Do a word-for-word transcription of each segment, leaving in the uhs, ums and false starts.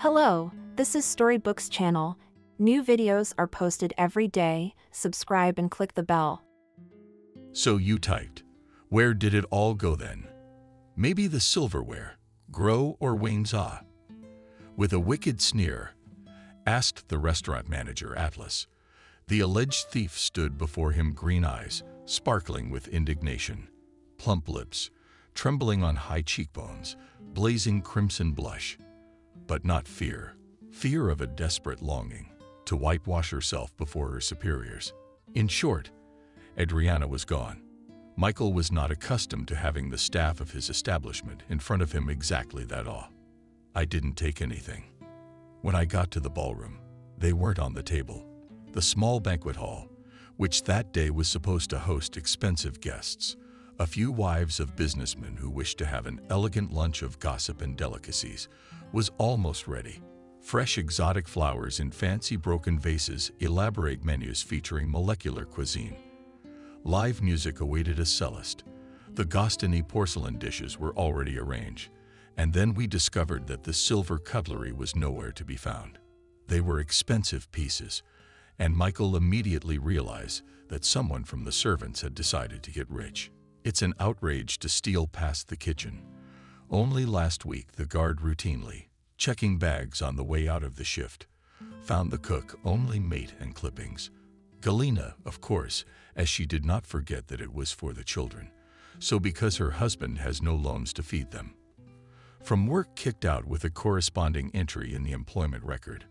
Hello, this is Storybook's channel. New videos are posted every day. Subscribe and click the bell. So you typed. Where did it all go then? Maybe the silverware, grow or wanes ah. With a wicked sneer, asked the restaurant manager Atlas. The alleged thief stood before him, green eyes, sparkling with indignation, plump lips, trembling on high cheekbones, blazing crimson blush. But not fear, fear of a desperate longing to whitewash herself before her superiors. In short, Adriana was gone. Michael was not accustomed to having the staff of his establishment in front of him exactly that awe. I didn't take anything. When I got to the ballroom, they weren't on the table. The small banquet hall, which that day was supposed to host expensive guests, a few wives of businessmen who wished to have an elegant lunch of gossip and delicacies, was almost ready. Fresh exotic flowers in fancy broken vases, elaborate menus featuring molecular cuisine. Live music awaited a cellist. The Gostini porcelain dishes were already arranged, and then we discovered that the silver cutlery was nowhere to be found. They were expensive pieces, and Michael immediately realized that someone from the servants had decided to get rich. It's an outrage to steal past the kitchen. Only last week, the guard routinely, checking bags on the way out of the shift, found the cook only mate and clippings. Kalina, of course, as she did not forget that it was for the children, so because her husband has no loans to feed them. From work kicked out with a corresponding entry in the employment record.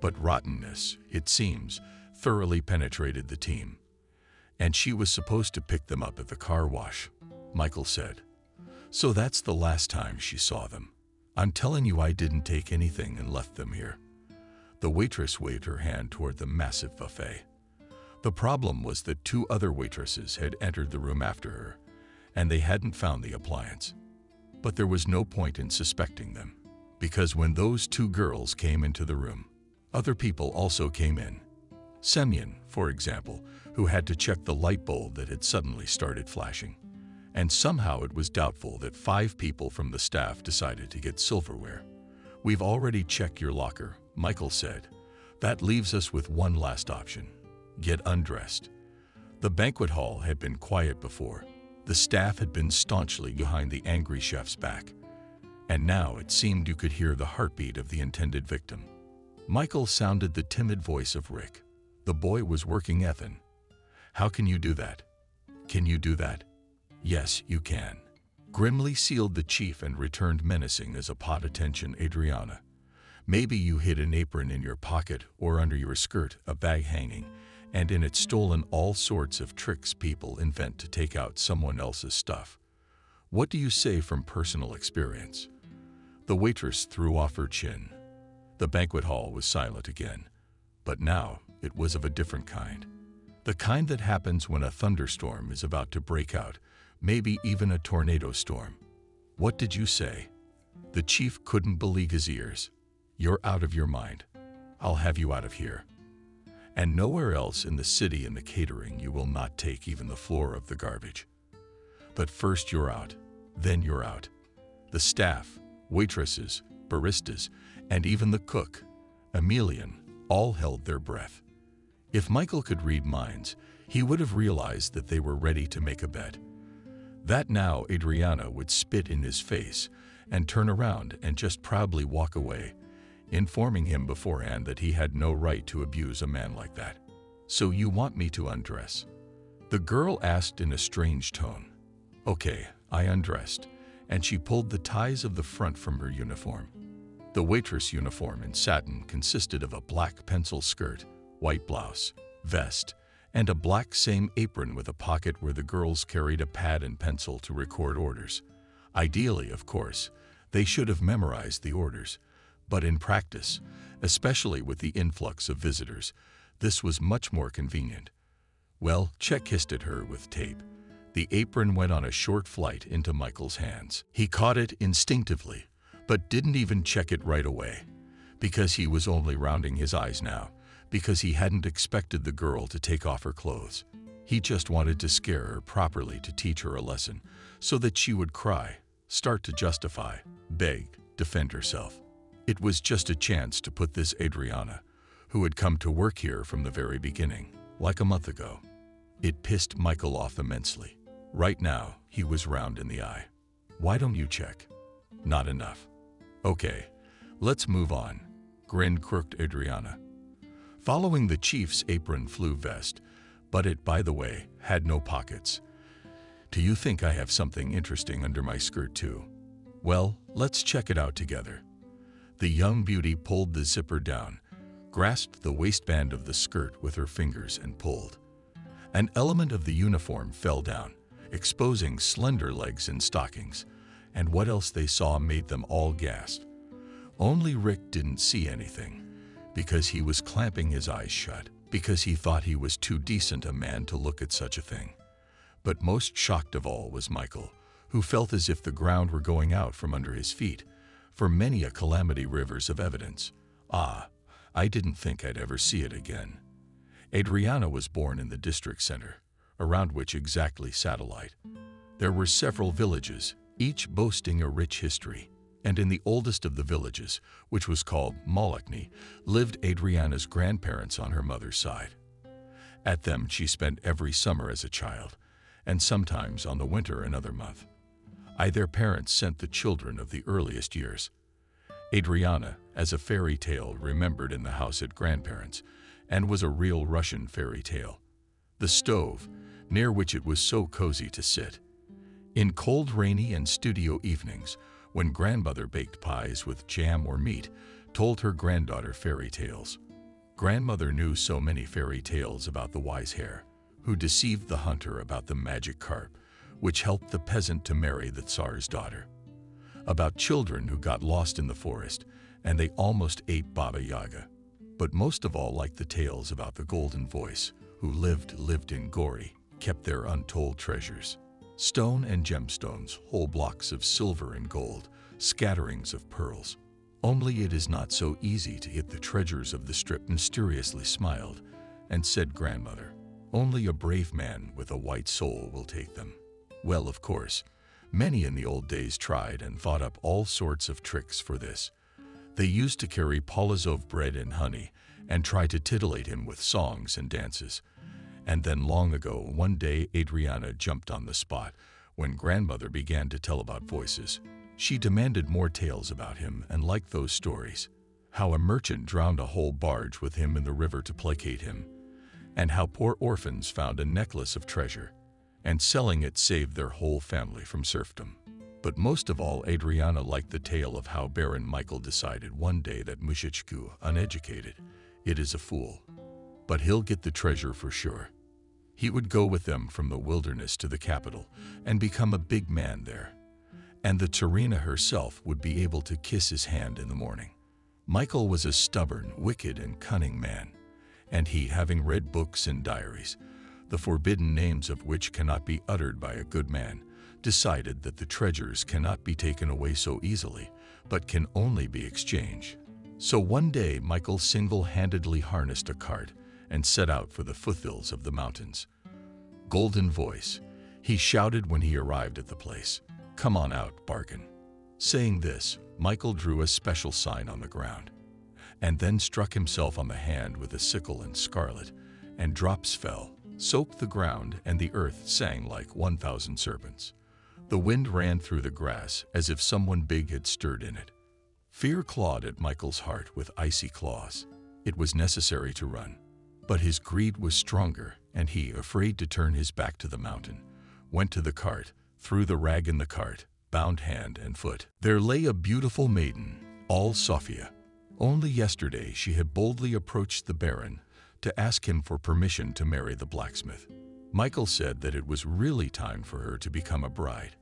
But rottenness, it seems, thoroughly penetrated the team. And she was supposed to pick them up at the car wash, Michael said. So that's the last time she saw them. I'm telling you, I didn't take anything and left them here. The waitress waved her hand toward the massive buffet. The problem was that two other waitresses had entered the room after her, and they hadn't found the appliance. But there was no point in suspecting them, because when those two girls came into the room, other people also came in. Semyon, for example, who had to check the light bulb that had suddenly started flashing. And somehow it was doubtful that five people from the staff decided to get silverware. We've already checked your locker, Michael said. That leaves us with one last option. Get undressed. The banquet hall had been quiet before. The staff had been staunchly behind the angry chef's back. And now it seemed you could hear the heartbeat of the intended victim. Michael sounded the timid voice of Rick. The boy was working Ethan. How can you do that? Can you do that? Yes, you can. Grimly sealed the chief and returned menacing as a pot attention Adriana. Maybe you hid an apron in your pocket or under your skirt, a bag hanging, and in it stolen all sorts of tricks people invent to take out someone else's stuff. What do you say from personal experience? The waitress threw off her chin. The banquet hall was silent again, but now it was of a different kind. The kind that happens when a thunderstorm is about to break out, maybe even a tornado storm. What did you say? The chief couldn't believe his ears. You're out of your mind. I'll have you out of here. And nowhere else in the city in the catering you will not take even the floor of the garbage. But first you're out, then you're out. The staff, waitresses, baristas, and even the cook, Emilian, all held their breath. If Michael could read minds, he would have realized that they were ready to make a bet. That now Adriana would spit in his face and turn around and just proudly walk away, informing him beforehand that he had no right to abuse a man like that. So you want me to undress? The girl asked in a strange tone. Okay, I undressed, and she pulled the ties of the front from her uniform. The waitress uniform in satin consisted of a black pencil skirt, white blouse, vest, and a black same apron with a pocket where the girls carried a pad and pencil to record orders. Ideally, of course, they should have memorized the orders, but in practice, especially with the influx of visitors, this was much more convenient. Well, Jack hissed at her with tape. The apron went on a short flight into Michael's hands. He caught it instinctively, but didn't even check it right away, because he was only rounding his eyes now, because he hadn't expected the girl to take off her clothes. He just wanted to scare her properly, to teach her a lesson, so that she would cry, start to justify, beg, defend herself. It was just a chance to put this Adriana, who had come to work here from the very beginning, like a month ago. It pissed Michael off immensely. Right now, he was round in the eye. Why don't you check? Not enough. Okay, let's move on, grinned crooked Adriana, following the chief's apron flew vest, but it, by the way, had no pockets. Do you think I have something interesting under my skirt too? Well, let's check it out together. The young beauty pulled the zipper down, grasped the waistband of the skirt with her fingers and pulled. An element of the uniform fell down, exposing slender legs and stockings, and what else they saw made them all gasp. Only Rick didn't see anything, because he was clamping his eyes shut, because he thought he was too decent a man to look at such a thing. But most shocked of all was Michael, who felt as if the ground were going out from under his feet, for many a calamity rivers of evidence. Ah, I didn't think I'd ever see it again. Adriana was born in the district center, around which exactly satellite. There were several villages, each boasting a rich history, and in the oldest of the villages, which was called Molokny, lived Adriana's grandparents on her mother's side. At them she spent every summer as a child, and sometimes on the winter another month. I their parents sent the children of the earliest years. Adriana, as a fairy tale remembered in the house at grandparents, and was a real Russian fairy tale. The stove, near which it was so cozy to sit. In cold, rainy, and studio evenings, when grandmother baked pies with jam or meat, told her granddaughter fairy tales. Grandmother knew so many fairy tales about the wise hare, who deceived the hunter about the magic carp, which helped the peasant to marry the Tsar's daughter. About children who got lost in the forest, and they almost ate Baba Yaga. But most of all liked the tales about the golden voice, who lived, lived in Gori, kept their untold treasures. Stone and gemstones, whole blocks of silver and gold, scatterings of pearls. Only it is not so easy to hit the treasures of the strip, mysteriously smiled, and said grandmother, only a brave man with a white soul will take them. Well, of course, many in the old days tried and thought up all sorts of tricks for this. They used to carry Polozov bread and honey and try to titillate him with songs and dances. And then long ago, one day, Adriana jumped on the spot when grandmother began to tell about voices. She demanded more tales about him and liked those stories. How a merchant drowned a whole barge with him in the river to placate him, and how poor orphans found a necklace of treasure, and selling it saved their whole family from serfdom. But most of all, Adriana liked the tale of how Baron Michael decided one day that Mushichku, uneducated, it is a fool, but he'll get the treasure for sure. He would go with them from the wilderness to the capital and become a big man there, and the Tsarina herself would be able to kiss his hand in the morning. Michael was a stubborn, wicked, and cunning man, and he, having read books and diaries, the forbidden names of which cannot be uttered by a good man, decided that the treasures cannot be taken away so easily, but can only be exchanged. So one day Michael single-handedly harnessed a cart and set out for the foothills of the mountains. Golden voice, he shouted when he arrived at the place, "Come on out, bargain." Saying this, Michael drew a special sign on the ground, and then struck himself on the hand with a sickle and scarlet, and drops fell, soaked the ground, and the earth sang like one thousand serpents. The wind ran through the grass as if someone big had stirred in it. Fear clawed at Michael's heart with icy claws. It was necessary to run, but his greed was stronger, and he, afraid to turn his back to the mountain, went to the cart, threw the rag in the cart, bound hand and foot. There lay a beautiful maiden, all Sophia. Only yesterday she had boldly approached the Baron to ask him for permission to marry the blacksmith. Michael said that it was really time for her to become a bride.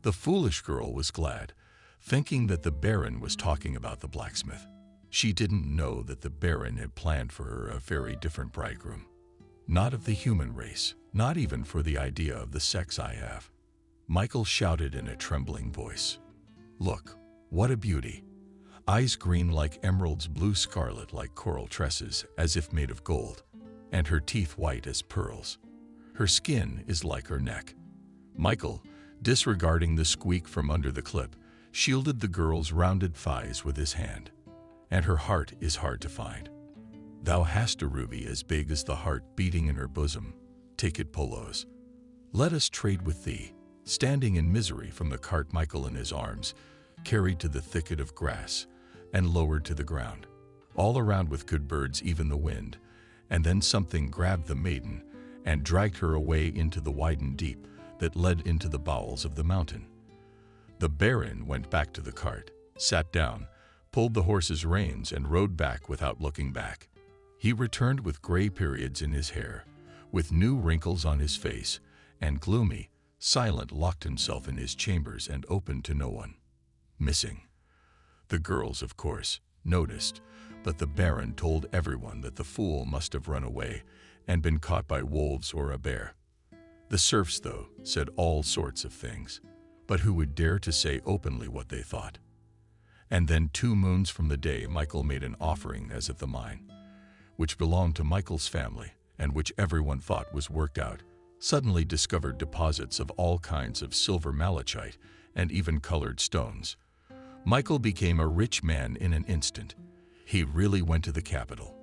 The foolish girl was glad, thinking that the Baron was talking about the blacksmith. She didn't know that the Baron had planned for her a very different bridegroom. Not of the human race, not even for the idea of the sex I have. Michael shouted in a trembling voice. Look, what a beauty. Eyes green like emeralds, blue scarlet like coral tresses, as if made of gold, and her teeth white as pearls. Her skin is like her neck. Michael, disregarding the squeak from under the clip, shielded the girl's rounded thighs with his hand, and her heart is hard to find. Thou hast a ruby as big as the heart beating in her bosom. Take it, Polos. Let us trade with thee. Standing in misery from the cart, Michael in his arms, carried to the thicket of grass, and lowered to the ground. All around with good birds, even the wind, and then something grabbed the maiden and dragged her away into the widened deep that led into the bowels of the mountain. The Baron went back to the cart, sat down, pulled the horse's reins, and rode back without looking back. He returned with gray periods in his hair, with new wrinkles on his face, and gloomy, silent, locked himself in his chambers and opened to no one. Missing. The girls, of course, noticed, but the Baron told everyone that the fool must have run away and been caught by wolves or a bear. The serfs, though, said all sorts of things, but who would dare to say openly what they thought? And then two moons from the day, Michael made an offering as of the mine, which belonged to Michael's family and which everyone thought was worked out, suddenly discovered deposits of all kinds of silver malachite and even colored stones. Michael became a rich man in an instant. He really went to the capital.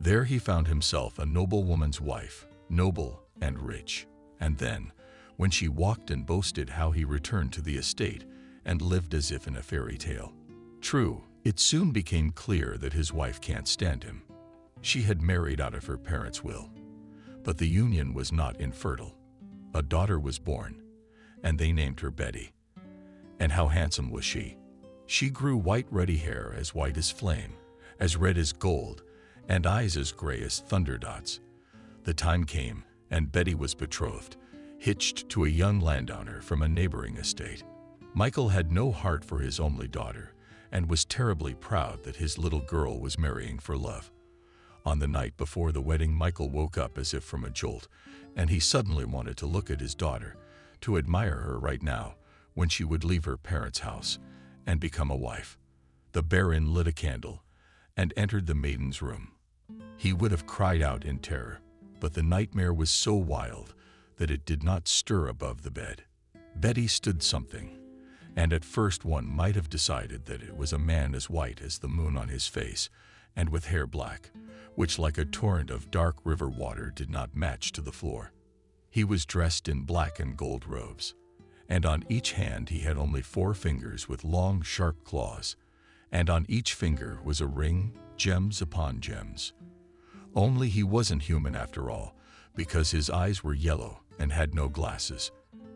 There he found himself a noble woman's wife, noble and rich. And then, when she walked and boasted how he returned to the estate and lived as if in a fairy tale. True, it soon became clear that his wife can't stand him. She had married out of her parents' will, but the union was not infertile. A daughter was born, and they named her Betty. And how handsome was she! She grew white ruddy hair as white as flame, as red as gold, and eyes as gray as thunder dots. The time came, and Betty was betrothed, hitched to a young landowner from a neighboring estate. Michael had no heart for his only daughter, and was terribly proud that his little girl was marrying for love. On the night before the wedding, Michael woke up as if from a jolt, and he suddenly wanted to look at his daughter, to admire her right now, when she would leave her parents' house and become a wife. The Baron lit a candle and entered the maiden's room. He would have cried out in terror, but the nightmare was so wild that it did not stir above the bed. Betty stood something, and at first one might have decided that it was a man as white as the moon on his face, and with hair black, which like a torrent of dark river water did not match to the floor. He was dressed in black and gold robes, and on each hand he had only four fingers with long, sharp claws, and on each finger was a ring, gems upon gems. Only he wasn't human after all, because his eyes were yellow and had no glasses,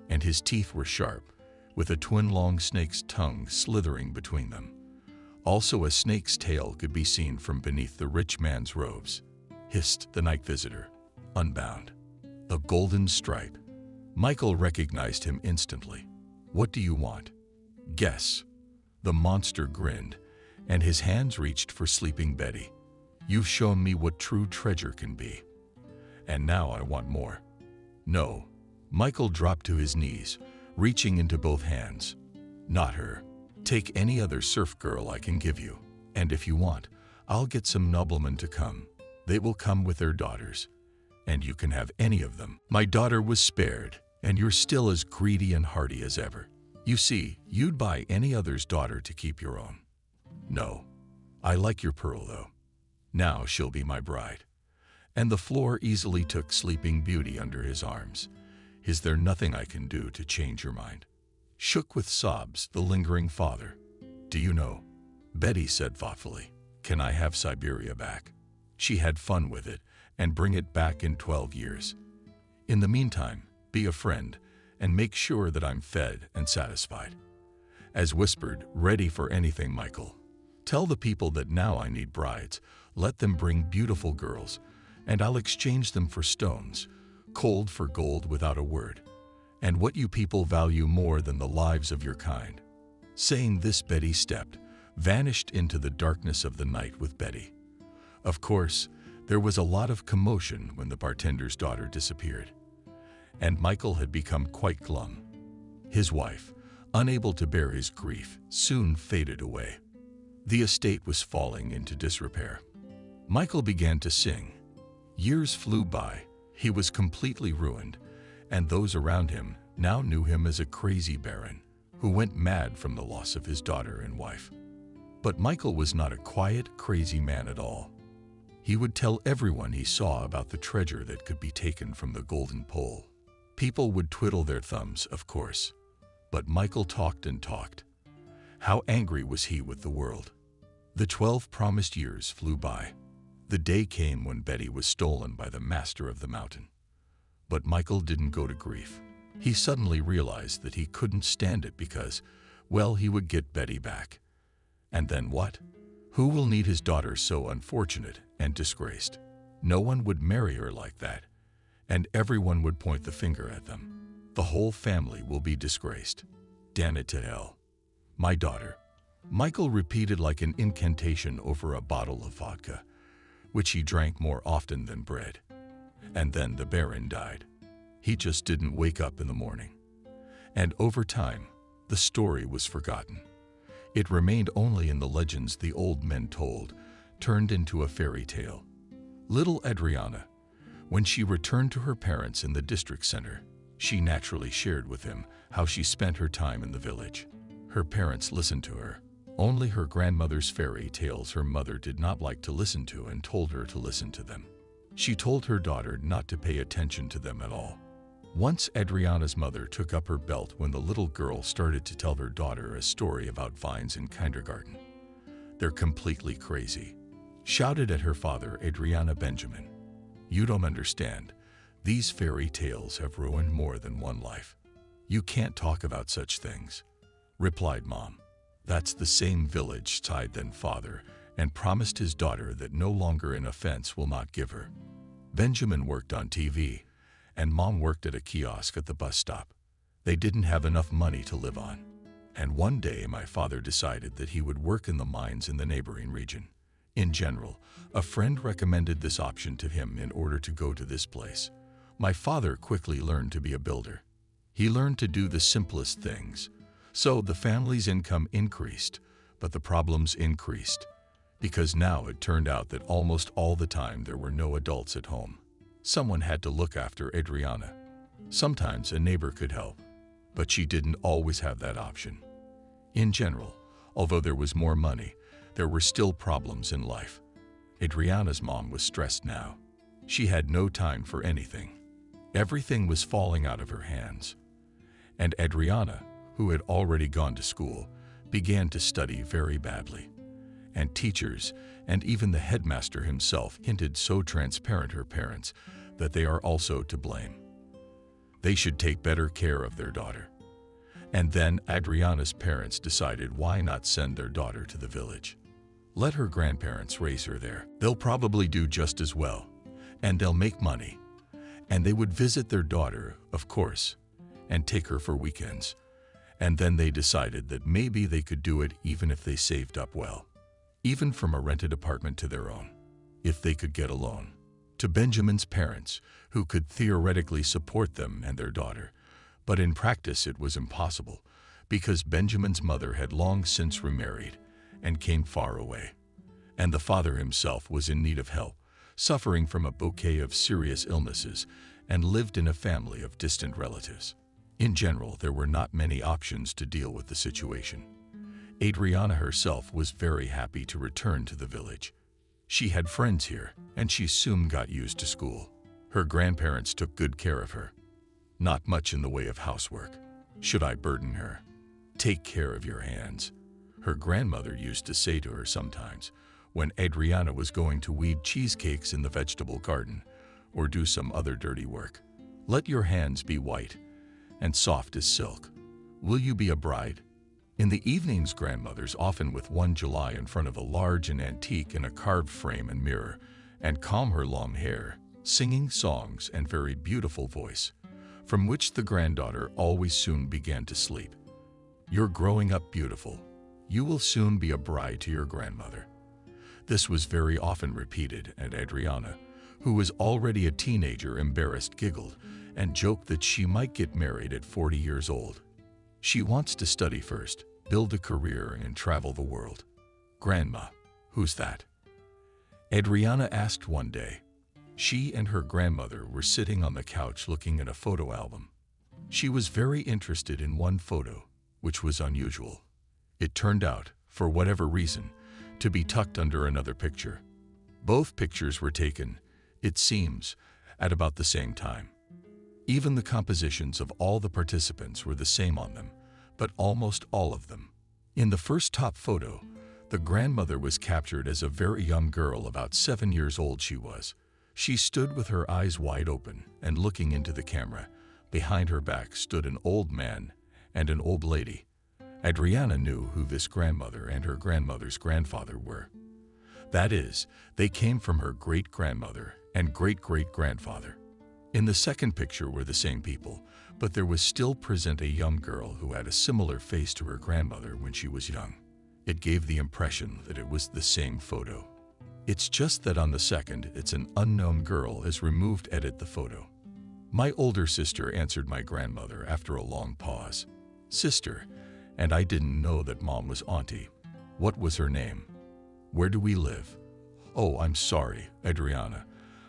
and his teeth were sharp, with a twin long snake's tongue slithering between them. Also a snake's tail could be seen from beneath the rich man's robes. Hissed the night visitor, unbound. A golden stripe. Michael recognized him instantly. What do you want? Guess. The monster grinned, and his hands reached for sleeping Betty. You've shown me what true treasure can be, and now I want more. No. Michael dropped to his knees, reaching into both hands. Not her. Take any other serf girl I can give you, and if you want, I'll get some noblemen to come. They will come with their daughters, and you can have any of them. My daughter was spared, and you're still as greedy and hardy as ever. You see, you'd buy any other's daughter to keep your own. No. I like your pearl, though. Now she'll be my bride. And the floor easily took Sleeping Beauty under his arms. Is there nothing I can do to change your mind? Shook with sobs, the lingering father. Do you know? Betty said thoughtfully, can I have Siberia back? She had fun with it, and bring it back in twelve years. In the meantime, be a friend, and make sure that I'm fed and satisfied. As whispered, ready for anything, Michael. Tell the people that now I need brides. Let them bring beautiful girls, and I'll exchange them for stones, cold for gold without a word. And what you people value more than the lives of your kind. Saying this, Betty stepped, vanished into the darkness of the night with Betty. Of course, there was a lot of commotion when the bartender's daughter disappeared, and Michael had become quite glum. His wife, unable to bear his grief, soon faded away. The estate was falling into disrepair. Michael began to sing. Years flew by, he was completely ruined, and those around him now knew him as a crazy baron who went mad from the loss of his daughter and wife. But Michael was not a quiet, crazy man at all. He would tell everyone he saw about the treasure that could be taken from the golden pole. People would twiddle their thumbs, of course. But Michael talked and talked. How angry was he with the world? The twelve promised years flew by. The day came when Betty was stolen by the master of the mountain. But Michael didn't go to grief. He suddenly realized that he couldn't stand it because, well, he would get Betty back. And then what? Who will need his daughter so unfortunate and disgraced? No one would marry her like that, and everyone would point the finger at them. The whole family will be disgraced. Damn it to hell. My daughter. Michael repeated like an incantation over a bottle of vodka, which he drank more often than bread. And then the Baron died. He just didn't wake up in the morning. And over time, the story was forgotten. It remained only in the legends the old men told, turned into a fairy tale. Little Adriana, when she returned to her parents in the district center, she naturally shared with him how she spent her time in the village. Her parents listened to her. Only her grandmother's fairy tales her mother did not like to listen to and told her to listen to them. She told her daughter not to pay attention to them at all. Once Adriana's mother took up her belt when the little girl started to tell her daughter a story about vines in kindergarten. They're completely crazy. Shouted at her father, Adriana Benjamin. You don't understand. These fairy tales have ruined more than one life. You can't talk about such things, replied Mom. That's the same village tied then father and promised his daughter that no longer an offense will not give her. Benjamin worked on T V, and Mom worked at a kiosk at the bus stop. They didn't have enough money to live on. And one day my father decided that he would work in the mines in the neighboring region. In general, a friend recommended this option to him in order to go to this place. My father quickly learned to be a builder. He learned to do the simplest things. So the family's income increased, but the problems increased. Because now it turned out that almost all the time there were no adults at home. Someone had to look after Adriana. Sometimes a neighbor could help, but she didn't always have that option. In general, although there was more money, there were still problems in life. Adriana's mom was stressed now. She had no time for anything. Everything was falling out of her hands. And Adriana, who had already gone to school, began to study very badly. And teachers, and even the headmaster himself hinted so transparent her parents that they are also to blame. They should take better care of their daughter. And then Adriana's parents decided why not send their daughter to the village. Let her grandparents raise her there. They'll probably do just as well, and they'll make money. And they would visit their daughter, of course, and take her for weekends. And then they decided that maybe they could do it even if they saved up well. Even from a rented apartment to their own, if they could get a loan. To Benjamin's parents, who could theoretically support them and their daughter, but in practice it was impossible, because Benjamin's mother had long since remarried and came far away. And the father himself was in need of help, suffering from a bouquet of serious illnesses and lived in a family of distant relatives. In general, there were not many options to deal with the situation. Adriana herself was very happy to return to the village. She had friends here, and she soon got used to school. Her grandparents took good care of her. Not much in the way of housework. Should I burden her? Take care of your hands, her grandmother used to say to her sometimes, when Adriana was going to weed cheesecakes in the vegetable garden or do some other dirty work. Let your hands be white and soft as silk. Will you be a bride? In the evenings, grandmothers, often with one July in front of a large and antique in a carved frame and mirror, and comb her long hair, singing songs and very beautiful voice, from which the granddaughter always soon began to sleep. You're growing up beautiful. You will soon be a bride to your grandmother. This was very often repeated, and Adriana, who was already a teenager, embarrassed, giggled, and joked that she might get married at forty years old. She wants to study first, build a career, and travel the world. Grandma, who's that? Adriana asked one day. She and her grandmother were sitting on the couch looking at a photo album. She was very interested in one photo, which was unusual. It turned out, for whatever reason, to be tucked under another picture. Both pictures were taken, it seems, at about the same time. Even the compositions of all the participants were the same on them, but almost all of them. In the first top photo, the grandmother was captured as a very young girl, about seven years old she was. She stood with her eyes wide open and looking into the camera. Behind her back stood an old man and an old lady. Adriana knew who this grandmother and her grandmother's grandfather were. That is, they came from her great-grandmother and great-great-grandfather. In the second picture were the same people, but there was still present a young girl who had a similar face to her grandmother when she was young. It gave the impression that it was the same photo. It's just that on the second, it's an unknown girl is removed. Edit the photo. My older sister answered my grandmother after a long pause. Sister, and I didn't know that Mom was auntie. What was her name? Where do we live? Oh, I'm sorry, Adriana.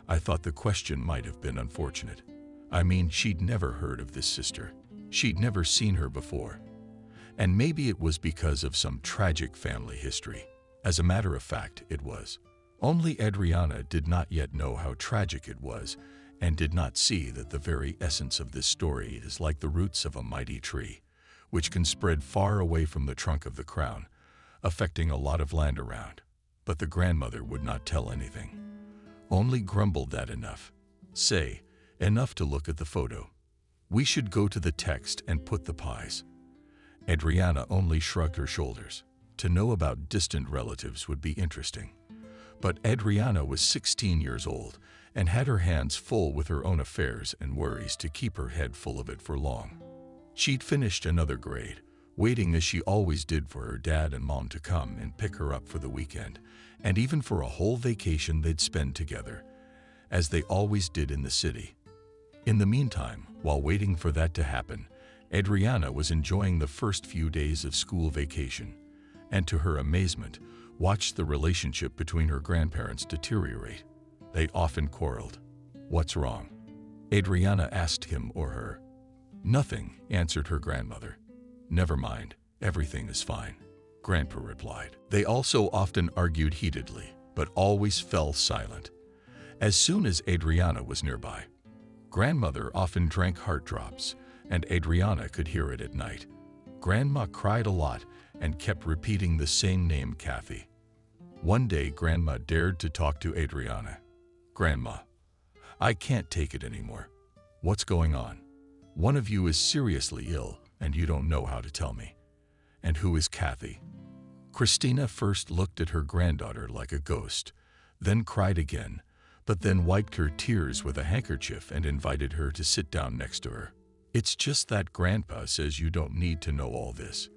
I thought the question might have been unfortunate. I mean, she'd never heard of this sister. She'd never seen her before. And maybe it was because of some tragic family history. As a matter of fact, it was. Only Adriana did not yet know how tragic it was and did not see that the very essence of this story is like the roots of a mighty tree, which can spread far away from the trunk of the crown, affecting a lot of land around. But the grandmother would not tell anything. Only grumbled that enough. Say, enough to look at the photo. We should go to the text and put the pies. Adriana only shrugged her shoulders. To know about distant relatives would be interesting. But Adriana was sixteen years old and had her hands full with her own affairs and worries to keep her head full of it for long. She'd finished another grade, waiting as she always did for her dad and mom to come and pick her up for the weekend, and even for a whole vacation they'd spend together, as they always did in the city. In the meantime, while waiting for that to happen, Adriana was enjoying the first few days of school vacation, and to her amazement, watched the relationship between her grandparents deteriorate. They often quarreled. What's wrong? Adriana asked him or her. Nothing, answered her grandmother. Never mind, everything is fine, Grandpa replied. They also often argued heatedly, but always fell silent. As soon as Adriana was nearby, Grandmother often drank heart drops, and Adriana could hear it at night. Grandma cried a lot and kept repeating the same name, Kathy. One day, Grandma dared to talk to Adriana. Grandma, I can't take it anymore. What's going on? One of you is seriously ill, and you don't know how to tell me. And who is Kathy? Christina first looked at her granddaughter like a ghost, then cried again, but then wiped her tears with a handkerchief and invited her to sit down next to her. It's just that Grandpa says you don't need to know all this.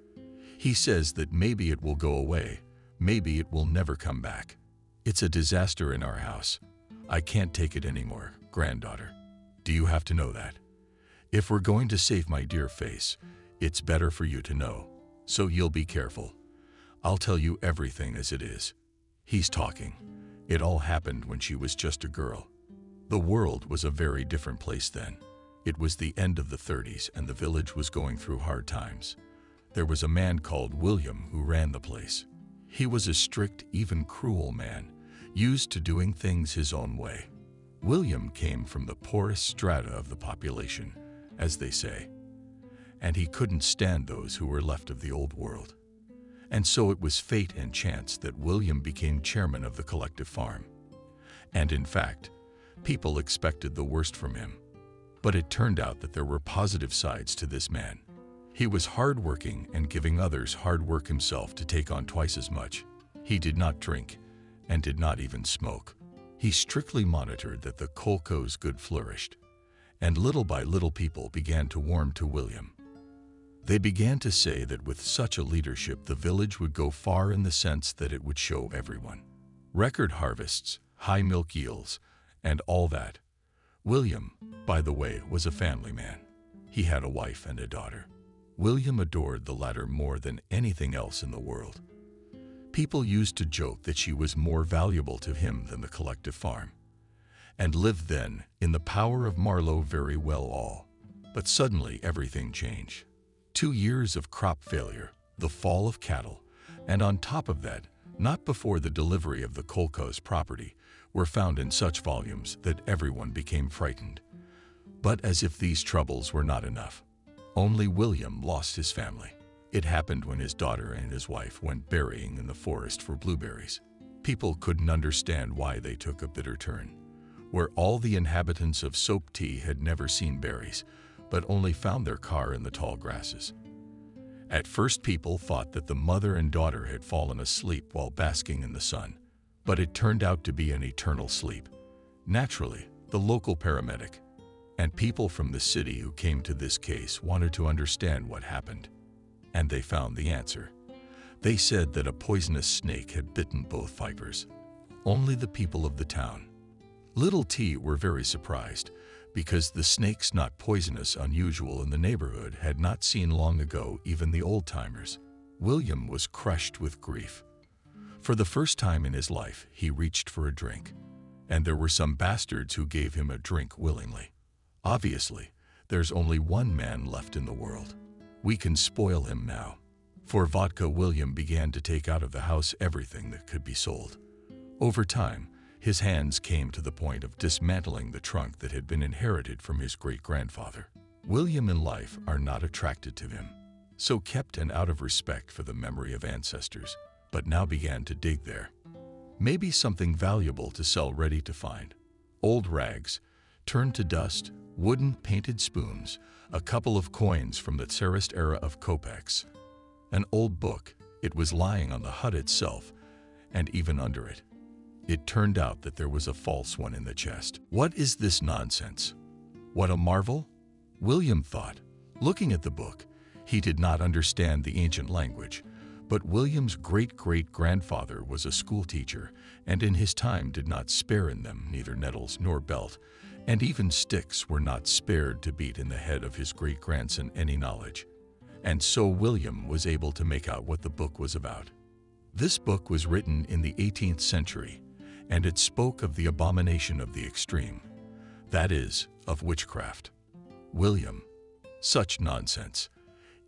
He says that maybe it will go away, maybe it will never come back. It's a disaster in our house. I can't take it anymore, granddaughter. Do you have to know that? If we're going to save my dear face, it's better for you to know, so you'll be careful. I'll tell you everything as it is. He's talking. It all happened when she was just a girl. The world was a very different place then. It was the end of the thirties and the village was going through hard times. There was a man called William who ran the place. He was a strict, even cruel man, used to doing things his own way. William came from the poorest strata of the population, as they say, and he couldn't stand those who were left of the old world. And so it was fate and chance that William became chairman of the collective farm. And in fact, people expected the worst from him. But it turned out that there were positive sides to this man. He was hardworking and giving others hard work himself to take on twice as much. He did not drink and did not even smoke. He strictly monitored that the Kolkhoz good flourished. And little by little people began to warm to William. They began to say that with such a leadership the village would go far in the sense that it would show everyone. Record harvests, high milk yields, and all that. William, by the way, was a family man. He had a wife and a daughter. William adored the latter more than anything else in the world. People used to joke that she was more valuable to him than the collective farm. And lived then in the power of Marlowe very well all. But suddenly everything changed. Two years of crop failure, the fall of cattle, and on top of that, not before the delivery of the Kolkhoz property, were found in such volumes that everyone became frightened. But as if these troubles were not enough, only William lost his family. It happened when his daughter and his wife went berrying in the forest for blueberries. People couldn't understand why they took a bitter turn. Where all the inhabitants of Sopti had never seen berries, but only found their car in the tall grasses. At first people thought that the mother and daughter had fallen asleep while basking in the sun, but it turned out to be an eternal sleep. Naturally, the local paramedic and people from the city who came to this case wanted to understand what happened, and they found the answer. They said that a poisonous snake had bitten both vipers. Only the people of the town, Little T, were very surprised, because the snakes not poisonous unusual in the neighborhood had not seen long ago even the old-timers. William was crushed with grief. For the first time in his life, he reached for a drink, and there were some bastards who gave him a drink willingly. Obviously, there's only one man left in the world. We can spoil him now. For vodka, William began to take out of the house everything that could be sold. Over time, his hands came to the point of dismantling the trunk that had been inherited from his great-grandfather. William and life are not attracted to him, so kept and out of respect for the memory of ancestors, but now began to dig there. Maybe something valuable to sell ready to find. Old rags, turned to dust, wooden painted spoons, a couple of coins from the Tsarist era of kopecks, an old book. It was lying on the hut itself, and even under it. It turned out that there was a false one in the chest. What is this nonsense? What a marvel, William thought. Looking at the book, he did not understand the ancient language, but William's great-great-grandfather was a schoolteacher, and in his time did not spare in them neither nettles nor belt, and even sticks were not spared to beat in the head of his great-grandson any knowledge. And so William was able to make out what the book was about. This book was written in the eighteenth century, and it spoke of the abomination of the extreme, that is, of witchcraft. William, such nonsense,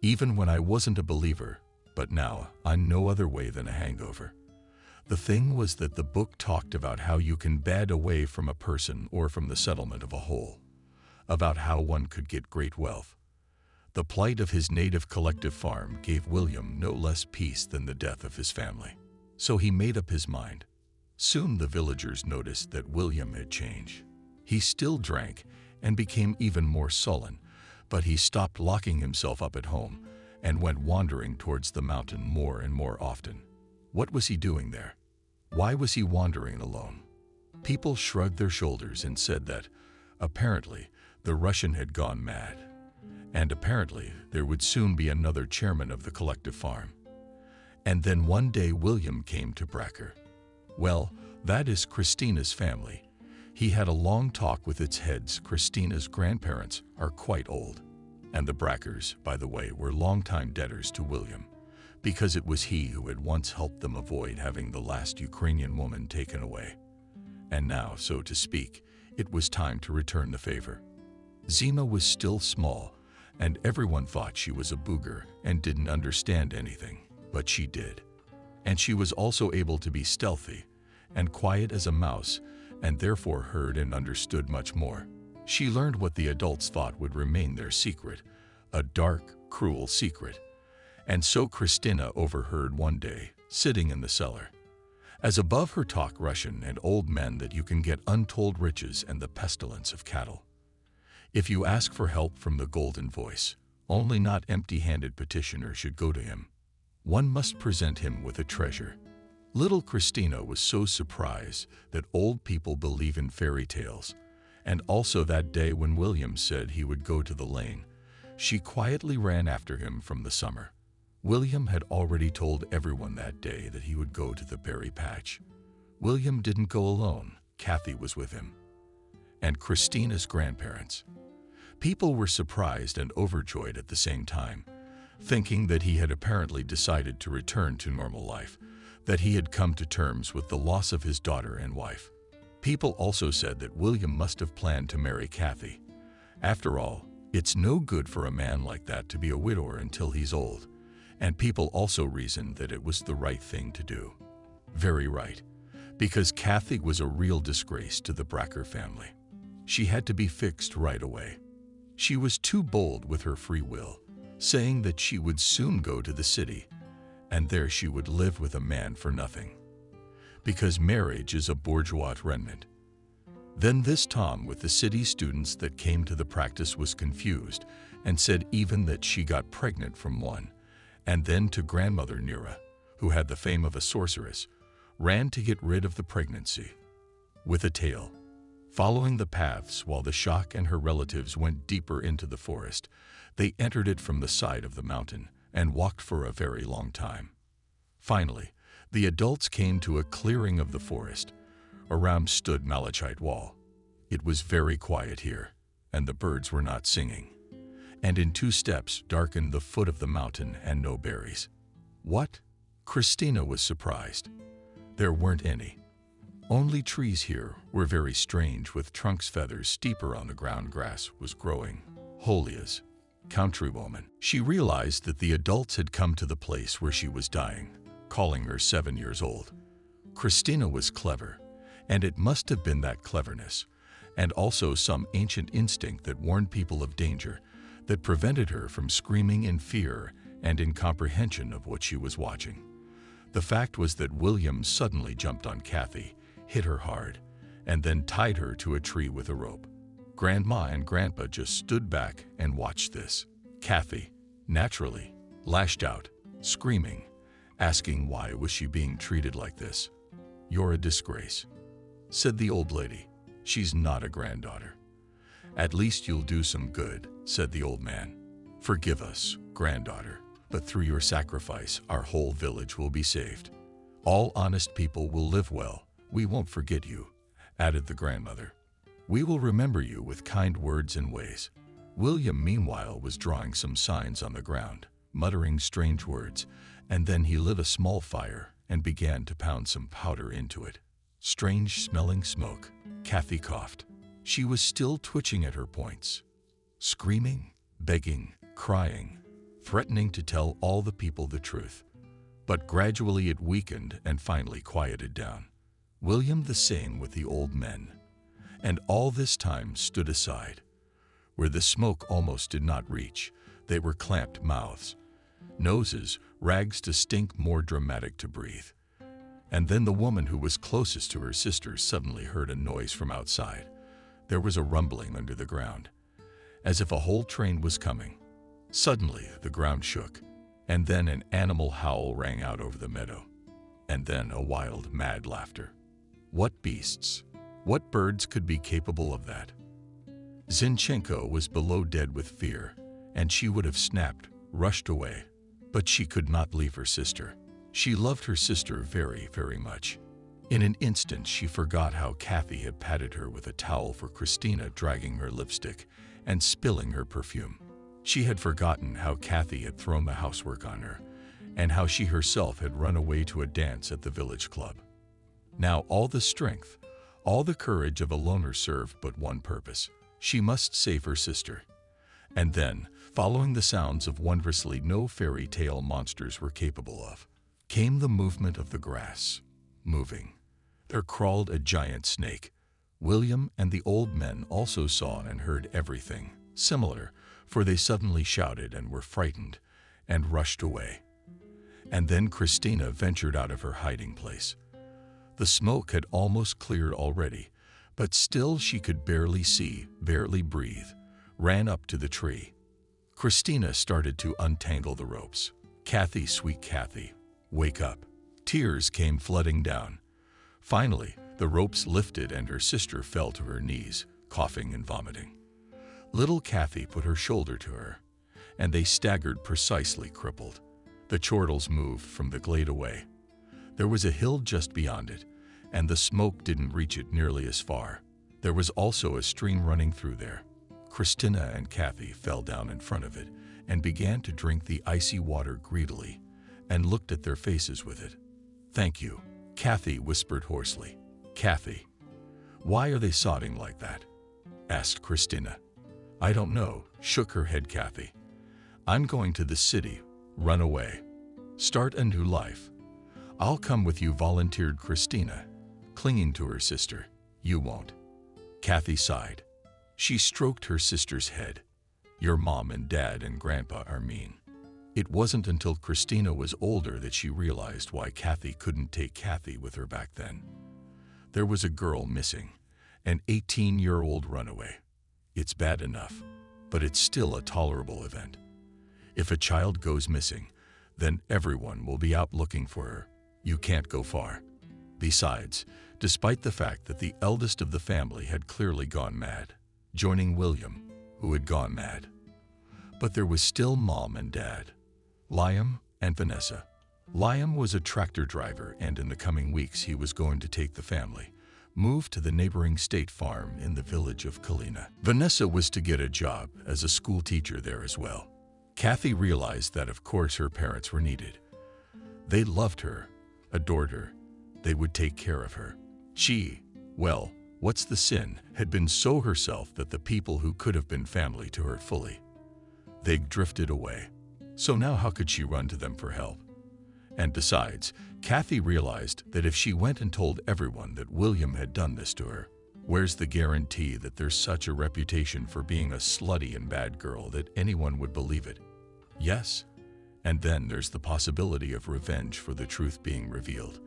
even when I wasn't a believer, but now I'm no other way than a hangover. The thing was that the book talked about how you can bad away from a person or from the settlement of a whole, about how one could get great wealth. The plight of his native collective farm gave William no less peace than the death of his family, so he made up his mind. Soon the villagers noticed that William had changed. He still drank and became even more sullen, but he stopped locking himself up at home and went wandering towards the mountain more and more often. What was he doing there? Why was he wandering alone? People shrugged their shoulders and said that, apparently, the Russian had gone mad, and apparently there would soon be another chairman of the collective farm. And then one day William came to Bracker. Well, that is Christina's family. He had a long talk with its heads. Christina's grandparents are quite old. And the Brackers, by the way, were longtime debtors to William, because it was he who had once helped them avoid having the last Ukrainian woman taken away. And now, so to speak, it was time to return the favor. Zima was still small, and everyone thought she was a booger and didn't understand anything, but she did. And she was also able to be stealthy and quiet as a mouse, and therefore heard and understood much more. She learned what the adults thought would remain their secret, a dark, cruel secret. And so Christina overheard one day, sitting in the cellar. As above her talk Russian and old men that you can get untold riches and the pestilence of cattle. If you ask for help from the golden voice, only not empty-handed petitioner should go to him. One must present him with a treasure. Little Christina was so surprised that old people believe in fairy tales, and also that day when William said he would go to the lane, she quietly ran after him from the summer. William had already told everyone that day that he would go to the berry patch. William didn't go alone, Kathy was with him, and Christina's grandparents. People were surprised and overjoyed at the same time, thinking that he had apparently decided to return to normal life, that he had come to terms with the loss of his daughter and wife. People also said that William must have planned to marry Kathy. After all, It's no good for a man like that to be a widower until he's old, and people also reasoned that it was the right thing to do. Very right, because Kathy was a real disgrace to the Bracker family. She had to be fixed right away. She was too bold with her free will, saying that she would soon go to the city, and there she would live with a man for nothing, because marriage is a bourgeois remnant. Then this Tom with the city students that came to the practice was confused and said even that she got pregnant from one, and then to grandmother Nira, who had the fame of a sorceress, ran to get rid of the pregnancy with a tale, following the paths while the shock and her relatives went deeper into the forest. They entered it from the side of the mountain and walked for a very long time. Finally, the adults came to a clearing of the forest. Around stood malachite wall. It was very quiet here, and the birds were not singing. And in two steps darkened the foot of the mountain and no berries. What? Christina was surprised. There weren't any. Only trees here were very strange, with trunks feathers steeper on the ground. Grass was growing. Holia's countrywoman. She realized that the adults had come to the place where she was dying, calling her seven years old. Christina was clever, and it must have been that cleverness, and also some ancient instinct that warned people of danger, that prevented her from screaming in fear and in comprehension of what she was watching. The fact was that William suddenly jumped on Kathy, hit her hard, and then tied her to a tree with a rope. Grandma and Grandpa just stood back and watched this. Kathy, naturally, lashed out, screaming, asking why was she being treated like this. "You're a disgrace," said the old lady. "She's not a granddaughter." "At least you'll do some good," said the old man. "Forgive us, granddaughter, but through your sacrifice, our whole village will be saved. All honest people will live well. We won't forget you," added the grandmother. "We will remember you with kind words and ways." William, meanwhile, was drawing some signs on the ground, muttering strange words, and then he lit a small fire and began to pound some powder into it. Strange-smelling smoke. Kathy coughed. She was still twitching at her points, screaming, begging, crying, threatening to tell all the people the truth. But gradually it weakened and finally quieted down. William the same with the old men. And all this time stood aside, where the smoke almost did not reach. They were clamped mouths, noses, rags to stink, more dramatic to breathe. And then the woman who was closest to her sister suddenly heard a noise from outside. There was a rumbling under the ground, as if a whole train was coming. Suddenly, the ground shook, and then an animal howl rang out over the meadow, and then a wild, mad laughter. What beasts, what birds could be capable of that? Zinchenko was below dead with fear, and she would have snapped, rushed away, but she could not leave her sister. She loved her sister very, very much. In an instant, she forgot how Kathy had patted her with a towel for Christina dragging her lipstick and spilling her perfume. She had forgotten how Kathy had thrown the housework on her and how she herself had run away to a dance at the village club. Now all the strength, all the courage of a loner served but one purpose. She must save her sister. And then, following the sounds of wondrously no fairy tale monsters were capable of, came the movement of the grass. Moving, there crawled a giant snake. William and the old men also saw and heard everything similar, for they suddenly shouted and were frightened and rushed away. And then Christina ventured out of her hiding place. The smoke had almost cleared already, but still she could barely see, barely breathe, ran up to the tree. Christina started to untangle the ropes. "Kathy, sweet Kathy, wake up." Tears came flooding down. Finally, the ropes lifted and her sister fell to her knees, coughing and vomiting. Little Kathy put her shoulder to her, and they staggered precisely crippled. The chortles moved from the glade away. There was a hill just beyond it, and the smoke didn't reach it nearly as far. There was also a stream running through there. Christina and Kathy fell down in front of it and began to drink the icy water greedily, and looked at their faces with it. "Thank you," Kathy whispered hoarsely. "Kathy, why are they sodding like that?" asked Christina. I don't know, shook her head Kathy. I'm going to the city, run away, start a new life. I'll come with you, volunteered Christina, clinging to her sister. You won't. Kathy sighed. She stroked her sister's head. Your mom and dad and grandpa are mean. It wasn't until Christina was older that she realized why Kathy couldn't take Kathy with her back then. There was a girl missing, an eighteen-year-old runaway. It's bad enough, but it's still a tolerable event. If a child goes missing, then everyone will be out looking for her. You can't go far. Besides, despite the fact that the eldest of the family had clearly gone mad, joining William, who had gone mad. But there was still Mom and Dad, Liam and Vanessa. Liam was a tractor driver, and in the coming weeks he was going to take the family, move to the neighboring state farm in the village of Kalina. Vanessa was to get a job as a school teacher there as well. Kathy realized that of course her parents were needed. They loved her, adored her. They would take care of her. She, well, what's the sin, had been so herself that the people who could have been family to her fully, they drifted away. So now how could she run to them for help? And besides, Kathy realized that if she went and told everyone that William had done this to her, where's the guarantee that there's such a reputation for being a slutty and bad girl that anyone would believe it? Yes, and then there's the possibility of revenge for the truth being revealed.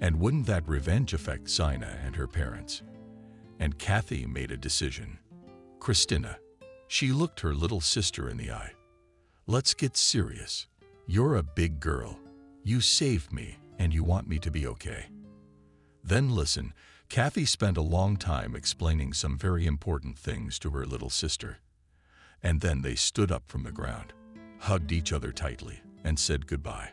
And wouldn't that revenge affect Zina and her parents? And Kathy made a decision. Christina. She looked her little sister in the eye. Let's get serious. You're a big girl. You saved me, and you want me to be okay. Then listen, Kathy spent a long time explaining some very important things to her little sister. And then they stood up from the ground, hugged each other tightly, and said goodbye.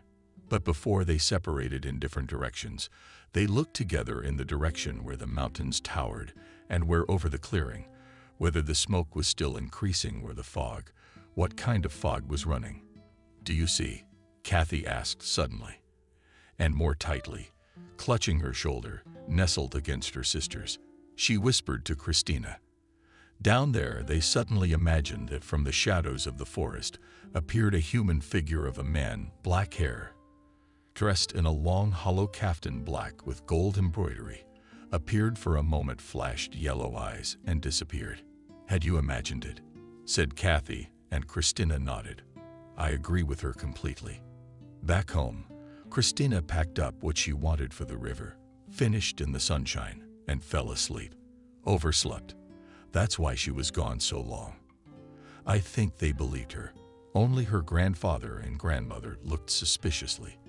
But before they separated in different directions, they looked together in the direction where the mountains towered and where over the clearing, whether the smoke was still increasing or the fog, what kind of fog was running. Do you see? Kathy asked suddenly, and more tightly, clutching her shoulder, nestled against her sister's. She whispered to Christina. Down there, they suddenly imagined that from the shadows of the forest appeared a human figure of a man, black hair, dressed in a long hollow caftan black with gold embroidery, appeared for a moment, flashed yellow eyes, and disappeared. Had you imagined it? Said Kathy, and Christina nodded. I agree with her completely. Back home, Christina packed up what she wanted for the river, finished in the sunshine, and fell asleep. Overslept. That's why she was gone so long. I think they believed her. Only her grandfather and grandmother looked suspiciously.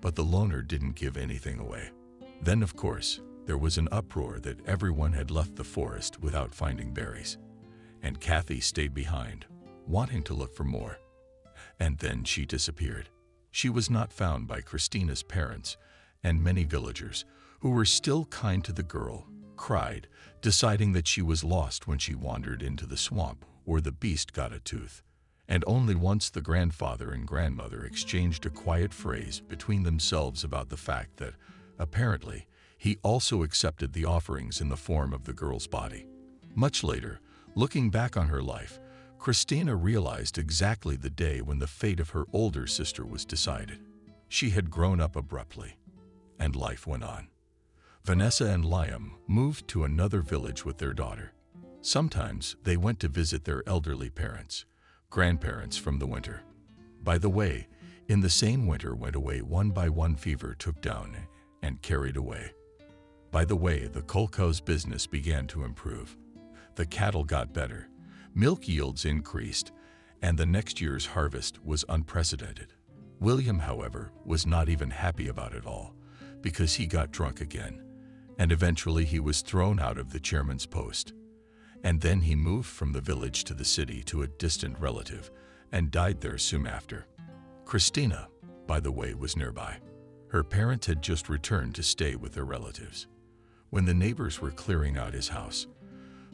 But the loner didn't give anything away. Then, of course, there was an uproar that everyone had left the forest without finding berries. And Kathy stayed behind, wanting to look for more. And then she disappeared. She was not found by Christina's parents, and many villagers, who were still kind to the girl, cried, deciding that she was lost when she wandered into the swamp or the beast got a tooth. And only once the grandfather and grandmother exchanged a quiet phrase between themselves about the fact that, apparently, he also accepted the offerings in the form of the girl's body. Much later, looking back on her life, Christina realized exactly the day when the fate of her older sister was decided. She had grown up abruptly, and life went on. Vanessa and Liam moved to another village with their daughter. Sometimes they went to visit their elderly parents, grandparents from the winter. By the way, in the same winter went away one by one, fever took down and carried away. By the way, the Kolkhoz business began to improve. The cattle got better, milk yields increased, and the next year's harvest was unprecedented. William, however, was not even happy about it all, because he got drunk again, and eventually he was thrown out of the chairman's post. And then he moved from the village to the city to a distant relative and died there soon after. Christina, by the way, was nearby. Her parents had just returned to stay with their relatives when the neighbors were clearing out his house.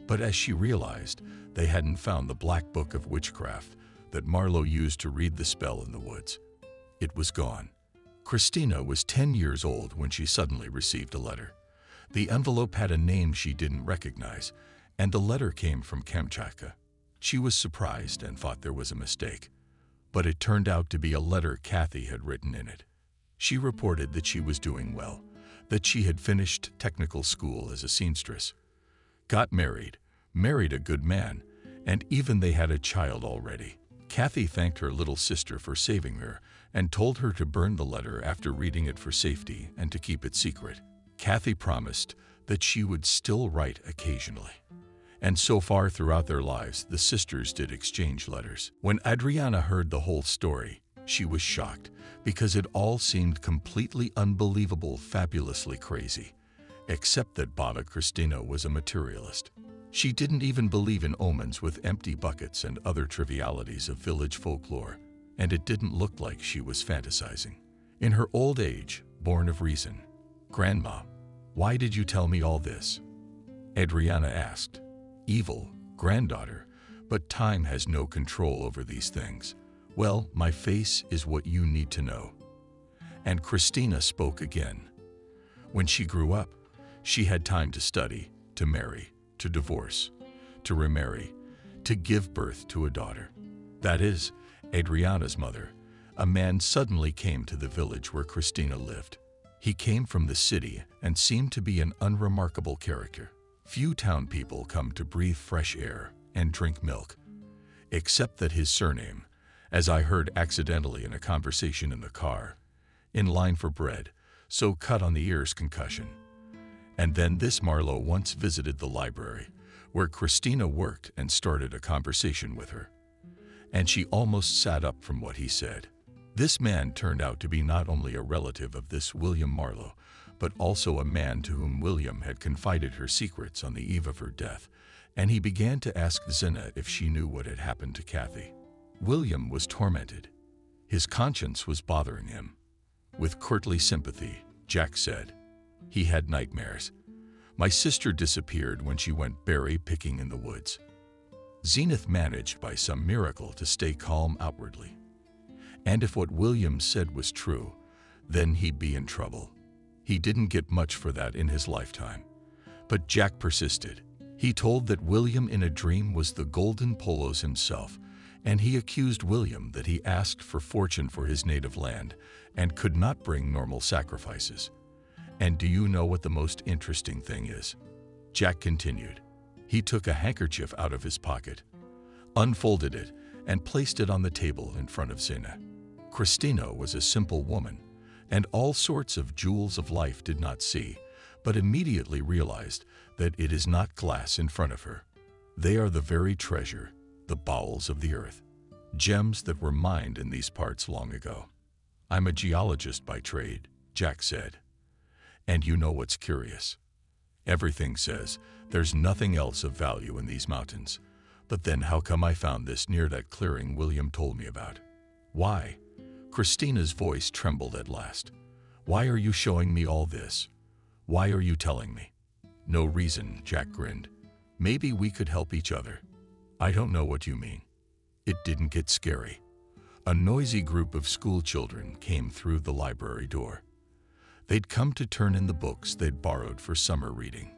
But as she realized, they hadn't found the black book of witchcraft that Marlowe used to read the spell in the woods. It was gone. Christina was ten years old when she suddenly received a letter. The envelope had a name she didn't recognize, and the letter came from Kamchatka. She was surprised and thought there was a mistake, but it turned out to be a letter Kathy had written in it. She reported that she was doing well, that she had finished technical school as a seamstress, got married, married a good man, and even they had a child already. Kathy thanked her little sister for saving her and told her to burn the letter after reading it for safety and to keep it secret. Kathy promised that she would still write occasionally. And so far throughout their lives, the sisters did exchange letters. When Adriana heard the whole story, she was shocked because it all seemed completely unbelievable, fabulously crazy, except that Baba Christina was a materialist. She didn't even believe in omens with empty buckets and other trivialities of village folklore, and it didn't look like she was fantasizing. In her old age, born of reason, "Grandma, why did you tell me all this?" Adriana asked. "Evil, granddaughter, but time has no control over these things. Well, my face is what you need to know." And Christina spoke again. When she grew up, she had time to study, to marry, to divorce, to remarry, to give birth to a daughter. That is, Adriana's mother. A man suddenly came to the village where Christina lived. He came from the city and seemed to be an unremarkable character. Few town people come to breathe fresh air and drink milk, except that his surname, as I heard accidentally in a conversation in the car, in line for bread, so cut on the ears concussion. And then this Marlowe once visited the library, where Christina worked, and started a conversation with her. And she almost sat up from what he said. This man turned out to be not only a relative of this William Marlowe, but also a man to whom William had confided her secrets on the eve of her death, and he began to ask Zina if she knew what had happened to Kathy. William was tormented. His conscience was bothering him. With courtly sympathy, Jack said, "He had nightmares. My sister disappeared when she went berry picking in the woods." Zenith managed by some miracle to stay calm outwardly. And if what William said was true, then he'd be in trouble. He didn't get much for that in his lifetime. But Jack persisted. He told that William in a dream was the Golden Polos himself, and he accused William that he asked for fortune for his native land and could not bring normal sacrifices. And do you know what the most interesting thing is? Jack continued. He took a handkerchief out of his pocket, unfolded it, and placed it on the table in front of Zina. Christina was a simple woman, and all sorts of jewels of life did not see, but immediately realized that it is not glass in front of her. They are the very treasure, the bowels of the earth, gems that were mined in these parts long ago. "I'm a geologist by trade," Jack said. "And you know what's curious? Everything says there's nothing else of value in these mountains, but then how come I found this near that clearing William told me about? Why?" Christina's voice trembled at last. "Why are you showing me all this? Why are you telling me?" "No reason," Jack grinned. "Maybe we could help each other." "I don't know what you mean." It didn't get scary. A noisy group of school children came through the library door. They'd come to turn in the books they'd borrowed for summer reading.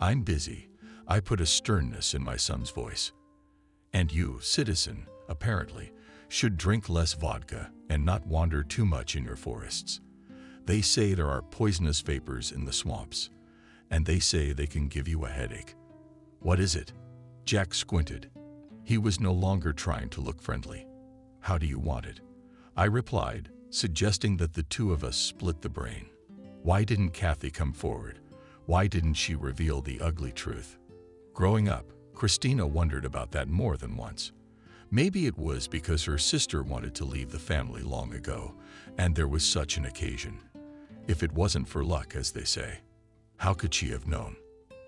"I'm busy," I put a sternness in my son's voice. "And you, citizen, apparently, should drink less vodka and not wander too much in your forests. They say there are poisonous vapors in the swamps, and they say they can give you a headache." "What is it?" Jack squinted. He was no longer trying to look friendly. "How do you want it?" I replied, suggesting that the two of us split the brain. Why didn't Kathy come forward? Why didn't she reveal the ugly truth? Growing up, Christina wondered about that more than once. Maybe it was because her sister wanted to leave the family long ago, and there was such an occasion. If it wasn't for luck, as they say, how could she have known?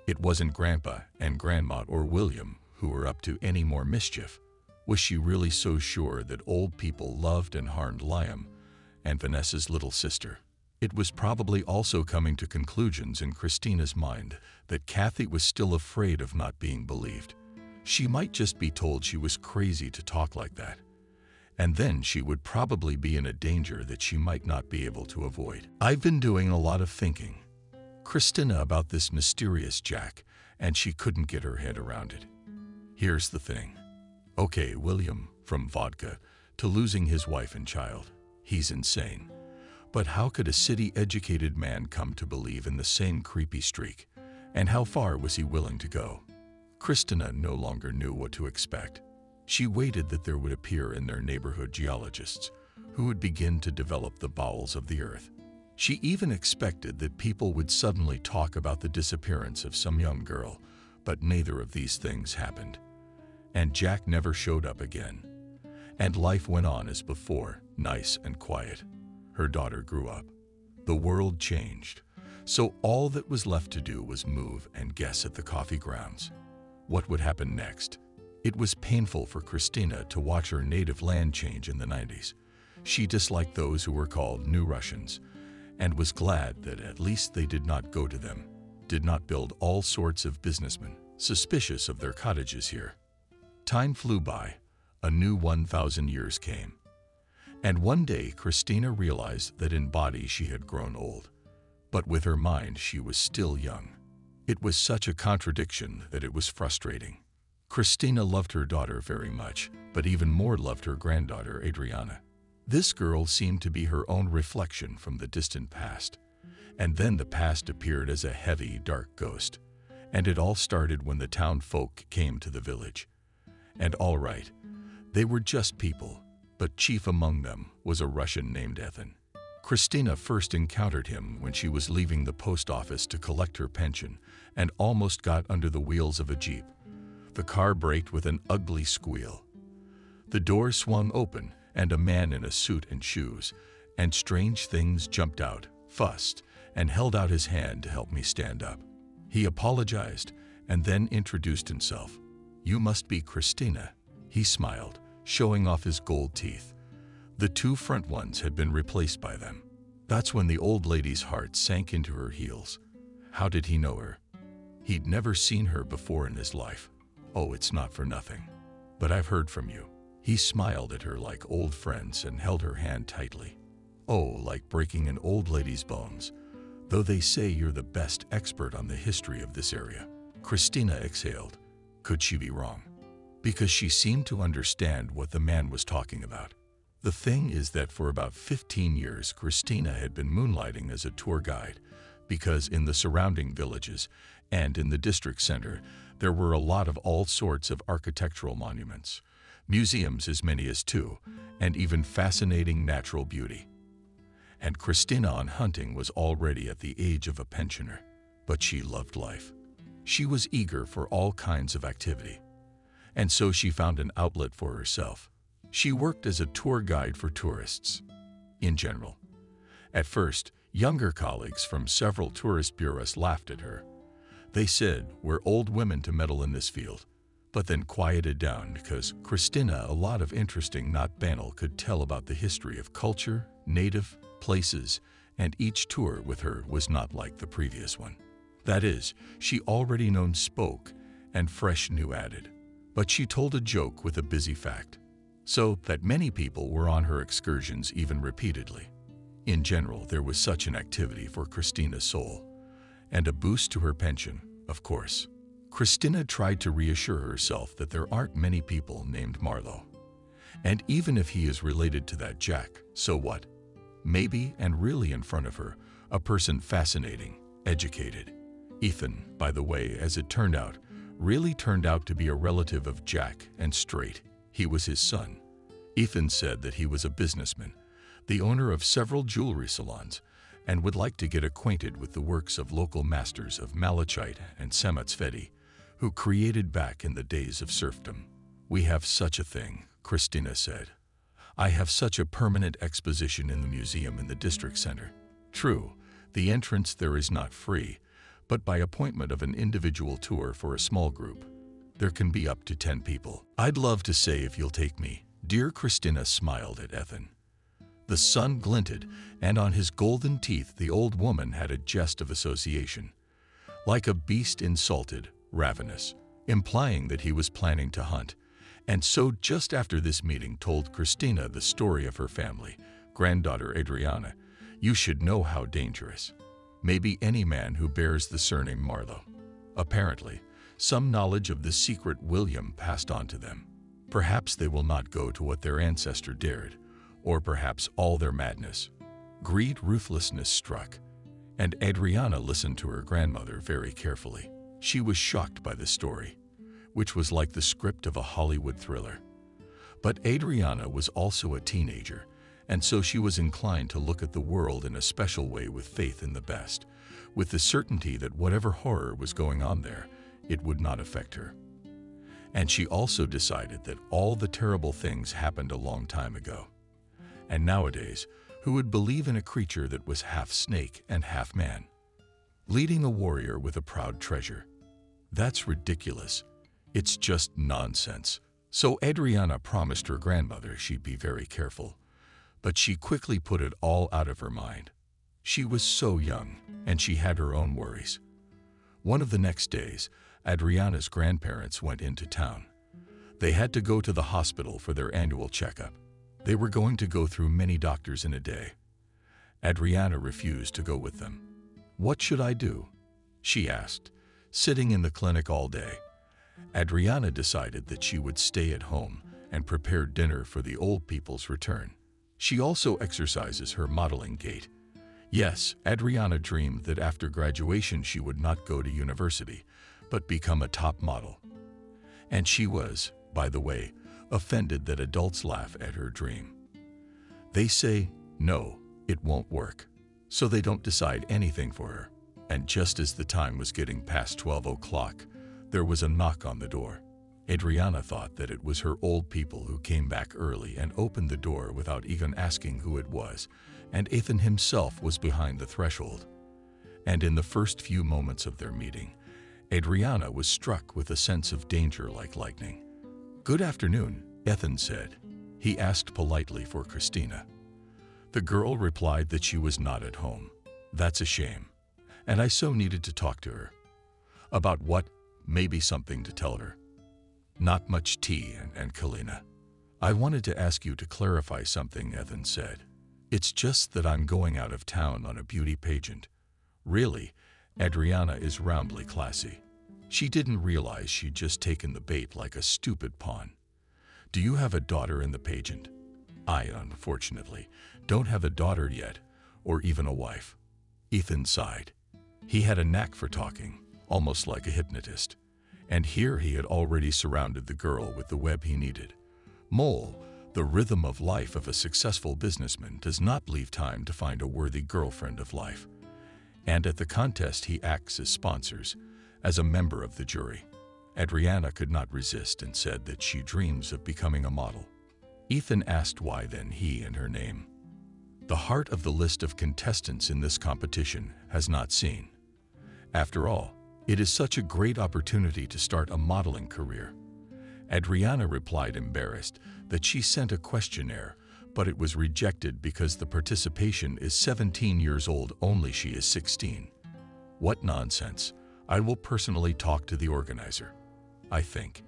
It wasn't Grandpa and Grandma or William who were up to any more mischief. Was she really so sure that old people loved and harmed Liam and Vanessa's little sister? It was probably also coming to conclusions in Christina's mind that Kathy was still afraid of not being believed. She might just be told she was crazy to talk like that, and then she would probably be in a danger that she might not be able to avoid. I've been doing a lot of thinking, Christina, about this mysterious Jack, and she couldn't get her head around it. Here's the thing. Okay, William, from vodka to losing his wife and child. He's insane. But how could a city-educated man come to believe in the same creepy streak? And how far was he willing to go? Christina no longer knew what to expect. She waited that there would appear in their neighborhood geologists, who would begin to develop the bowels of the earth. She even expected that people would suddenly talk about the disappearance of some young girl, but neither of these things happened. And Jack never showed up again. And life went on as before, nice and quiet. Her daughter grew up. The world changed. So all that was left to do was move and guess at the coffee grounds. What would happen next? It was painful for Christina to watch her native land change in the nineties. She disliked those who were called New Russians and was glad that at least they did not go to them, did not build all sorts of businessmen suspicious of their cottages here. Time flew by. A new one thousand years came. And one day Christina realized that in body she had grown old, but with her mind she was still young. It was such a contradiction that it was frustrating. Christina loved her daughter very much, but even more loved her granddaughter Adriana. This girl seemed to be her own reflection from the distant past. And then the past appeared as a heavy, dark ghost. And it all started when the town folk came to the village. And all right, they were just people, but chief among them was a Russian named Ethan. Christina first encountered him when she was leaving the post office to collect her pension and almost got under the wheels of a jeep. The car braked with an ugly squeal. The door swung open and a man in a suit and shoes and strange things jumped out, fussed, and held out his hand to help me stand up. He apologized and then introduced himself. "You must be Christina," he smiled, showing off his gold teeth. The two front ones had been replaced by them. That's when the old lady's heart sank into her heels. How did he know her? He'd never seen her before in his life. "Oh, it's not for nothing, but I've heard from you." He smiled at her like old friends and held her hand tightly. "Oh, like breaking an old lady's bones, though they say you're the best expert on the history of this area." Christina exhaled. Could she be wrong? Because she seemed to understand what the man was talking about. The thing is that for about fifteen years, Christina had been moonlighting as a tour guide, because in the surrounding villages and in the district center, there were a lot of all sorts of architectural monuments, museums as many as two, and even fascinating natural beauty. And Christina on hunting was already at the age of a pensioner, but she loved life. She was eager for all kinds of activity. And so she found an outlet for herself. She worked as a tour guide for tourists, in general. At first, younger colleagues from several tourist bureaus laughed at her. They said, "We're old women to meddle in this field," but then quieted down because Christina a lot of interesting, not banal, could tell about the history of culture, native places, and each tour with her was not like the previous one. That is, she already known spoke and fresh new added. But she told a joke with a busy fact, so that many people were on her excursions even repeatedly. In general, there was such an activity for Christina's soul, and a boost to her pension, of course. Christina tried to reassure herself that there aren't many people named Marlowe. And even if he is related to that Jack, so what? Maybe, and really in front of her, a person fascinating, educated. Ethan, by the way, as it turned out, really turned out to be a relative of Jack and straight. He was his son. Ethan said that he was a businessman, the owner of several jewelry salons, and would like to get acquainted with the works of local masters of malachite and semitzveti, who created back in the days of serfdom. "We have such a thing," Christina said. "I have such a permanent exposition in the museum in the district center." True, the entrance there is not free, but by appointment of an individual tour for a small group. There can be up to ten people. "I'd love to say if you'll take me." Dear Christina smiled at Ethan. The sun glinted, and on his golden teeth the old woman had a jest of association. Like a beast insulted, ravenous, implying that he was planning to hunt. And so just after this meeting told Christina the story of her family, granddaughter Adriana. "You should know how dangerous. Maybe any man who bears the surname Marlowe." Apparently, some knowledge of the secret William passed on to them. Perhaps they will not go to what their ancestor dared, or perhaps all their madness. Greed ruthlessness struck, and Adriana listened to her grandmother very carefully. She was shocked by the story, which was like the script of a Hollywood thriller. But Adriana was also a teenager, and so she was inclined to look at the world in a special way with faith in the best, with the certainty that whatever horror was going on there, it would not affect her. And she also decided that all the terrible things happened a long time ago. And nowadays, who would believe in a creature that was half snake and half man? Leading a warrior with a proud treasure. That's ridiculous. It's just nonsense. So Adriana promised her grandmother she'd be very careful, but she quickly put it all out of her mind. She was so young, and she had her own worries. One of the next days, Adriana's grandparents went into town. They had to go to the hospital for their annual checkup. They were going to go through many doctors in a day. Adriana refused to go with them. "What should I do?" she asked, sitting in the clinic all day. Adriana decided that she would stay at home and prepare dinner for the old people's return. She also exercises her modeling gait. Yes, Adriana dreamed that after graduation she would not go to university, but become a top model. And she was, by the way, offended that adults laugh at her dream. They say, no, it won't work. So they don't decide anything for her. And just as the time was getting past twelve o'clock, there was a knock on the door. Adriana thought that it was her old people who came back early and opened the door without even asking who it was, and Ethan himself was behind the threshold. And in the first few moments of their meeting, Adriana was struck with a sense of danger like lightning. "Good afternoon," Ethan said. He asked politely for Christina. The girl replied that she was not at home. "That's a shame. And I so needed to talk to her." "About what?" "Maybe something to tell her." "Not much tea and, and Kalina. I wanted to ask you to clarify something," Ethan said. "It's just that I'm going out of town on a beauty pageant." "Really?" Adriana is roundly classy. She didn't realize she'd just taken the bait like a stupid pawn. "Do you have a daughter in the pageant?" "I, unfortunately, don't have a daughter yet, or even a wife." Ethan sighed. He had a knack for talking, almost like a hypnotist. And here he had already surrounded the girl with the web he needed. Mole, the rhythm of life of a successful businessman does not leave time to find a worthy girlfriend of life. And at the contest he acts as sponsors, as a member of the jury. Adriana could not resist and said that she dreams of becoming a model. Ethan asked why then he and her name. The heart of the list of contestants in this competition has not seen. After all, it is such a great opportunity to start a modeling career. Adriana replied embarrassed that she sent a questionnaire, but it was rejected because the participation is seventeen years old only. She is sixteen. "What nonsense. I will personally talk to the organizer, I think."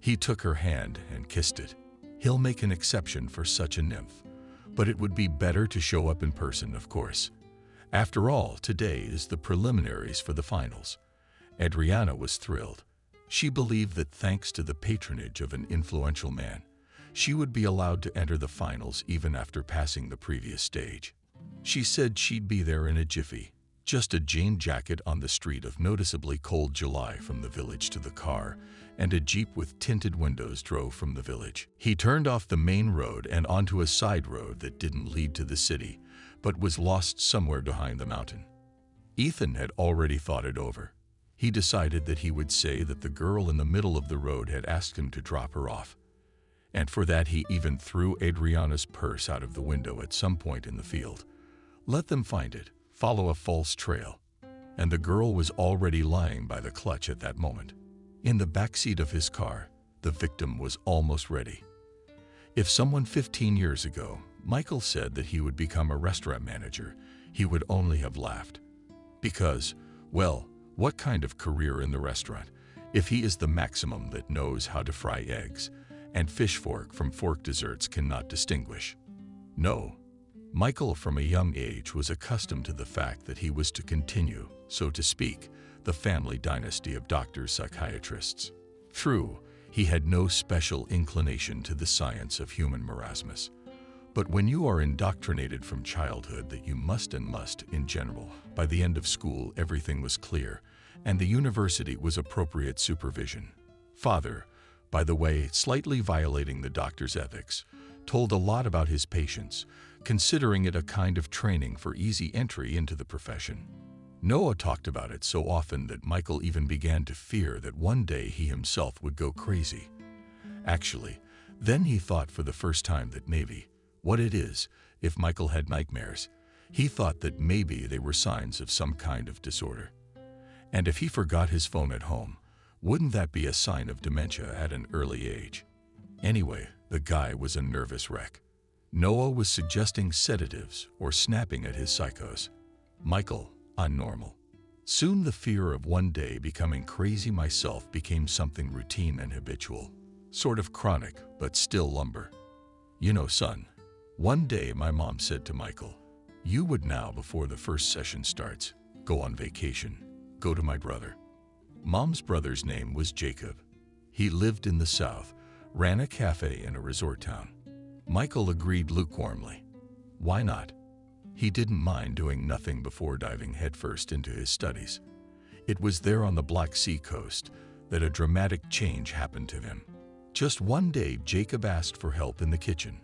He took her hand and kissed it. "He'll make an exception for such a nymph, but it would be better to show up in person, of course. After all, today is the preliminaries for the finals." Adriana was thrilled. She believed that thanks to the patronage of an influential man, she would be allowed to enter the finals even after passing the previous stage. She said she'd be there in a jiffy, just a jean jacket on the street of noticeably cold July from the village to the car, and a jeep with tinted windows drove from the village. He turned off the main road and onto a side road that didn't lead to the city, but was lost somewhere behind the mountain. Ethan had already thought it over. He decided that he would say that the girl in the middle of the road had asked him to drop her off. And for that he even threw Adriana's purse out of the window at some point in the field. Let them find it, follow a false trail. And the girl was already lying by the clutch at that moment. In the backseat of his car, the victim was almost ready. If someone fifteen years ago, Michael said that he would become a restaurant manager, he would only have laughed. Because, well, what kind of career in the restaurant, if he is the maximum that knows how to fry eggs, and fish fork from fork desserts cannot distinguish. No. Michael from a young age was accustomed to the fact that he was to continue, so to speak, the family dynasty of doctors, psychiatrists. True, He had no special inclination to the science of human marasmus. But when you are indoctrinated from childhood that you must and must, in general, by the end of school everything was clear, and the university was appropriate supervision. Father, by the way, slightly violating the doctor's ethics, told a lot about his patients, considering it a kind of training for easy entry into the profession. Noah talked about it so often that Michael even began to fear that one day he himself would go crazy. Actually, then he thought for the first time that maybe, what it is, if Michael had nightmares, he thought that maybe they were signs of some kind of disorder. And if he forgot his phone at home, wouldn't that be a sign of dementia at an early age? Anyway, the guy was a nervous wreck. Noah was suggesting sedatives or snapping at his psychos. Michael, on normal. Soon the fear of one day becoming crazy myself became something routine and habitual. Sort of chronic, but still lumber. You know, son, one day my mom said to Michael, you would now, before the first session starts, go on vacation. Go to my brother. Mom's brother's name was Jacob. He lived in the South, ran a cafe in a resort town. Michael agreed lukewarmly. Why not? He didn't mind doing nothing before diving headfirst into his studies. It was there on the Black Sea coast that a dramatic change happened to him. Just one day, Jacob asked for help in the kitchen.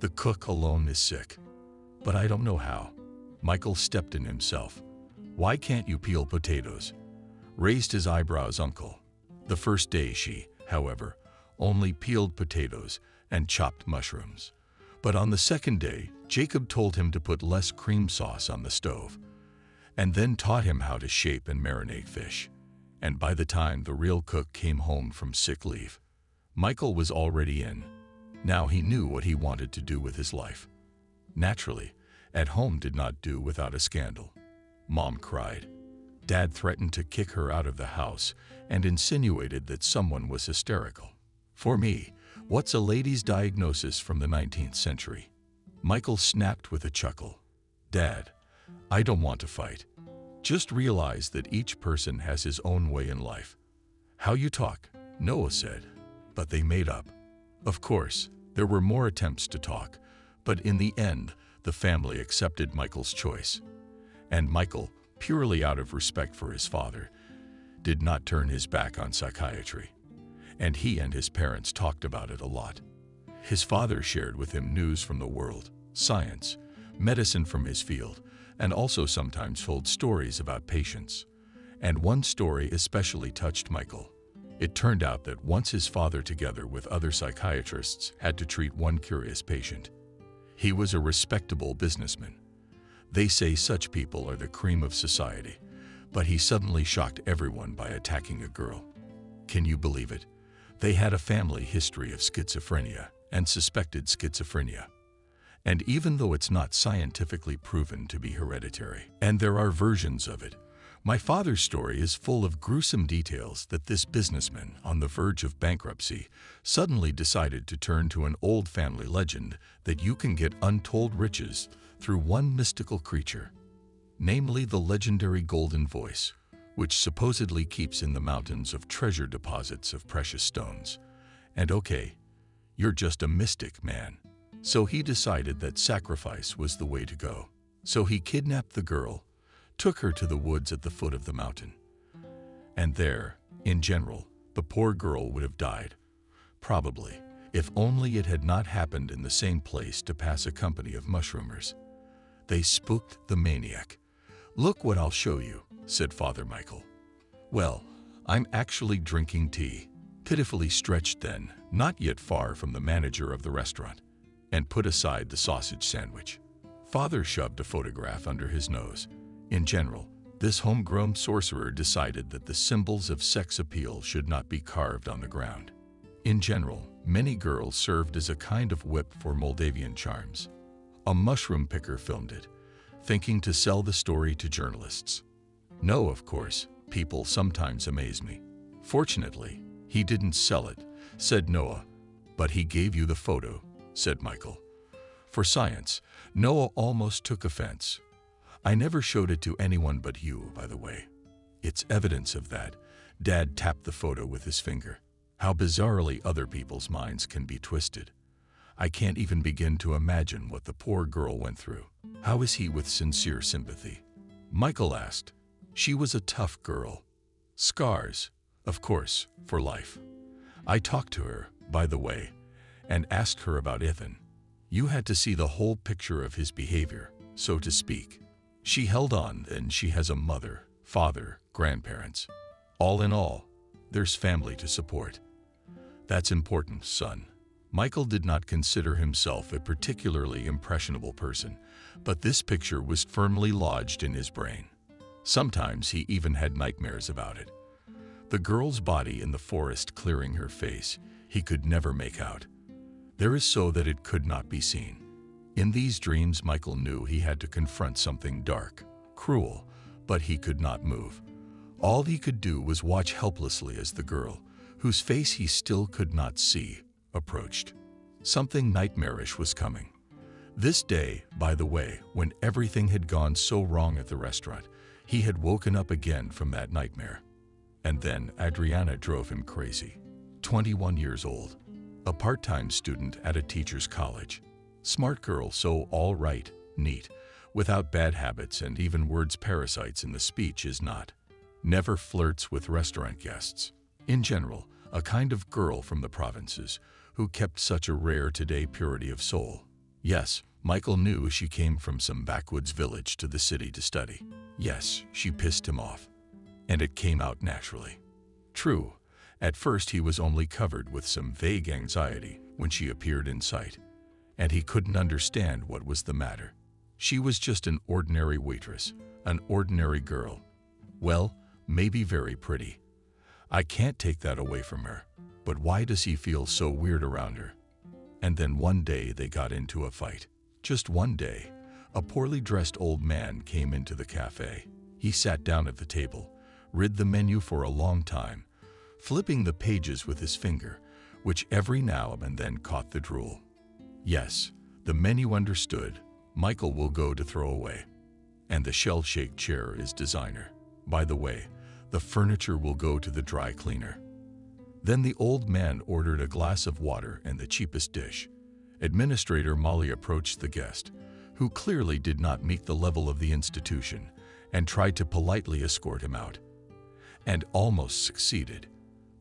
The cook alone is sick, but I don't know how. Michael stepped in himself. Why can't you peel potatoes? Raised his eyebrows uncle. The first day she, however, only peeled potatoes and chopped mushrooms. But on the second day, Jacob told him to put less cream sauce on the stove, and then taught him how to shape and marinate fish. And by the time the real cook came home from sick leave, Michael was already in. Now he knew what he wanted to do with his life. Naturally, at home did not do without a scandal. Mom cried. Dad threatened to kick her out of the house and insinuated that someone was hysterical. For me, what's a lady's diagnosis from the nineteenth century? Michael snapped with a chuckle. Dad, I don't want to fight. Just realize that each person has his own way in life. How you talk, Noah said, but they made up. Of course, there were more attempts to talk, but in the end, the family accepted Michael's choice. And Michael, purely out of respect for his father, did not turn his back on psychiatry. And he and his parents talked about it a lot. His father shared with him news from the world, science, medicine from his field, and also sometimes told stories about patients. And one story especially touched Michael. It turned out that once his father, together with other psychiatrists, had to treat one curious patient. He was a respectable businessman. They say such people are the cream of society, but he suddenly shocked everyone by attacking a girl. Can you believe it? They had a family history of schizophrenia and suspected schizophrenia. And even though it's not scientifically proven to be hereditary, and there are versions of it, my father's story is full of gruesome details that this businessman on the verge of bankruptcy suddenly decided to turn to an old family legend that you can get untold riches through one mystical creature, namely the legendary golden voice, which supposedly keeps in the mountains of treasure deposits of precious stones. And okay, you're just a mystic, man. So he decided that sacrifice was the way to go. So he kidnapped the girl, took her to the woods at the foot of the mountain. And there, in general, the poor girl would have died. Probably, if only it had not happened in the same place to pass a company of mushroomers. They spooked the maniac. Look what I'll show you, said Father Michael. Well, I'm actually drinking tea. Pitifully stretched then, not yet far from the manager of the restaurant, and put aside the sausage sandwich. Father shoved a photograph under his nose. In general, this homegrown sorcerer decided that the symbols of sex appeal should not be carved on the ground. In general, many girls served as a kind of whip for Moldavian charms. A mushroom picker filmed it, thinking to sell the story to journalists. No, of course, people sometimes amaze me. Fortunately, he didn't sell it, said Noah. But he gave you the photo, said Michael. For science, Noah almost took offense. I never showed it to anyone but you, by the way. It's evidence of that. Dad tapped the photo with his finger. How bizarrely other people's minds can be twisted. I can't even begin to imagine what the poor girl went through. How is he with sincere sympathy? Michael asked. She was a tough girl. Scars, of course, for life. I talked to her, by the way, and asked her about Ethan. You had to see the whole picture of his behavior, so to speak. She held on, and she has a mother, father, grandparents. All in all, there's family to support. That's important, son. Michael did not consider himself a particularly impressionable person, but this picture was firmly lodged in his brain. Sometimes he even had nightmares about it. The girl's body in the forest clearing her face, he could never make out. There is so that it could not be seen. In these dreams, Michael knew he had to confront something dark, cruel, but he could not move. All he could do was watch helplessly as the girl, whose face he still could not see, approached. Something nightmarish was coming. This day, by the way, when everything had gone so wrong at the restaurant, he had woken up again from that nightmare. And then Adriana drove him crazy. twenty-one years old, a part-time student at a teacher's college. Smart girl, so all right, neat, without bad habits and even words parasites in the speech is not. Never flirts with restaurant guests. In general, a kind of girl from the provinces, who kept such a rare today purity of soul. Yes, Michael knew she came from some backwoods village to the city to study. Yes, she pissed him off. And it came out naturally. True, at first he was only covered with some vague anxiety when she appeared in sight, and he couldn't understand what was the matter. She was just an ordinary waitress, an ordinary girl. Well, maybe very pretty. I can't take that away from her, but why does he feel so weird around her? And then one day they got into a fight. Just one day, a poorly dressed old man came into the cafe. He sat down at the table, read the menu for a long time, flipping the pages with his finger, which every now and then caught the drool. Yes, the menu understood. Michael will go to throw away. And the shell-shaped chair is designer. By the way, the furniture will go to the dry cleaner. Then the old man ordered a glass of water and the cheapest dish. Administrator Molly approached the guest, who clearly did not meet the level of the institution, and tried to politely escort him out. And almost succeeded.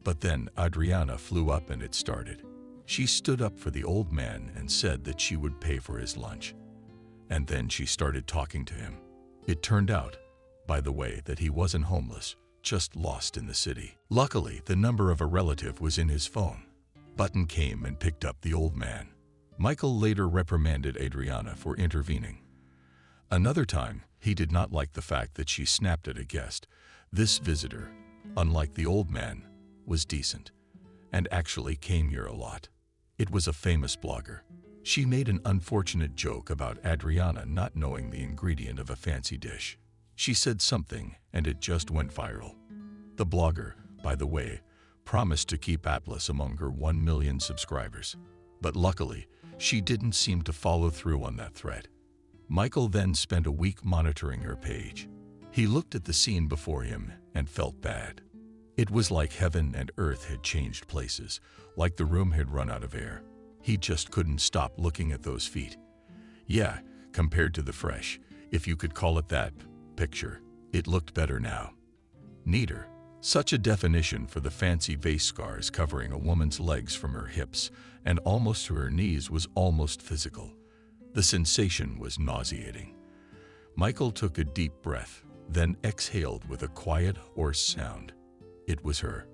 But then Adriana flew up and it started. She stood up for the old man and said that she would pay for his lunch. And then she started talking to him. It turned out, by the way, that he wasn't homeless, just lost in the city. Luckily, the number of a relative was in his phone. Button came and picked up the old man. Michael later reprimanded Adriana for intervening. Another time, he did not like the fact that she snapped at a guest. This visitor, unlike the old man, was decent and actually came here a lot. It was a famous blogger. She made an unfortunate joke about Adriana not knowing the ingredient of a fancy dish. She said something, and it just went viral. The blogger, by the way, promised to keep Atlas among her one million subscribers. But luckily, she didn't seem to follow through on that threat. Michael then spent a week monitoring her page. He looked at the scene before him and felt bad. It was like heaven and earth had changed places, like the room had run out of air. He just couldn't stop looking at those feet. Yeah, compared to the fresh, if you could call it that, picture, it looked better now. Neater. Such a definition for the fancy vase scars covering a woman's legs from her hips and almost to her knees was almost physical. The sensation was nauseating. Michael took a deep breath, then exhaled with a quiet, hoarse sound. It was her.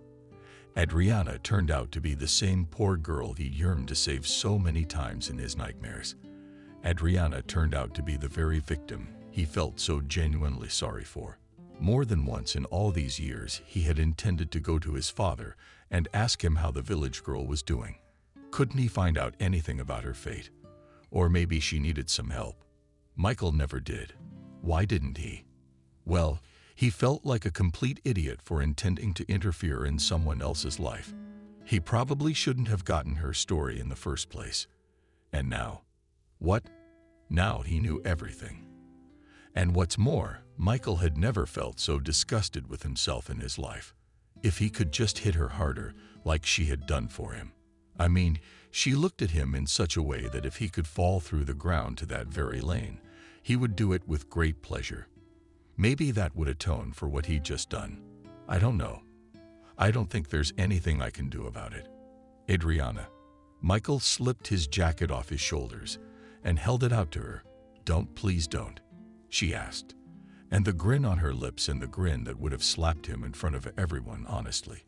Adriana turned out to be the same poor girl he yearned to save so many times in his nightmares. Adriana turned out to be the very victim he felt so genuinely sorry for. More than once in all these years, he had intended to go to his father and ask him how the village girl was doing. Couldn't he find out anything about her fate? Or maybe she needed some help. Michael never did. Why didn't he? Well, he felt like a complete idiot for intending to interfere in someone else's life. He probably shouldn't have gotten her story in the first place. And now, what? Now he knew everything. And what's more, Michael had never felt so disgusted with himself in his life. If he could just hit her harder, like she had done for him. I mean, she looked at him in such a way that if he could fall through the ground to that very lane, he would do it with great pleasure. Maybe that would atone for what he'd just done. I don't know. I don't think there's anything I can do about it. Adriana. Michael slipped his jacket off his shoulders and held it out to her. Don't, please don't, she asked. And the grin on her lips and the grin that would have slapped him in front of everyone, honestly.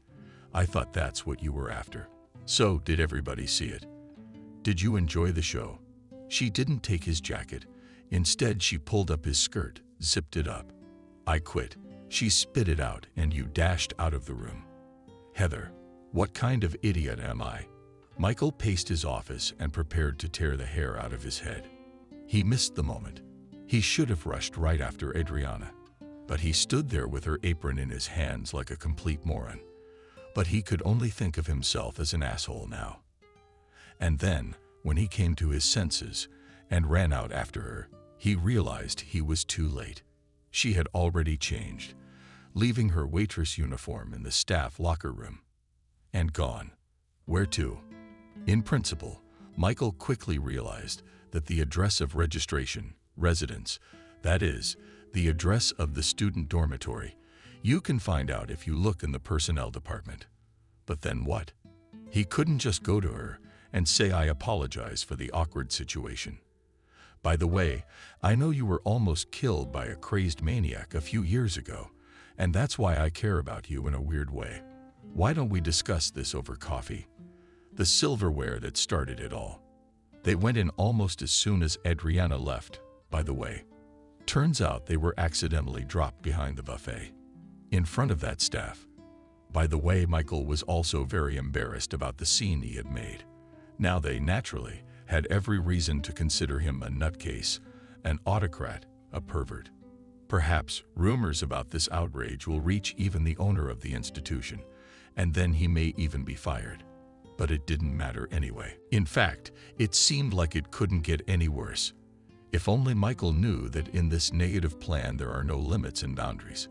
I thought that's what you were after. So, did everybody see it? Did you enjoy the show? She didn't take his jacket. Instead, she pulled up his skirt, zipped it up. I quit. She spit it out, and you dashed out of the room. Heather, what kind of idiot am I? Michael paced his office and prepared to tear the hair out of his head. He missed the moment. He should have rushed right after Adriana. But he stood there with her apron in his hands like a complete moron. But he could only think of himself as an asshole now. And then, when he came to his senses and ran out after her, he realized he was too late. She had already changed, leaving her waitress uniform in the staff locker room. And gone. Where to? In principle, Michael quickly realized that the address of registration, residence, that is, the address of the student dormitory, you can find out if you look in the personnel department. But then what? He couldn't just go to her and say, I apologize for the awkward situation. By the way, I know you were almost killed by a crazed maniac a few years ago, and that's why I care about you in a weird way. Why don't we discuss this over coffee? The silverware that started it all. They went in almost as soon as Adriana left, by the way. Turns out they were accidentally dropped behind the buffet. In front of that staff. By the way, Michael was also very embarrassed about the scene he had made. Now they naturally had every reason to consider him a nutcase, an autocrat, a pervert. Perhaps rumors about this outrage will reach even the owner of the institution, and then he may even be fired. But it didn't matter anyway. In fact, it seemed like it couldn't get any worse. If only Michael knew that in this negative plan there are no limits and boundaries.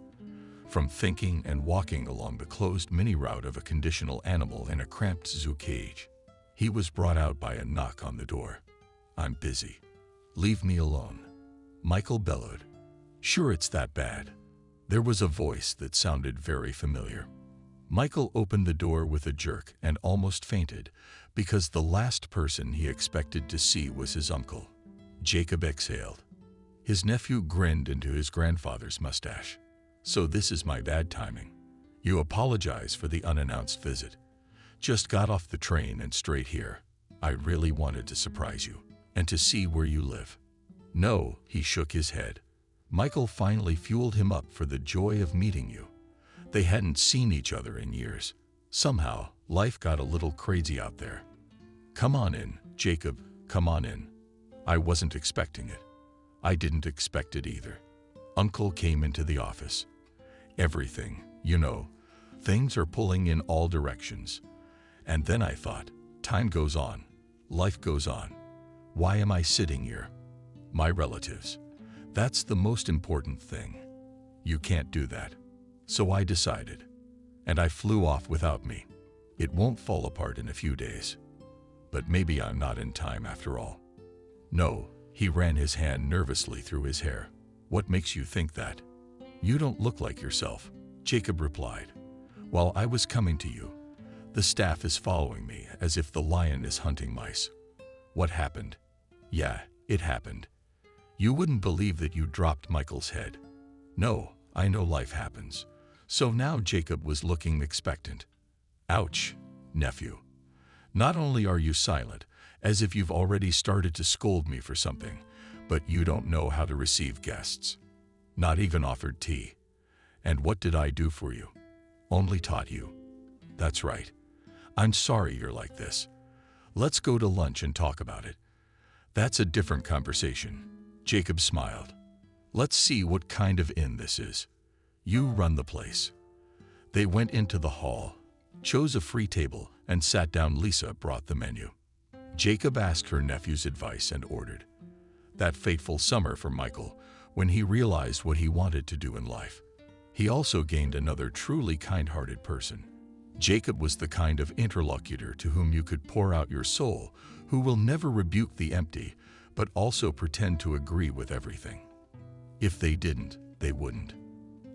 From thinking and walking along the closed mini-route of a conditional animal in a cramped zoo cage, he was brought out by a knock on the door. I'm busy. Leave me alone. Michael bellowed. Sure, it's that bad. There was a voice that sounded very familiar. Michael opened the door with a jerk and almost fainted because the last person he expected to see was his uncle. Jacob exhaled. His nephew grinned into his grandfather's mustache. So this is my bad timing. You apologize for the unannounced visit. Just got off the train and straight here. I really wanted to surprise you and to see where you live. No, he shook his head. Michael finally fueled him up for the joy of meeting you. They hadn't seen each other in years. Somehow, life got a little crazy out there. Come on in, Jacob, come on in. I wasn't expecting it. I didn't expect it either. Uncle came into the office. Everything, you know, things are pulling in all directions. And then I thought, time goes on, life goes on. Why am I sitting here? My relatives. That's the most important thing. You can't do that. So I decided. And I flew off without me. It won't fall apart in a few days. But maybe I'm not in time after all. No, he ran his hand nervously through his hair. What makes you think that? You don't look like yourself, Jacob replied. While I was coming to you, the staff is following me as if the lion is hunting mice. What happened? Yeah, it happened. You wouldn't believe that you dropped Michael's head. No, I know life happens. So now Jacob was looking expectant. Ouch, nephew. Not only are you silent, as if you've already started to scold me for something, but you don't know how to receive guests. Not even offered tea. And what did I do for you? Only taught you. That's right. I'm sorry you're like this. Let's go to lunch and talk about it. That's a different conversation. Jacob smiled. Let's see what kind of inn this is. You run the place. They went into the hall, chose a free table, and sat down. Lisa brought the menu. Jacob asked her nephew's advice and ordered. That fateful summer for Michael, when he realized what he wanted to do in life. He also gained another truly kind-hearted person. Jacob was the kind of interlocutor to whom you could pour out your soul, who will never rebuke the empty, but also pretend to agree with everything. If they didn't, they wouldn't.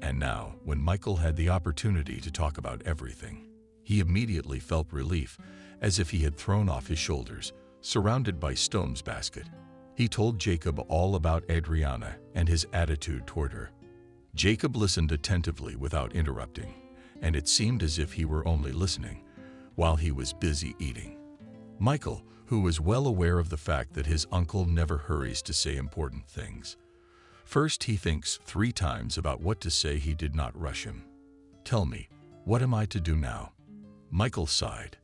And now, when Michael had the opportunity to talk about everything, he immediately felt relief, as if he had thrown off his shoulders, surrounded by Stone's basket. He told Jacob all about Adriana and his attitude toward her. Jacob listened attentively without interrupting, and it seemed as if he were only listening, while he was busy eating. Michael, who was well aware of the fact that his uncle never hurries to say important things, first he thinks three times about what to say. He did not rush him. "Tell me, what am I to do now?" Michael sighed.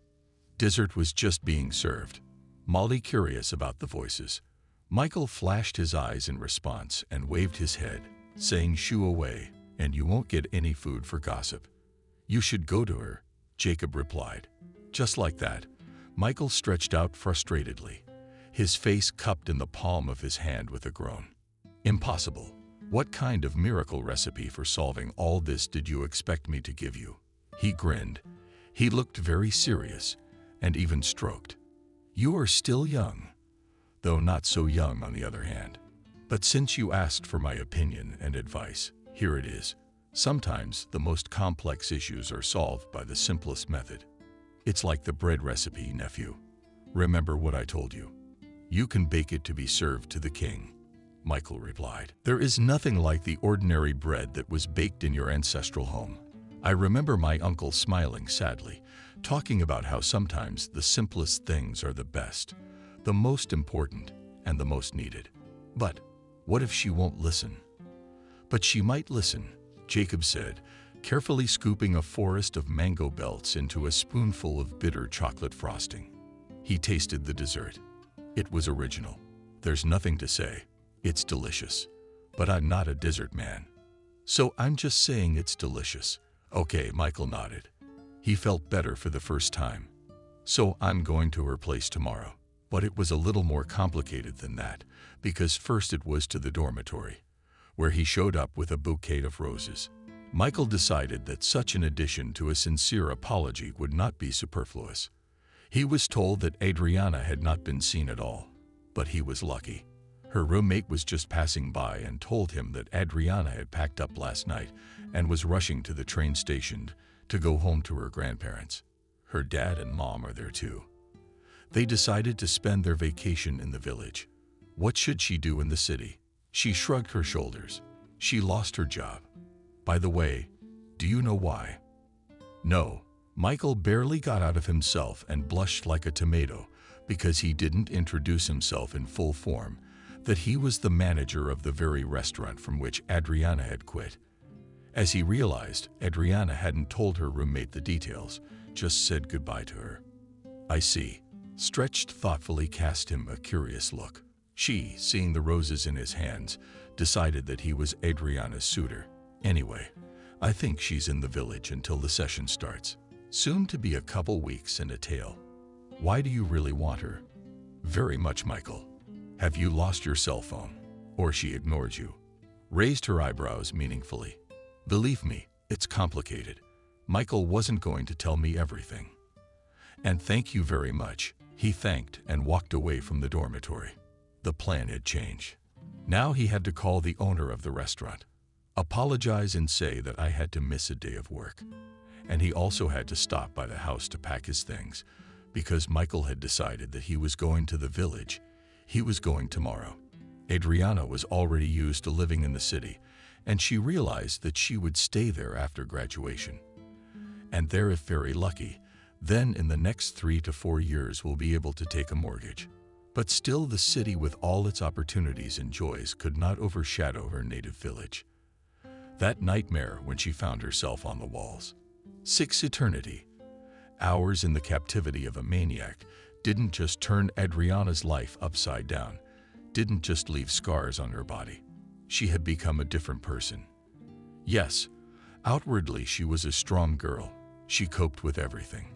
Dessert was just being served. Molly curious about the voices. Michael flashed his eyes in response and waved his head, saying, "Shoo away, and you won't get any food for gossip. You should go to her," Jacob replied. Just like that, Michael stretched out frustratedly, his face cupped in the palm of his hand with a groan. "Impossible. What kind of miracle recipe for solving all this did you expect me to give you?" He grinned. He looked very serious, and even stroked. "You are still young, though not so young on the other hand. But since you asked for my opinion and advice, here it is. Sometimes the most complex issues are solved by the simplest method. It's like the bread recipe, nephew. Remember what I told you. You can bake it to be served to the king," Michael replied. "There is nothing like the ordinary bread that was baked in your ancestral home. I remember my uncle smiling sadly, talking about how sometimes the simplest things are the best, the most important, and the most needed. But what if she won't listen?" "But she might listen," Jacob said, carefully scooping a forest of mango belts into a spoonful of bitter chocolate frosting. He tasted the dessert. It was original. "There's nothing to say. It's delicious. But I'm not a dessert man. So I'm just saying it's delicious." "Okay," Michael nodded. He felt better for the first time. "So I'm going to her place tomorrow." But it was a little more complicated than that, because first it was to the dormitory, where he showed up with a bouquet of roses. Michael decided that such an addition to a sincere apology would not be superfluous. He was told that Adriana had not been seen at all, but he was lucky. Her roommate was just passing by and told him that Adriana had packed up last night and was rushing to the train station to go home to her grandparents. Her dad and mom are there too. They decided to spend their vacation in the village. What should she do in the city? She shrugged her shoulders. She lost her job. "By the way, do you know why?" "No." Michael barely got out of himself and blushed like a tomato because he didn't introduce himself in full form, that he was the manager of the very restaurant from which Adriana had quit. As he realized, Adriana hadn't told her roommate the details, just said goodbye to her. "I see." Stretched thoughtfully cast him a curious look. She, seeing the roses in his hands, decided that he was Adriana's suitor. "Anyway, I think she's in the village until the session starts. Soon to be a couple weeks and a tale." "Why do you really want her?" "Very much, Michael." "Have you lost your cell phone? Or she ignored you?" Raised her eyebrows meaningfully. "Believe me, it's complicated. Michael wasn't going to tell me everything. And thank you very much." He thanked and walked away from the dormitory. The plan had changed. Now he had to call the owner of the restaurant, apologize and say that I had to miss a day of work. And he also had to stop by the house to pack his things, because Michael had decided that he was going to the village. He was going tomorrow. Adriana was already used to living in the city, and she realized that she would stay there after graduation. And there, if very lucky, then in the next three to four years we'll be able to take a mortgage. But still, the city with all its opportunities and joys could not overshadow her native village. That nightmare when she found herself on the walls. Six eternity. Hours in the captivity of a maniac didn't just turn Adriana's life upside down, didn't just leave scars on her body. She had become a different person. Yes, outwardly she was a strong girl. She coped with everything.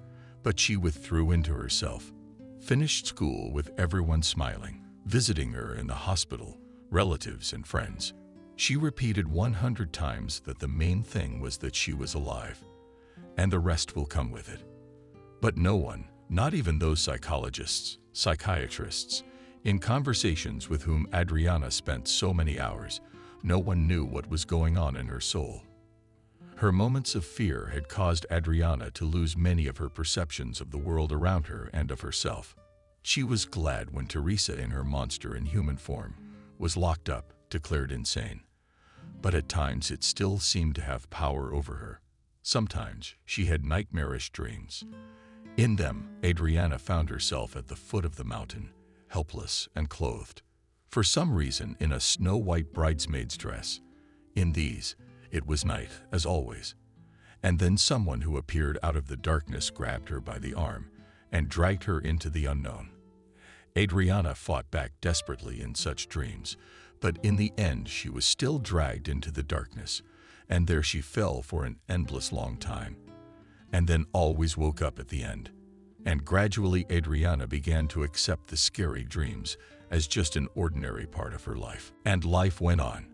But she withdrew into herself, finished school with everyone smiling, visiting her in the hospital, relatives and friends. She repeated one hundred times that the main thing was that she was alive, and the rest will come with it. But no one, not even those psychologists, psychiatrists, in conversations with whom Adriana spent so many hours, no one knew what was going on in her soul. Her moments of fear had caused Adriana to lose many of her perceptions of the world around her and of herself. She was glad when Teresa, in her monster in human form, was locked up, declared insane. But at times it still seemed to have power over her. Sometimes she had nightmarish dreams. In them, Adriana found herself at the foot of the mountain, helpless and clothed, for some reason, in a snow-white bridesmaid's dress. In these, it was night, as always. And then someone who appeared out of the darkness grabbed her by the arm and dragged her into the unknown. Adriana fought back desperately in such dreams, but in the end she was still dragged into the darkness, and there she fell for an endless long time, and then always woke up at the end. And gradually Adriana began to accept the scary dreams as just an ordinary part of her life. And life went on.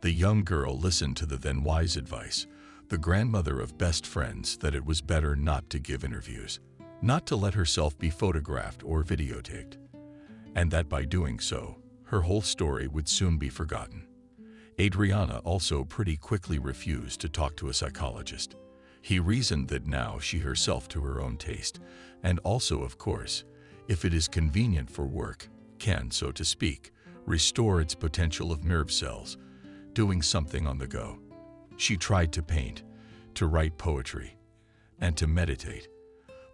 The young girl listened to the then-wise advice, the grandmother of best friends, that it was better not to give interviews, not to let herself be photographed or videotaped, and that by doing so, her whole story would soon be forgotten. Adriana also pretty quickly refused to talk to a psychologist. He reasoned that now she herself to her own taste, and also, of course, if it is convenient for work, can, so to speak, restore its potential of nerve cells, doing something on the go. She tried to paint, to write poetry, and to meditate,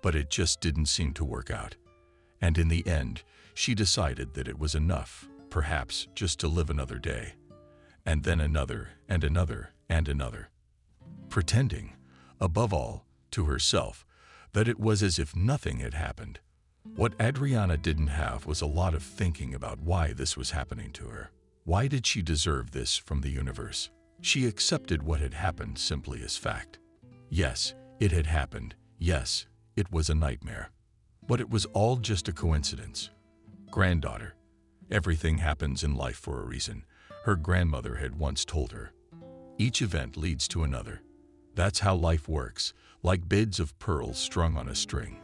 but it just didn't seem to work out. And in the end, she decided that it was enough, perhaps just to live another day, and then another, and another, and another. Pretending, above all, to herself, that it was as if nothing had happened. What Adriana didn't have was a lot of thinking about why this was happening to her. Why did she deserve this from the universe? She accepted what had happened simply as fact. Yes, it had happened. Yes, it was a nightmare. But it was all just a coincidence. Granddaughter. Everything happens in life for a reason, her grandmother had once told her. Each event leads to another. That's how life works, like beads of pearls strung on a string.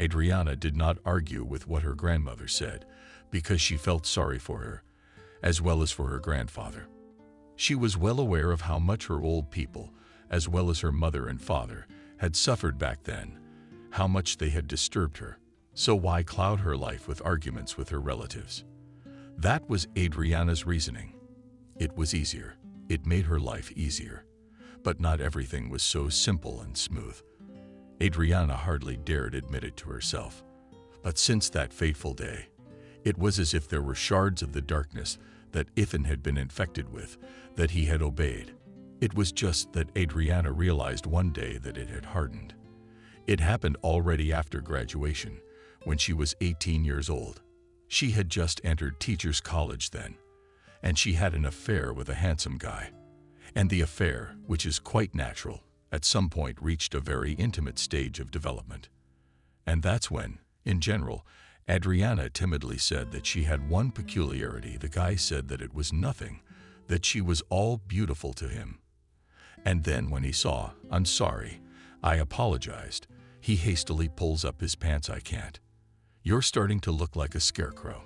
Adriana did not argue with what her grandmother said, because she felt sorry for her, as well as for her grandfather. She was well aware of how much her old people, as well as her mother and father, had suffered back then, how much they had disturbed her. So why cloud her life with arguments with her relatives? That was Adriana's reasoning. It was easier. It made her life easier. But not everything was so simple and smooth. Adriana hardly dared admit it to herself. But since that fateful day, it was as if there were shards of the darkness that Ethan had been infected with, that he had obeyed. It was just that Adriana realized one day that it had hardened. It happened already after graduation, when she was eighteen years old. She had just entered teacher's college then, and she had an affair with a handsome guy. And the affair, which is quite natural, at some point reached a very intimate stage of development. And that's when, in general, Adriana timidly said that she had one peculiarity. The guy said that it was nothing, that she was all beautiful to him. And then when he saw, "I'm sorry, I apologized," he hastily pulls up his pants. "I can't. You're starting to look like a scarecrow."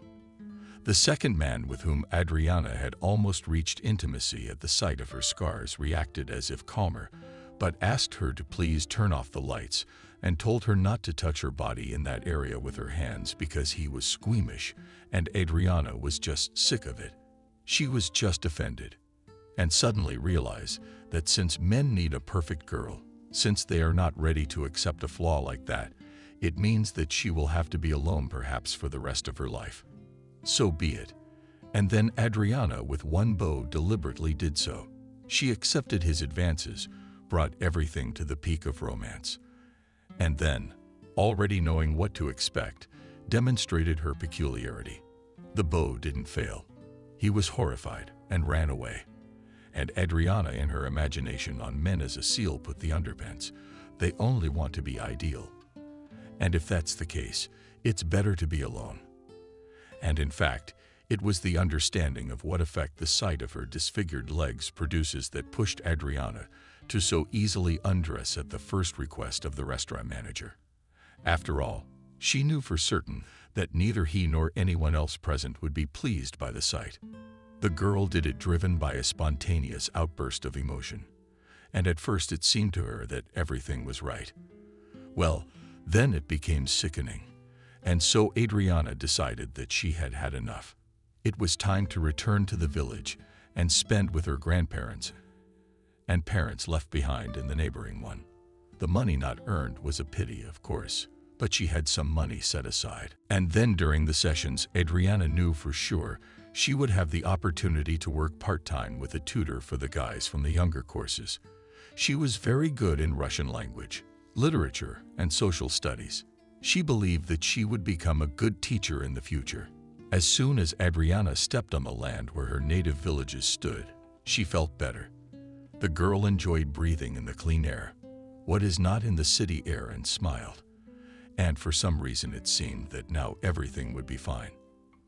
The second man, with whom Adriana had almost reached intimacy, at the sight of her scars reacted as if calmer, but asked her to please turn off the lights and told her not to touch her body in that area with her hands because he was squeamish, and Adriana was just sick of it. She was just offended, and suddenly realized that since men need a perfect girl, since they are not ready to accept a flaw like that, it means that she will have to be alone perhaps for the rest of her life. So be it. And then Adriana, with one bow, deliberately did so. She accepted his advances, brought everything to the peak of romance, and then, already knowing what to expect, demonstrated her peculiarity. The beau didn't fail. He was horrified and ran away. And Adriana, in her imagination, on men as a seal put the underpants. They only want to be ideal. And if that's the case, it's better to be alone. And in fact, It was the understanding of what effect the sight of her disfigured legs produces that pushed Adriana to so easily undress at the first request of the restaurant manager. After all, she knew for certain that neither he nor anyone else present would be pleased by the sight. The girl did it driven by a spontaneous outburst of emotion, and at first it seemed to her that everything was right. Well, then it became sickening, and so Adriana decided that she had had enough. It was time to return to the village and spend with her grandparents and parents left behind in the neighboring one. The money not earned was a pity, of course, but she had some money set aside. And then during the sessions, Adriana knew for sure she would have the opportunity to work part-time with a tutor for the guys from the younger courses. She was very good in Russian language, literature, and social studies. She believed that she would become a good teacher in the future. As soon as Adriana stepped on the land where her native villages stood, she felt better. The girl enjoyed breathing in the clean air, what is not in the city air, and smiled. And for some reason it seemed that now everything would be fine.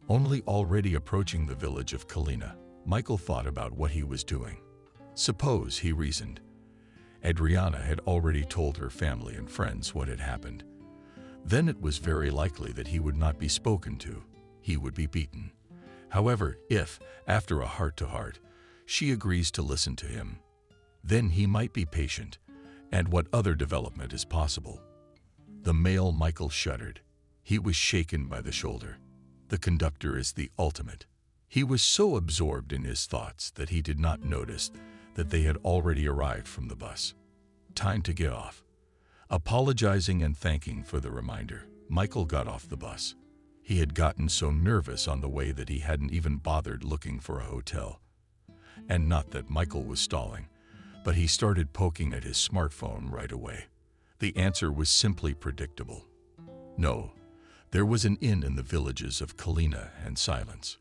Only already approaching the village of Kalina, Michael thought about what he was doing. Suppose, he reasoned, Adriana had already told her family and friends what had happened. Then it was very likely that he would not be spoken to. He would be beaten. However, if, after a heart-to-heart, she agrees to listen to him, then he might be patient, and what other development is possible? The male Michael shuddered. He was shaken by the shoulder. The conductor is the ultimate. He was so absorbed in his thoughts that he did not notice that they had already arrived from the bus. Time to get off. Apologizing and thanking for the reminder, Michael got off the bus. He had gotten so nervous on the way that he hadn't even bothered looking for a hotel. And not that Michael was stalling, but he started poking at his smartphone right away. The answer was simply predictable. No, there was an inn in the villages of Kalina and Silence.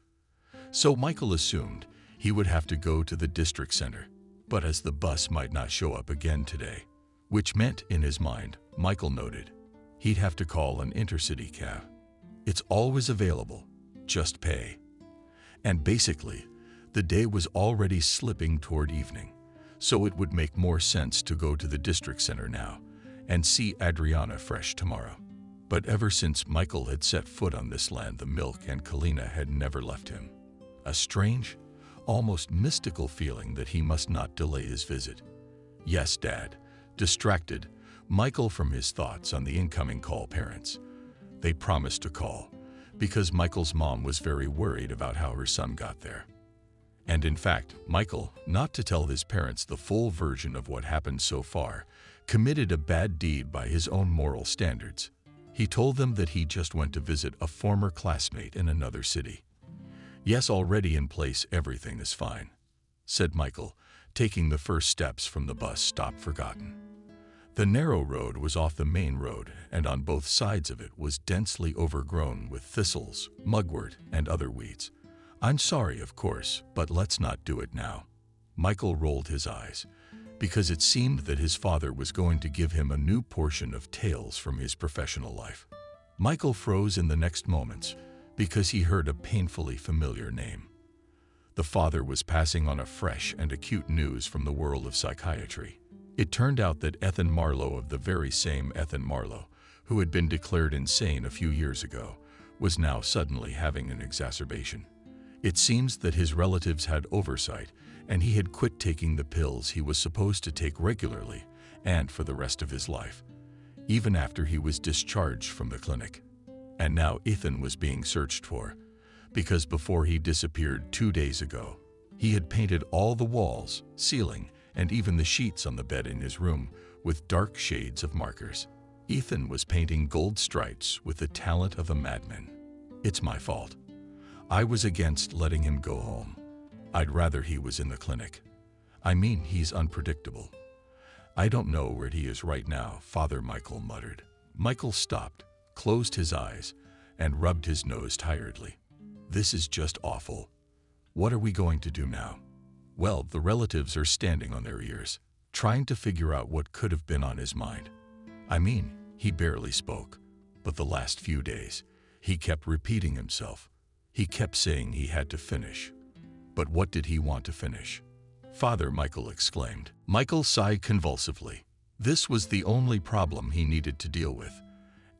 So Michael assumed he would have to go to the district center, but as the bus might not show up again today, which meant, in his mind, Michael noted, he'd have to call an intercity cab. It's always available, just pay. And basically, the day was already slipping toward evening, so it would make more sense to go to the district center now and see Adriana fresh tomorrow. But ever since Michael had set foot on this land, the milk and Kalina had never left him. A strange, almost mystical feeling that he must not delay his visit. Yes, Dad. Distracted, Michael from his thoughts on the incoming call parents. They promised to call, because Michael's mom was very worried about how her son got there. And in fact, Michael, not to tell his parents the full version of what happened so far, committed a bad deed by his own moral standards. He told them that he just went to visit a former classmate in another city. Yes, already in place, everything is fine, said Michael, taking the first steps from the bus stop forgotten. The narrow road was off the main road, and on both sides of it was densely overgrown with thistles, mugwort, and other weeds. I'm sorry, of course, but let's not do it now. Michael rolled his eyes, because it seemed that his father was going to give him a new portion of tales from his professional life. Michael froze in the next moments, because he heard a painfully familiar name. The father was passing on a fresh and acute news from the world of psychiatry. It turned out that Ethan Marlowe, of the very same Ethan Marlowe who had been declared insane a few years ago, was now suddenly having an exacerbation. It seems that his relatives had oversight, and he had quit taking the pills he was supposed to take regularly and for the rest of his life, even after he was discharged from the clinic. And now Ethan was being searched for, because before he disappeared two days ago, he had painted all the walls, ceiling, and even the sheets on the bed in his room with dark shades of markers. Ethan was painting gold stripes with the talent of a madman. It's my fault. I was against letting him go home. I'd rather he was in the clinic. I mean, he's unpredictable. I don't know where he is right now, Father Michael muttered. Michael stopped, closed his eyes, and rubbed his nose tiredly. This is just awful. What are we going to do now? Well, the relatives are standing on their ears, trying to figure out what could have been on his mind. I mean, he barely spoke, but the last few days, he kept repeating himself. He kept saying he had to finish. But what did he want to finish? Father, Michael exclaimed. Michael sighed convulsively. This was the only problem he needed to deal with.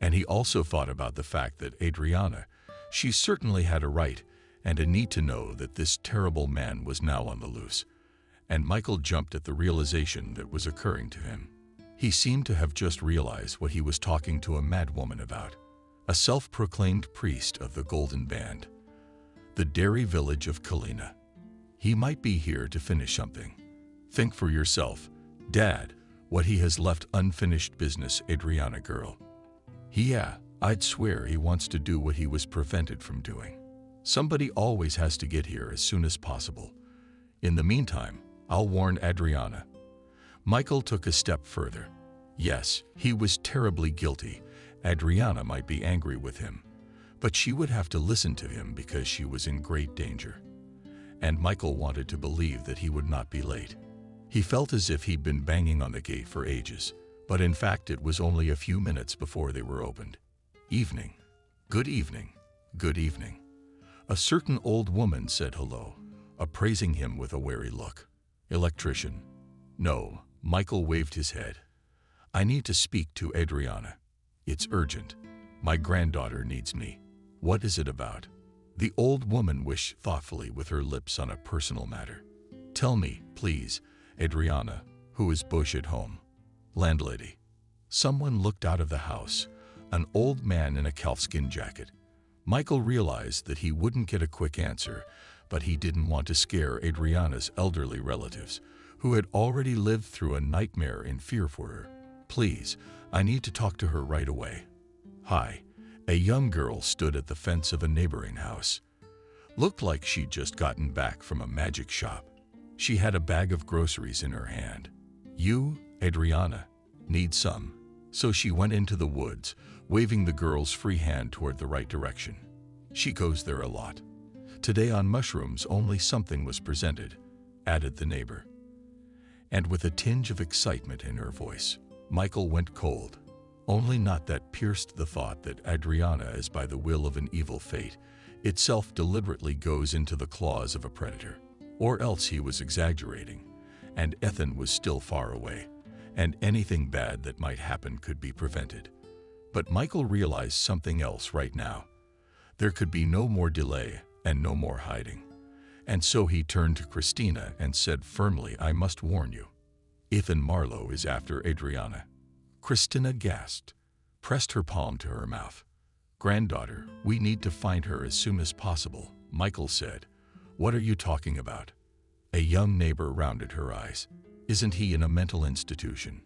And he also thought about the fact that Adriana, she certainly had a right and a need to know that this terrible man was now on the loose. And Michael jumped at the realization that was occurring to him. He seemed to have just realized what he was talking to a madwoman about, a self-proclaimed priest of the Golden Band, the dairy village of Kalina. He might be here to finish something. Think for yourself, Dad, what he has left unfinished business, Adriana girl. He, yeah, I'd swear he wants to do what he was prevented from doing. Somebody always has to get here as soon as possible. In the meantime, I'll warn Adriana. Michael took a step further. Yes, he was terribly guilty. Adriana might be angry with him, but she would have to listen to him because she was in great danger. And Michael wanted to believe that he would not be late. He felt as if he'd been banging on the gate for ages, but in fact it was only a few minutes before they were opened. Evening. Good evening. Good evening. A certain old woman said hello, appraising him with a wary look. Electrician. No, Michael waved his head. I need to speak to Adriana. It's urgent. My granddaughter needs me. What is it about? The old woman wished thoughtfully with her lips on a personal matter. Tell me, please, Adriana, who is Bush at home? Landlady. Someone looked out of the house, an old man in a calfskin jacket. Michael realized that he wouldn't get a quick answer, but he didn't want to scare Adriana's elderly relatives, who had already lived through a nightmare in fear for her. Please, I need to talk to her right away. Hi. A young girl stood at the fence of a neighboring house. Looked like she'd just gotten back from a magic shop. She had a bag of groceries in her hand. You, Adriana, need some. So she went into the woods, waving the girl's free hand toward the right direction. She goes there a lot. Today on mushrooms only something was presented, added the neighbor. And with a tinge of excitement in her voice, Michael went cold. Only not that pierced the thought that Adriana is by the will of an evil fate, itself deliberately goes into the claws of a predator. Or else he was exaggerating, and Ethan was still far away, and anything bad that might happen could be prevented. But Michael realized something else right now. There could be no more delay and no more hiding. And so he turned to Christina and said firmly, I must warn you. Ethan Marlowe is after Adriana. Christina gasped, pressed her palm to her mouth. Granddaughter, we need to find her as soon as possible, Michael said. What are you talking about? A young neighbor rounded her eyes. Isn't he in a mental institution?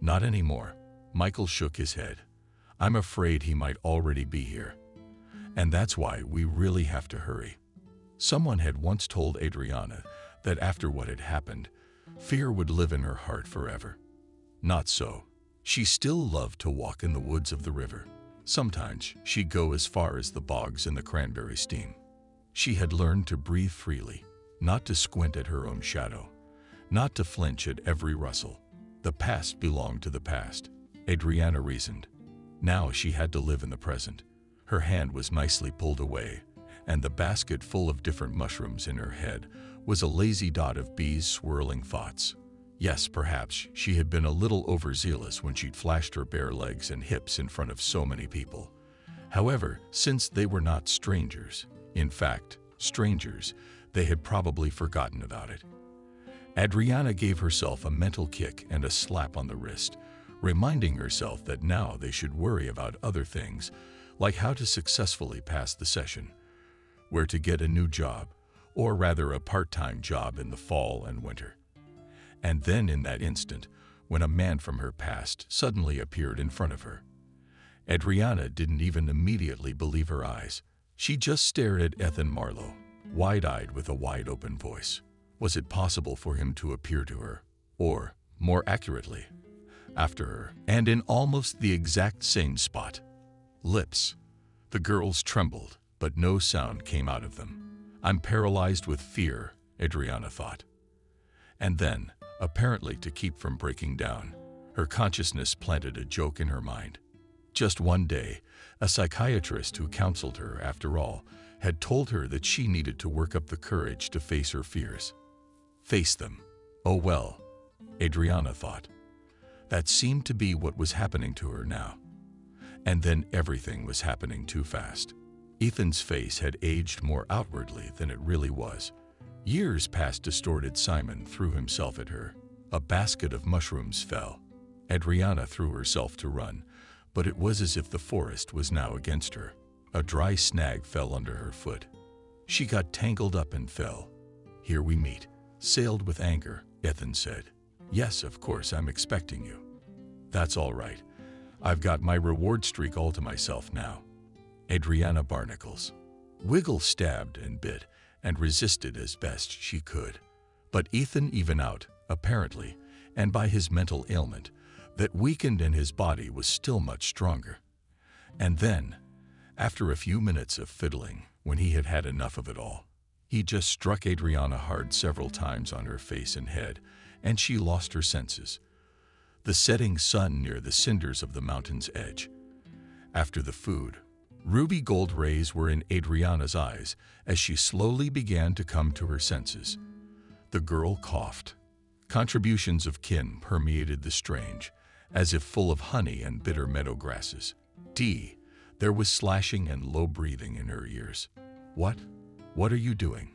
Not anymore. Michael shook his head. I'm afraid he might already be here. And that's why we really have to hurry. Someone had once told Adriana that after what had happened, fear would live in her heart forever. Not so. She still loved to walk in the woods of the river. Sometimes she'd go as far as the bogs in the cranberry steam. She had learned to breathe freely, not to squint at her own shadow, not to flinch at every rustle. The past belonged to the past, Adriana reasoned. Now she had to live in the present. Her hand was nicely pulled away, and the basket full of different mushrooms in her head was a lazy dot of bees' swirling thoughts. Yes, perhaps she had been a little overzealous when she'd flashed her bare legs and hips in front of so many people. However, since they were not strangers, in fact, strangers, they had probably forgotten about it. Adriana gave herself a mental kick and a slap on the wrist, reminding herself that now they should worry about other things, like how to successfully pass the session, where to get a new job, or rather a part-time job in the fall and winter. And then in that instant, when a man from her past suddenly appeared in front of her, Adriana didn't even immediately believe her eyes. She just stared at Ethan Marlowe, wide-eyed with a wide-open voice. Was it possible for him to appear to her, or, more accurately, after her, and in almost the exact same spot? Lips. The girls trembled, but no sound came out of them. I'm paralyzed with fear, Adriana thought. And then, apparently to keep from breaking down, her consciousness planted a joke in her mind. Just one day, a psychiatrist who counseled her, after all, had told her that she needed to work up the courage to face her fears. Face them. Oh well, Adriana thought. That seemed to be what was happening to her now. And then everything was happening too fast. Ethan's face had aged more outwardly than it really was. Years past distorted Simon threw himself at her. A basket of mushrooms fell. Adriana threw herself to run, but it was as if the forest was now against her. A dry snag fell under her foot. She got tangled up and fell. "Here we meet." Sailed with anger, Ethan said. "Yes, of course, I'm expecting you." "That's all right. I've got my reward streak all to myself now." Adriana Barnacles. Wiggle stabbed and bit and resisted as best she could. But Ethan even out, apparently, and by his mental ailment, that weakened in his body was still much stronger. And then, after a few minutes of fiddling, when he had had enough of it all, he just struck Adriana hard several times on her face and head, and she lost her senses. The setting sun near the cinders of the mountain's edge. After the food, ruby gold rays were in Adriana's eyes as she slowly began to come to her senses. The girl coughed. Contributions of kin permeated the strange, as if full of honey and bitter meadow grasses. D. There was slashing and low breathing in her ears. "What? What are you doing?"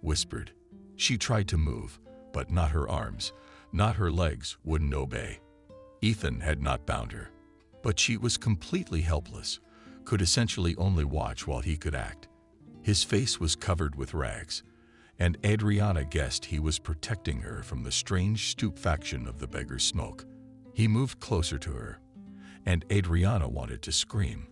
whispered. She tried to move, but not her arms, not her legs wouldn't obey. Ethan had not bound her, but she was completely helpless, could essentially only watch while he could act. His face was covered with rags, and Adriana guessed he was protecting her from the strange stupefaction of the beggar's smoke. He moved closer to her, and Adriana wanted to scream,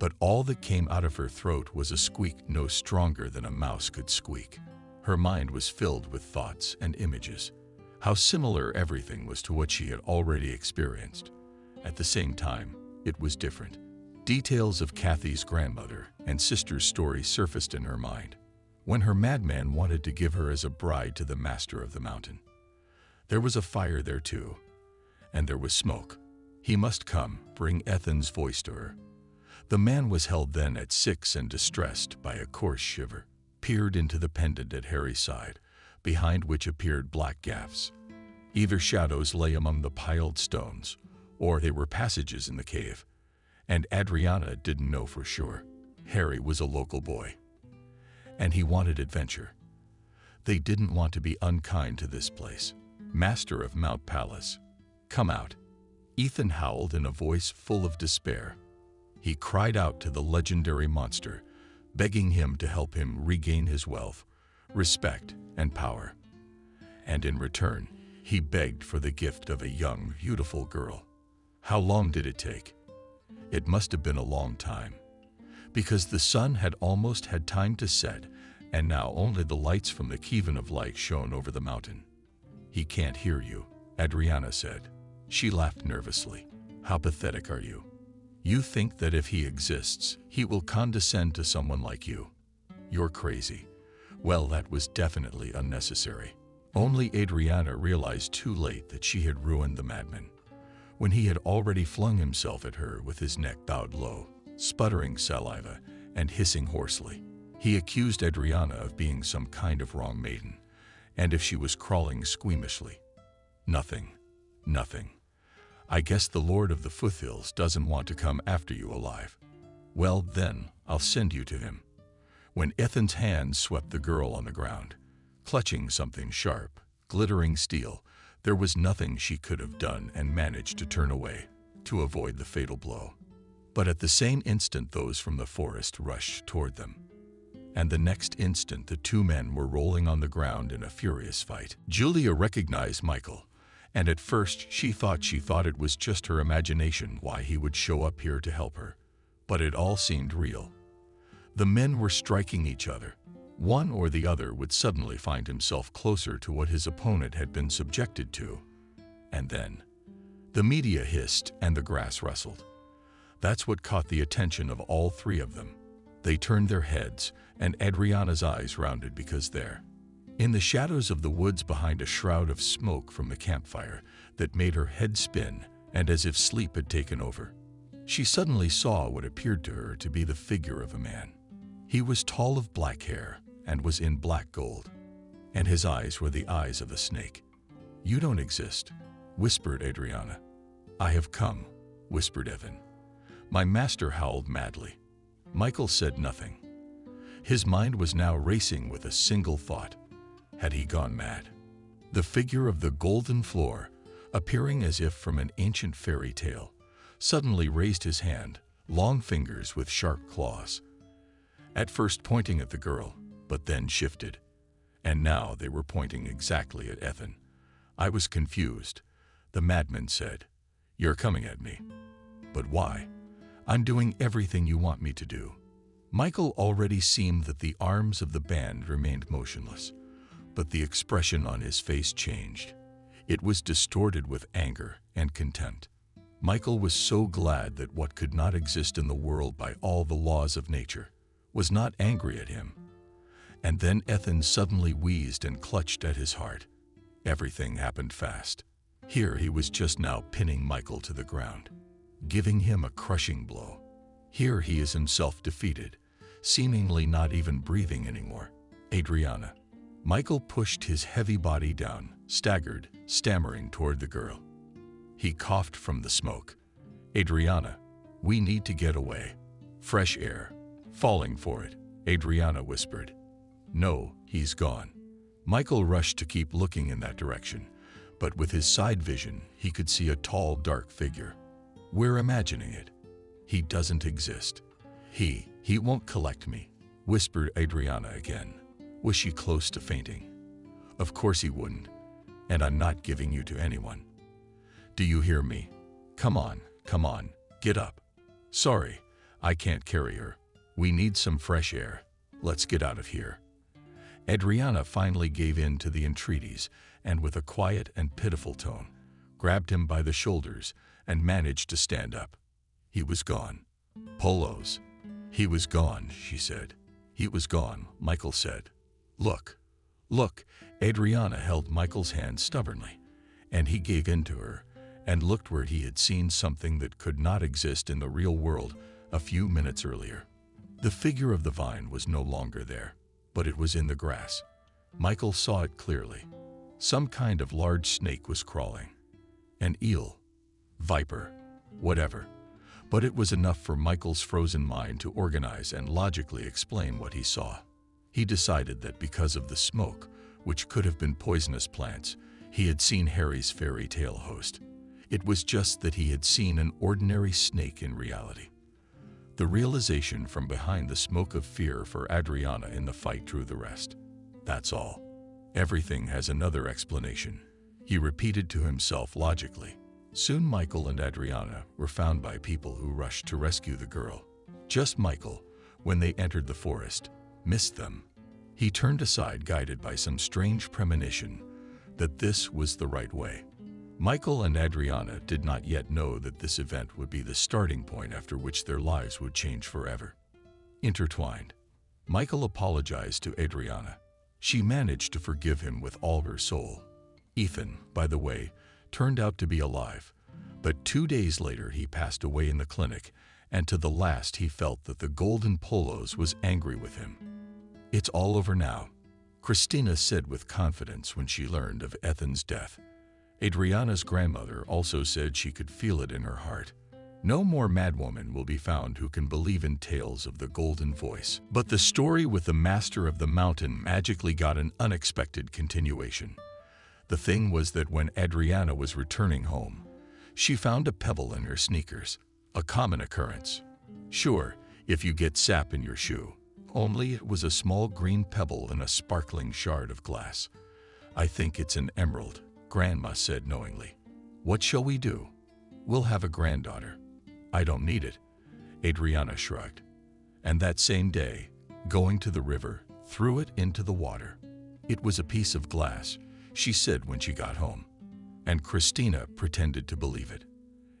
but all that came out of her throat was a squeak no stronger than a mouse could squeak. Her mind was filled with thoughts and images. How similar everything was to what she had already experienced. At the same time, it was different. Details of Kathy's grandmother and sister's story surfaced in her mind, when her madman wanted to give her as a bride to the master of the mountain. There was a fire there too, and there was smoke. He must come, bring Ethan's voice to her. The man was held then at six and distressed by a coarse shiver, peered into the pendant at Harry's side, behind which appeared black gaps. Either shadows lay among the piled stones, or they were passages in the cave, and Adriana didn't know for sure. Harry was a local boy, and he wanted adventure. They didn't want to be unkind to this place. "Master of Mount Palace, come out," Ethan howled in a voice full of despair. He cried out to the legendary monster, begging him to help him regain his wealth, respect, and power. And in return, he begged for the gift of a young, beautiful girl. How long did it take? It must have been a long time, because the sun had almost had time to set, and now only the lights from the Kievan of light shone over the mountain. "He can't hear you," Adriana said. She laughed nervously. "How pathetic are you? You think that if he exists, he will condescend to someone like you. You're crazy." Well, that was definitely unnecessary. Only Adriana realized too late that she had ruined the madman, when he had already flung himself at her with his neck bowed low, sputtering saliva and hissing hoarsely. He accused Adriana of being some kind of wrong maiden, and if she was crawling squeamishly. "Nothing, nothing. I guess the Lord of the Foothills doesn't want to come after you alive. Well then, I'll send you to him." When Ethan's hand swept the girl on the ground, clutching something sharp, glittering steel, there was nothing she could have done and managed to turn away, to avoid the fatal blow. But at the same instant those from the forest rushed toward them, and the next instant the two men were rolling on the ground in a furious fight. Julia recognized Michael, and at first she thought she thought it was just her imagination why he would show up here to help her. But it all seemed real. The men were striking each other. One or the other would suddenly find himself closer to what his opponent had been subjected to. And then, the media hissed and the grass rustled. That's what caught the attention of all three of them. They turned their heads, and Adriana's eyes rounded because there, in the shadows of the woods behind a shroud of smoke from the campfire that made her head spin and as if sleep had taken over, she suddenly saw what appeared to her to be the figure of a man. He was tall of black hair and was in black gold, and his eyes were the eyes of a snake. "You don't exist," whispered Adriana. "I have come," whispered Evan. My master howled madly. Michael said nothing. His mind was now racing with a single thought. Had he gone mad? The figure of the golden floor, appearing as if from an ancient fairy tale, suddenly raised his hand, long fingers with sharp claws. At first pointing at the girl, but then shifted. And now they were pointing exactly at Ethan. I was confused. The madman said, "You're coming at me. But why? I'm doing everything you want me to do." Michael already seemed that the arms of the band remained motionless, but the expression on his face changed. It was distorted with anger and contempt. Michael was so glad that what could not exist in the world by all the laws of nature was not angry at him. And then Ethan suddenly wheezed and clutched at his heart. Everything happened fast. Here he was just now pinning Michael to the ground, giving him a crushing blow. Here he is himself defeated, seemingly not even breathing anymore. Adriana. Michael pushed his heavy body down, staggered, stammering toward the girl. He coughed from the smoke. "Adriana, we need to get away. Fresh air." Falling for it, Adriana whispered. "No, he's gone." Michael rushed to keep looking in that direction, but with his side vision, he could see a tall, dark figure. "We're imagining it. He doesn't exist. He, he won't collect me," whispered Adriana again. Was she close to fainting? "Of course he wouldn't. And I'm not giving you to anyone. Do you hear me? Come on, come on, get up." "Sorry, I can't carry her. We need some fresh air. Let's get out of here." Adriana finally gave in to the entreaties and with a quiet and pitiful tone, grabbed him by the shoulders and managed to stand up. He was gone. Polos. "He was gone," she said. "He was gone," Michael said. "Look, look." Adriana held Michael's hand stubbornly, and he gave in to her and looked where he had seen something that could not exist in the real world a few minutes earlier. The figure of the vine was no longer there, but it was in the grass. Michael saw it clearly. Some kind of large snake was crawling. An eel, viper, whatever. But it was enough for Michael's frozen mind to organize and logically explain what he saw. He decided that because of the smoke, which could have been poisonous plants, he had seen Harry's fairy tale host. It was just that he had seen an ordinary snake in reality. The realization from behind the smoke of fear for Adriana in the fight drew the rest. That's all. Everything has another explanation, he repeated to himself logically. Soon Michael and Adriana were found by people who rushed to rescue the girl. Just Michael, when they entered the forest, missed them. He turned aside, guided by some strange premonition that this was the right way. Michael and Adriana did not yet know that this event would be the starting point after which their lives would change forever. Intertwined. Michael apologized to Adriana. She managed to forgive him with all her soul. Ethan, by the way, turned out to be alive, but two days later he passed away in the clinic, and to the last he felt that the golden polos was angry with him. "It's all over now," Christina said with confidence when she learned of Ethan's death. Adriana's grandmother also said she could feel it in her heart. No more madwoman will be found who can believe in tales of the golden voice. But the story with the master of the mountain magically got an unexpected continuation. The thing was that when Adriana was returning home, she found a pebble in her sneakers, a common occurrence. Sure, if you get sap in your shoe, only it was a small green pebble in a sparkling shard of glass. "I think it's an emerald," Grandma said knowingly. "What shall we do? We'll have a granddaughter." "I don't need it," Adriana shrugged. And that same day, going to the river, threw it into the water. "It was a piece of glass," she said when she got home. And Christina pretended to believe it.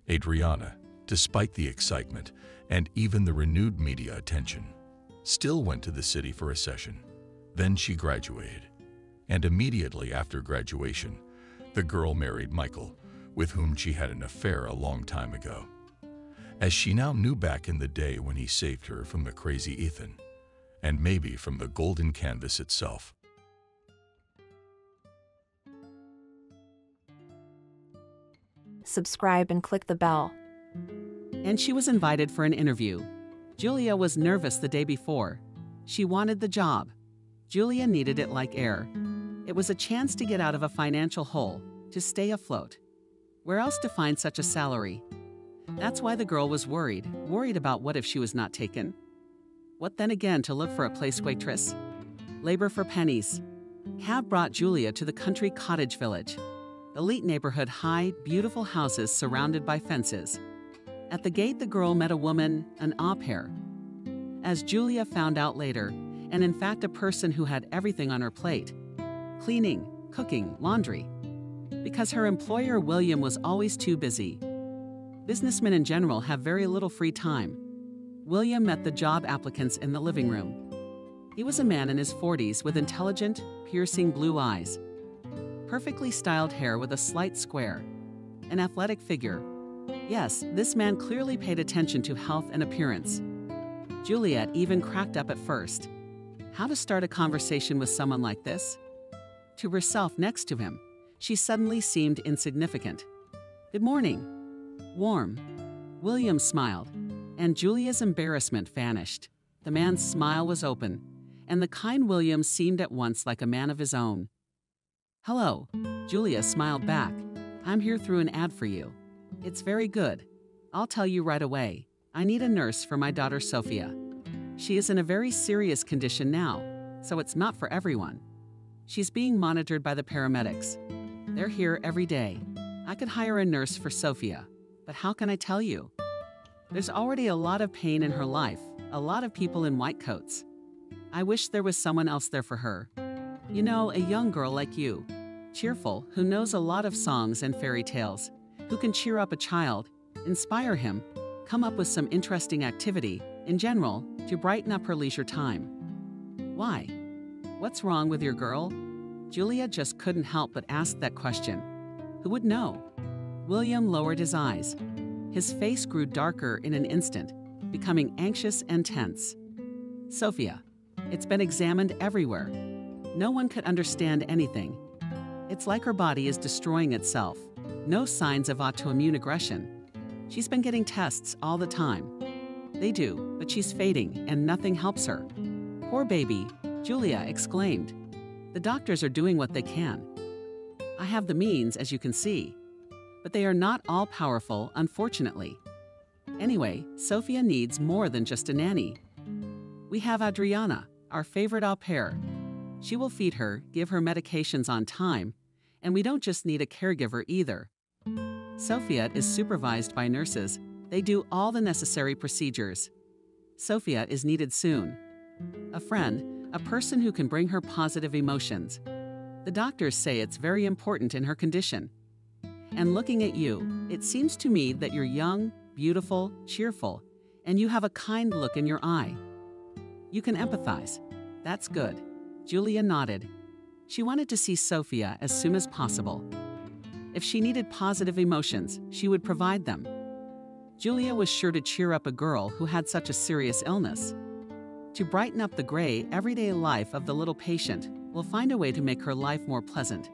Adriana, despite the excitement and even the renewed media attention, still went to the city for a session. Then she graduated. And immediately after graduation, the girl married Michael, with whom she had an affair a long time ago. As she now knew back in the day when he saved her from the crazy Ethan. and maybe from the golden canvas itself. Subscribe and click the bell. And she was invited for an interview. Julia was nervous the day before. She wanted the job. Julia needed it like air. It was a chance to get out of a financial hole, to stay afloat. Where else to find such a salary? That's why the girl was worried, worried about what if she was not taken. What then again to look for a place waitress? Labor for pennies. Cab brought Julia to the country cottage village. Elite neighborhood, high, beautiful houses surrounded by fences. At the gate the girl met a woman, an au pair. As Julia found out later, and in fact a person who had everything on her plate. Cleaning, cooking, laundry. Because her employer William was always too busy. Businessmen in general have very little free time. William met the job applicants in the living room. He was a man in his forties with intelligent, piercing blue eyes. Perfectly styled hair with a slight square. An athletic figure. Yes, this man clearly paid attention to health and appearance. Juliet even cracked up at first. How to start a conversation with someone like this? To herself next to him, she suddenly seemed insignificant. Good morning. Warm. William smiled, and Julia's embarrassment vanished. The man's smile was open, and the kind William seemed at once like a man of his own. Hello, Julia smiled back. I'm here through an ad for you. It's very good. I'll tell you right away. I need a nurse for my daughter Sophia. She is in a very serious condition now, so it's not for everyone. She's being monitored by the paramedics. They're here every day. I could hire a nurse for Sophia, but how can I tell you? There's already a lot of pain in her life, a lot of people in white coats. I wish there was someone else there for her. You know, a young girl like you. Cheerful, who knows a lot of songs and fairy tales, who can cheer up a child, inspire him, come up with some interesting activity, in general, to brighten up her leisure time. Why? What's wrong with your girl? Julia just couldn't help but ask that question. Who would know? William lowered his eyes. His face grew darker in an instant, becoming anxious and tense. Sophia. It's been examined everywhere. No one could understand anything. It's like her body is destroying itself. No signs of autoimmune aggression. She's been getting tests all the time. They do, but she's fading and nothing helps her. Poor baby, Julia exclaimed. The doctors are doing what they can. I have the means, as you can see. But they are not all-powerful, unfortunately. Anyway, Sophia needs more than just a nanny. We have Adriana, our favorite au pair. She will feed her, give her medications on time, and we don't just need a caregiver either. Sophia is supervised by nurses. They do all the necessary procedures. Sophia is needed soon. A friend, a person who can bring her positive emotions. The doctors say it's very important in her condition. And looking at you, it seems to me that you're young, beautiful, cheerful, and you have a kind look in your eye. You can empathize. That's good. Julia nodded. She wanted to see Sophia as soon as possible. If she needed positive emotions, she would provide them. Julia was sure to cheer up a girl who had such a serious illness. To brighten up the gray, everyday life of the little patient, we'll find a way to make her life more pleasant.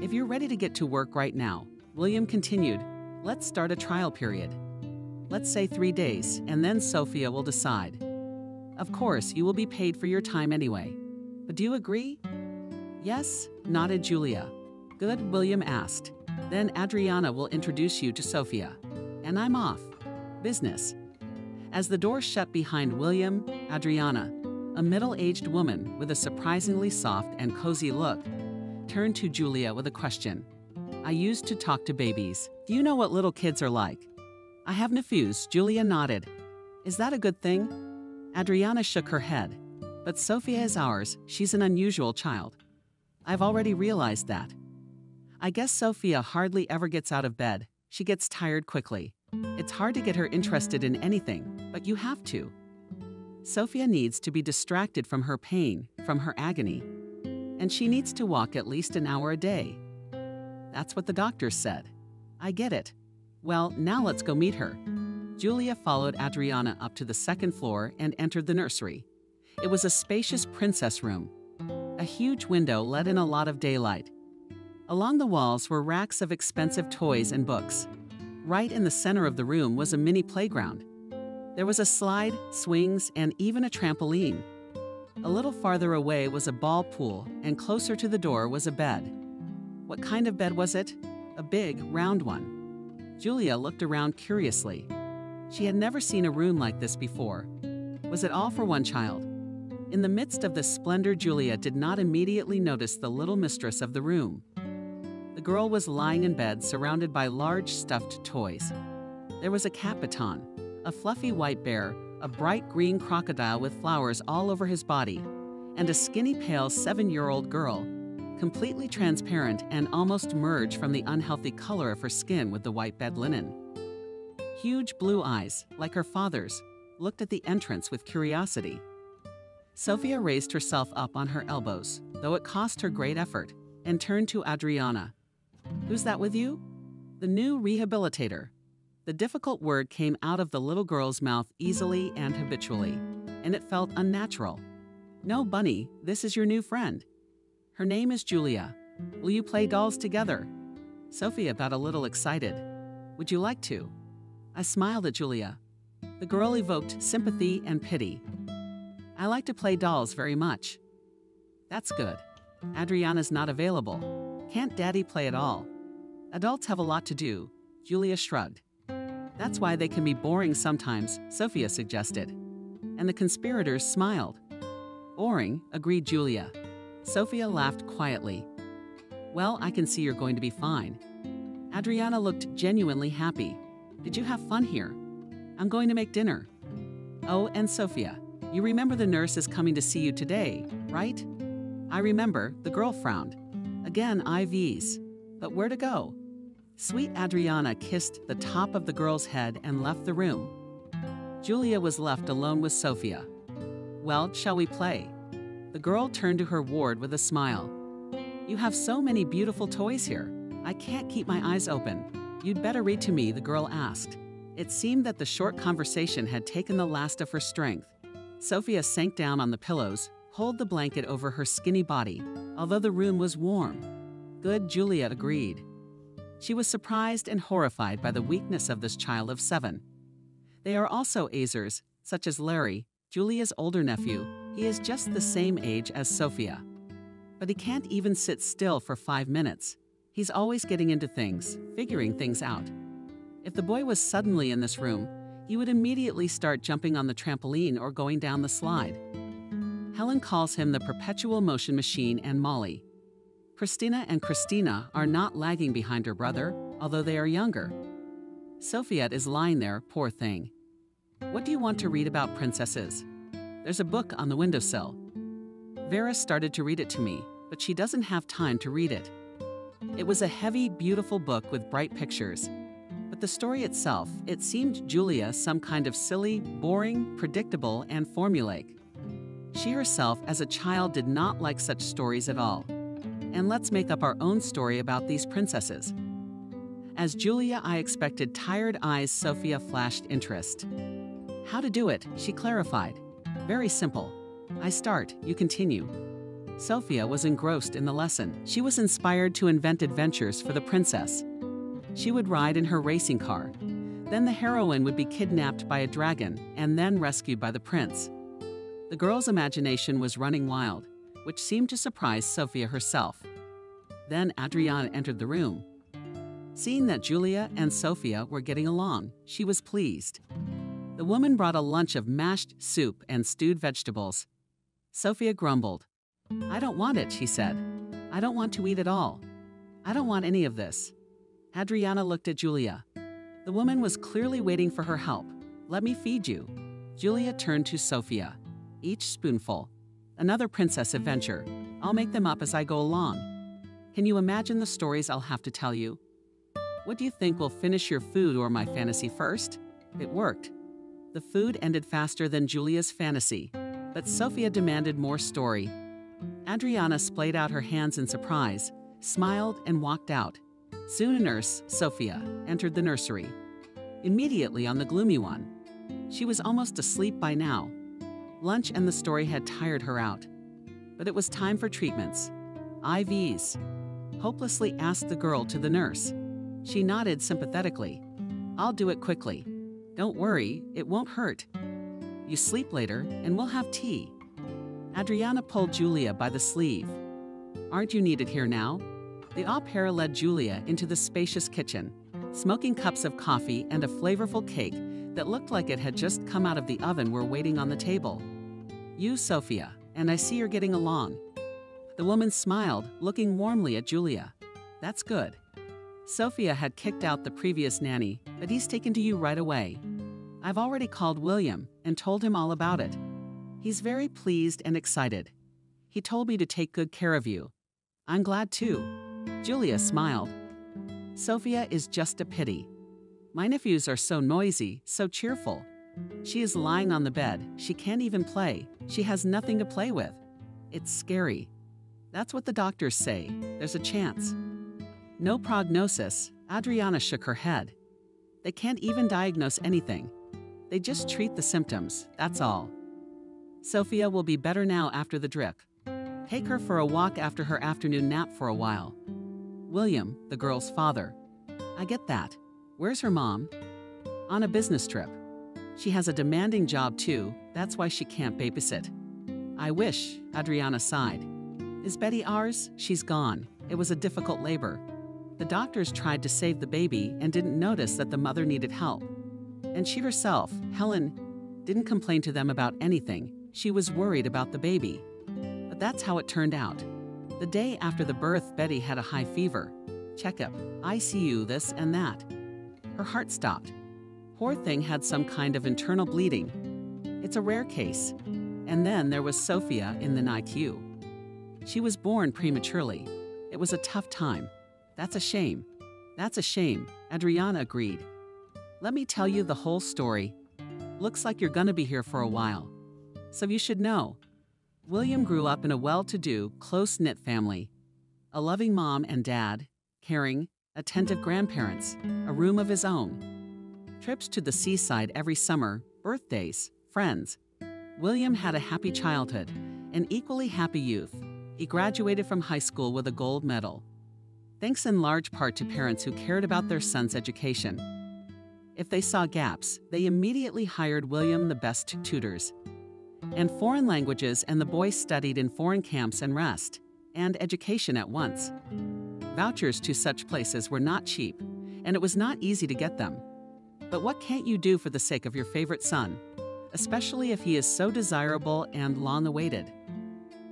If you're ready to get to work right now, William continued, let's start a trial period. Let's say three days, and then Sophia will decide. Of course, you will be paid for your time anyway. But do you agree? Yes, nodded Julia. Good, William asked. Then Adriana will introduce you to Sophia. And I'm off. Business. As the door shut behind William, Adriana, a middle-aged woman with a surprisingly soft and cozy look, turned to Julia with a question. I used to talk to babies. Do you know what little kids are like? I have nephews, Julia nodded. Is that a good thing? Adriana shook her head. But Sophia is ours, she's an unusual child. I've already realized that. I guess Sophia hardly ever gets out of bed, she gets tired quickly. It's hard to get her interested in anything, but you have to. Sophia needs to be distracted from her pain, from her agony. And she needs to walk at least an hour a day. That's what the doctor said. I get it. Well, now let's go meet her. Julia followed Adriana up to the second floor and entered the nursery. It was a spacious princess room. A huge window let in a lot of daylight. Along the walls were racks of expensive toys and books. Right in the center of the room was a mini playground. There was a slide, swings, and even a trampoline. A little farther away was a ball pool, and closer to the door was a bed. What kind of bed was it? A big, round one. Julia looked around curiously. She had never seen a room like this before. Was it all for one child? In the midst of this splendor, Julia did not immediately notice the little mistress of the room. The girl was lying in bed surrounded by large stuffed toys. There was a capitan, a fluffy white bear, a bright green crocodile with flowers all over his body, and a skinny pale seven-year-old girl, completely transparent and almost merged from the unhealthy color of her skin with the white bed linen. Huge blue eyes, like her father's, looked at the entrance with curiosity. Sophia raised herself up on her elbows, though it cost her great effort, and turned to Adriana. "Who's that with you?" "The new rehabilitator." The difficult word came out of the little girl's mouth easily and habitually, and it felt unnatural. "No, Bunny, this is your new friend. Her name is Julia. Will you play dolls together?" Sophia got a little excited. "Would you like to?" I smiled at Julia. The girl evoked sympathy and pity. "I like to play dolls very much." "That's good. Adriana's not available. Can't Daddy play at all? Adults have a lot to do," Julia shrugged. "That's why they can be boring sometimes," Sophia suggested. And the conspirators smiled. "Boring," agreed Julia. Sophia laughed quietly. "Well, I can see you're going to be fine." Adriana looked genuinely happy. "Did you have fun here? I'm going to make dinner." "Oh, and Sophia, you remember the nurse is coming to see you today, right?" "I remember," the girl frowned. "Again, I Vs. But where to go?" Sweet Adriana kissed the top of the girl's head and left the room. Julia was left alone with Sophia. "Well, shall we play?" The girl turned to her ward with a smile. "You have so many beautiful toys here. I can't keep my eyes open. You'd better read to me," the girl asked. It seemed that the short conversation had taken the last of her strength. Sophia sank down on the pillows, pulled the blanket over her skinny body, although the room was warm. "Good," Julia agreed. She was surprised and horrified by the weakness of this child of seven. They are also Azers, such as Larry, Julia's older nephew. He is just the same age as Sophia. But he can't even sit still for five minutes. He's always getting into things, figuring things out. If the boy was suddenly in this room, he would immediately start jumping on the trampoline or going down the slide. Helen calls him the perpetual motion machine, and Molly. Christina and Christina are not lagging behind her brother, although they are younger. Sophia is lying there, poor thing. "What do you want to read about princesses? There's a book on the windowsill. Vera started to read it to me, but she doesn't have time to read it." It was a heavy, beautiful book with bright pictures. But the story itself, it seemed Julia some kind of silly, boring, predictable, and formulaic. She herself as a child did not like such stories at all. And let's make up our own story about these princesses. As Julia I expected tired eyes, Sophia flashed interest. "How to do it," she clarified. "Very simple. I start, you continue." Sophia was engrossed in the lesson. She was inspired to invent adventures for the princess. She would ride in her racing car. Then the heroine would be kidnapped by a dragon and then rescued by the prince. The girl's imagination was running wild, which seemed to surprise Sophia herself. Then Adriana entered the room. Seeing that Julia and Sophia were getting along, she was pleased. The woman brought a lunch of mashed soup and stewed vegetables. Sophia grumbled. "I don't want it," she said. "I don't want to eat at all. I don't want any of this." Adriana looked at Julia. The woman was clearly waiting for her help. "Let me feed you." Julia turned to Sophia. "Each spoonful. Another princess adventure. I'll make them up as I go along. Can you imagine the stories I'll have to tell you? What do you think will finish your food or my fantasy first?" It worked. The food ended faster than Julia's fantasy, but Sophia demanded more story. Adriana splayed out her hands in surprise, smiled, and walked out. Soon a nurse, Sophia, entered the nursery. Immediately on the gloomy one. She was almost asleep by now. Lunch and the story had tired her out. But it was time for treatments. I Vs. Hopelessly asked the girl to the nurse. She nodded sympathetically. I'll do it quickly. Don't worry, it won't hurt. You sleep later, and we'll have tea. Adriana pulled Julia by the sleeve. Aren't you needed here now? The au pair led Julia into the spacious kitchen, smoking cups of coffee and a flavorful cake that looked like it had just come out of the oven were waiting on the table. You, Sophia, and I see you're getting along. The woman smiled, looking warmly at Julia. That's good. Sophia had kicked out the previous nanny, but he's taken to you right away. I've already called William and told him all about it. He's very pleased and excited. He told me to take good care of you. I'm glad too. Julia smiled. Sophia is just a pity. My nephews are so noisy, so cheerful. She is lying on the bed, she can't even play, she has nothing to play with. It's scary. That's what the doctors say, there's a chance. No prognosis, Adriana shook her head. They can't even diagnose anything. They just treat the symptoms, that's all. Sophia will be better now after the drip. Take her for a walk after her afternoon nap for a while. William, the girl's father. I get that. Where's her mom? On a business trip. She has a demanding job too, that's why she can't babysit. I wish, Adriana sighed. Is Betty ours? She's gone. It was a difficult labor. The doctors tried to save the baby and didn't notice that the mother needed help. And she herself, Helen, didn't complain to them about anything. She was worried about the baby. But that's how it turned out. The day after the birth, Betty had a high fever. Checkup, I C U, this and that. Her heart stopped. Poor thing had some kind of internal bleeding. It's a rare case. And then there was Sophia in the I C U. She was born prematurely. It was a tough time. That's a shame. That's a shame, Adriana agreed. Let me tell you the whole story. Looks like you're gonna be here for a while. So you should know. William grew up in a well-to-do, close-knit family. A loving mom and dad, caring, attentive grandparents, a room of his own. Trips to the seaside every summer, birthdays, friends. William had a happy childhood, an equally happy youth. He graduated from high school with a gold medal, thanks in large part to parents who cared about their son's education. If they saw gaps, they immediately hired William the best tutors. And foreign languages, and the boy studied in foreign camps and rest, and education at once. Vouchers to such places were not cheap, and it was not easy to get them. But what can't you do for the sake of your favorite son, especially if he is so desirable and long-awaited?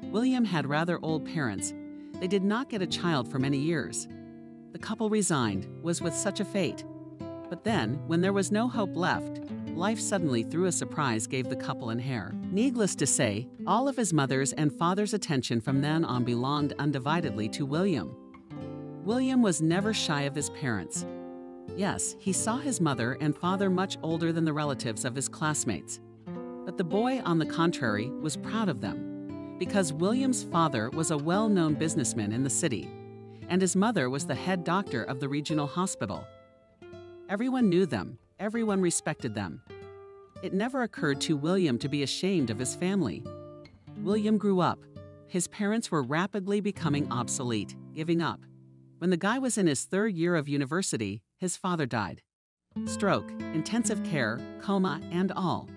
William had rather old parents. They did not get a child for many years. The couple resigned, was with such a fate. But then, when there was no hope left, life suddenly threw a surprise gave the couple an heir. Needless to say, all of his mother's and father's attention from then on belonged undividedly to William. William was never shy of his parents. Yes, he saw his mother and father much older than the relatives of his classmates. But the boy, on the contrary, was proud of them, because William's father was a well-known businessman in the city, and his mother was the head doctor of the regional hospital. Everyone knew them, everyone respected them. It never occurred to William to be ashamed of his family. William grew up. His parents were rapidly becoming obsolete, giving up. When the guy was in his third year of university, his father died. Stroke, intensive care, coma, and all.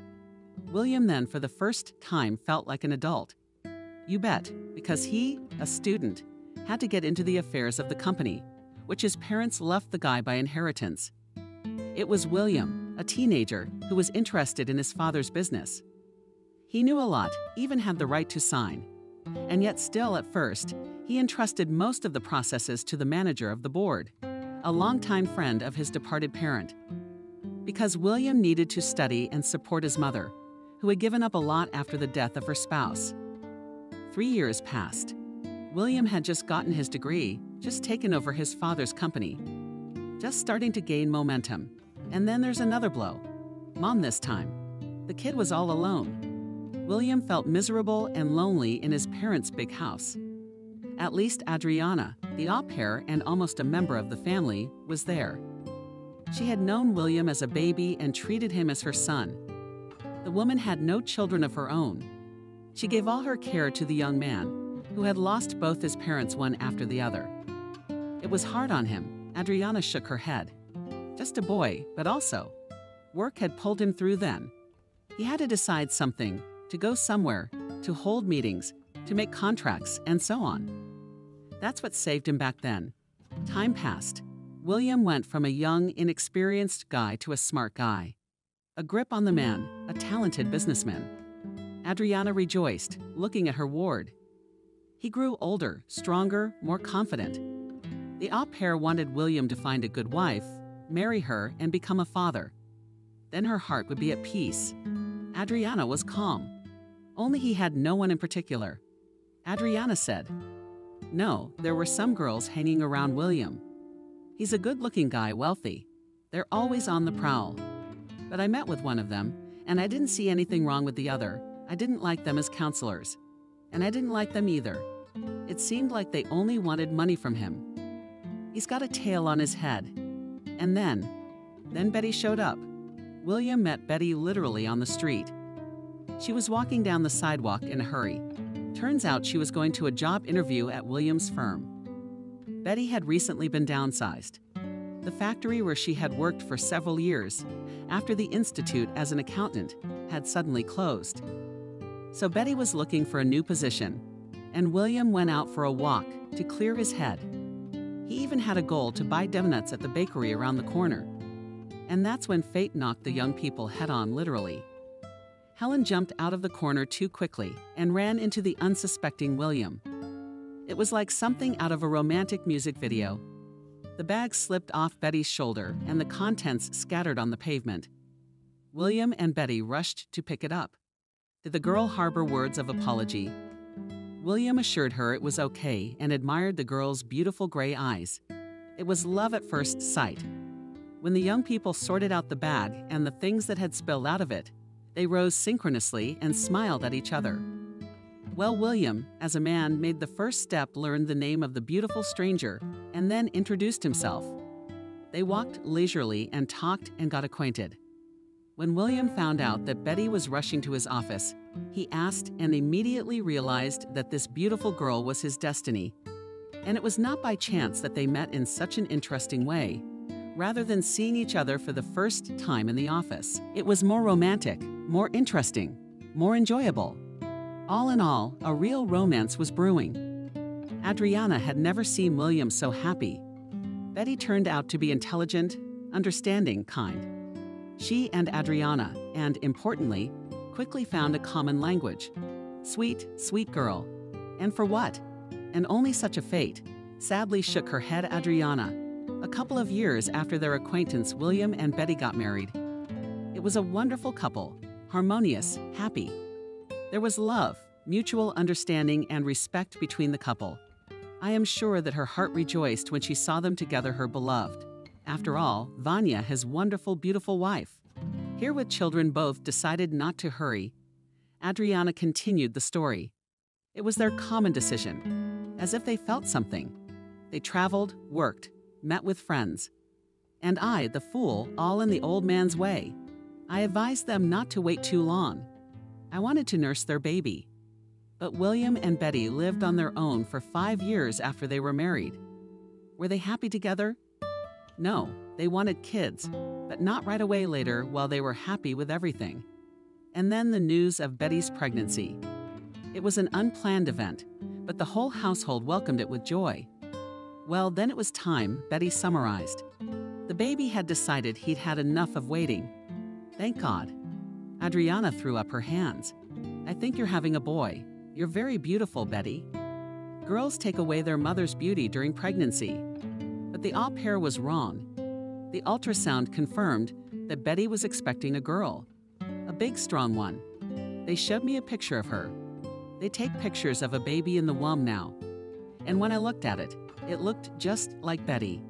William then for the first time felt like an adult. You bet, because he, a student, had to get into the affairs of the company, which his parents left the guy by inheritance. It was William, a teenager, who was interested in his father's business. He knew a lot, even had the right to sign. And yet still at first, he entrusted most of the processes to the manager of the board, a longtime friend of his departed parent. Because William needed to study and support his mother, who had given up a lot after the death of her spouse. Three years passed. William had just gotten his degree, just taken over his father's company, just starting to gain momentum. And then there's another blow. Mom this time. The kid was all alone. William felt miserable and lonely in his parents' big house. At least Adriana, the au pair and almost a member of the family, was there. She had known William as a baby and treated him as her son. The woman had no children of her own. She gave all her care to the young man, who had lost both his parents one after the other. It was hard on him. Adriana shook her head. Just a boy, but also. Work had pulled him through then. He had to decide something, to go somewhere, to hold meetings, to make contracts, and so on. That's what saved him back then. Time passed. William went from a young, inexperienced guy to a smart guy. A grip on the man, a talented businessman. Adriana rejoiced, looking at her ward. He grew older, stronger, more confident. The au pair wanted William to find a good wife, marry her, and become a father. Then her heart would be at peace. Adriana was calm. Only he had no one in particular. Adriana said, no, there were some girls hanging around William. He's a good-looking guy, wealthy. They're always on the prowl. But I met with one of them, and I didn't see anything wrong with the other. I didn't like them as counselors. And I didn't like them either. It seemed like they only wanted money from him. He's got a tail on his head. And then, then Betty showed up. William met Betty literally on the street. She was walking down the sidewalk in a hurry. Turns out she was going to a job interview at William's firm. Betty had recently been downsized. The factory where she had worked for several years, after the institute as an accountant, had suddenly closed. So Betty was looking for a new position, and William went out for a walk to clear his head. He even had a goal to buy donuts at the bakery around the corner. And that's when fate knocked the young people head-on, literally. Helen jumped out of the corner too quickly and ran into the unsuspecting William. It was like something out of a romantic music video. The bag slipped off Betty's shoulder and the contents scattered on the pavement. William and Betty rushed to pick it up. Did the girl harbor words of apology? William assured her it was okay and admired the girl's beautiful gray eyes. It was love at first sight. When the young people sorted out the bag and the things that had spilled out of it, they rose synchronously and smiled at each other. Well, William, as a man, made the first step, learned the name of the beautiful stranger, and then introduced himself. They walked leisurely and talked and got acquainted. When William found out that Betty was rushing to his office, he asked and immediately realized that this beautiful girl was his destiny. And it was not by chance that they met in such an interesting way. Rather than seeing each other for the first time in the office, it was more romantic, more interesting, more enjoyable. All in all, a real romance was brewing. Adriana had never seen William so happy. Betty turned out to be intelligent, understanding, kind. She and Adriana, and importantly, quickly found a common language. Sweet, sweet girl. And for what? And only such a fate. Sadly shook her head Adriana. A couple of years after their acquaintance, William and Betty got married. It was a wonderful couple, harmonious, happy. There was love, mutual understanding, and respect between the couple. I am sure that her heart rejoiced when she saw them together, her beloved. After all, Vanya, his wonderful, beautiful wife. Here with children, both decided not to hurry. Adriana continued the story. It was their common decision, as if they felt something. They traveled, worked, met with friends. And I, the fool, all in the old man's way. I advised them not to wait too long. I wanted to nurse their baby. But William and Betty lived on their own for five years after they were married. Were they happy together? No, they wanted kids, but not right away. Later, while they were happy with everything. And then the news of Betty's pregnancy. It was an unplanned event, but the whole household welcomed it with joy. Well, then it was time, Betty summarized. The baby had decided he'd had enough of waiting. Thank God. Adriana threw up her hands. I think you're having a boy. You're very beautiful, Betty. Girls take away their mother's beauty during pregnancy. But the au pair was wrong. The ultrasound confirmed that Betty was expecting a girl. A big, strong one. They showed me a picture of her. They take pictures of a baby in the womb now. And when I looked at it, it looked just like Betty.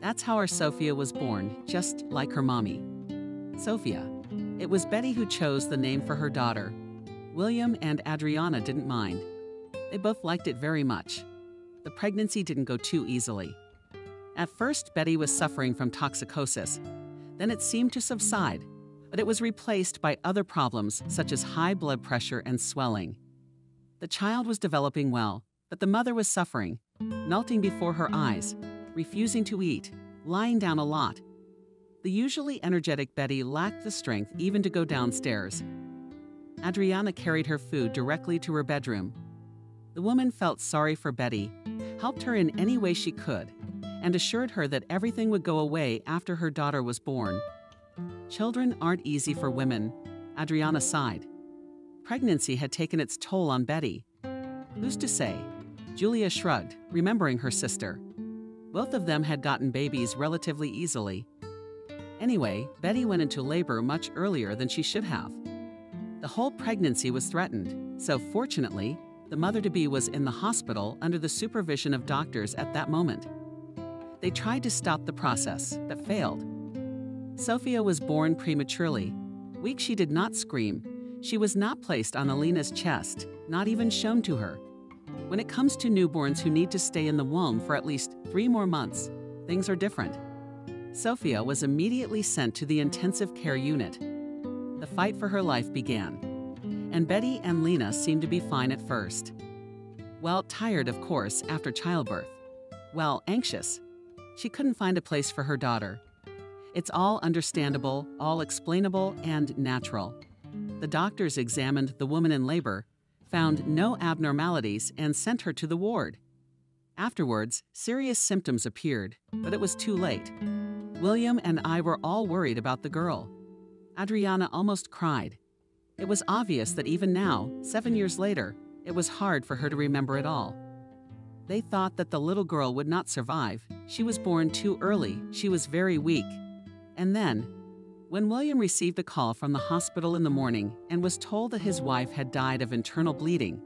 That's how our Sophia was born, just like her mommy. Sophia. It was Betty who chose the name for her daughter. William and Adriana didn't mind. They both liked it very much. The pregnancy didn't go too easily. At first, Betty was suffering from toxicosis. Then it seemed to subside. but it was replaced by other problems such as high blood pressure and swelling. The child was developing well, but the mother was suffering, melting before her eyes, refusing to eat, lying down a lot. The usually energetic Betty lacked the strength even to go downstairs. Adriana carried her food directly to her bedroom. The woman felt sorry for Betty, helped her in any way she could, and assured her that everything would go away after her daughter was born. Children aren't easy for women, Adriana sighed. Pregnancy had taken its toll on Betty. Who's to say? Julia shrugged, remembering her sister. Both of them had gotten babies relatively easily. Anyway, Betty went into labor much earlier than she should have. The whole pregnancy was threatened, so fortunately, the mother-to-be was in the hospital under the supervision of doctors at that moment. They tried to stop the process, but failed. Sophia was born prematurely. Weak, she did not scream. She was not placed on Alina's chest, not even shown to her. When it comes to newborns who need to stay in the womb for at least three more months, things are different. Sophia was immediately sent to the intensive care unit. The fight for her life began. And Betty and Lena seemed to be fine at first. Well, tired, of course, after childbirth. Well, anxious. She couldn't find a place for her daughter. It's all understandable, all explainable, and natural. The doctors examined the woman in labor, found no abnormalities, and sent her to the ward. Afterwards, serious symptoms appeared, but it was too late. William and I were all worried about the girl. Adriana almost cried. It was obvious that even now, seven years later, it was hard for her to remember it all. They thought that the little girl would not survive. She was born too early, she was very weak. And then, when William received a call from the hospital in the morning and was told that his wife had died of internal bleeding,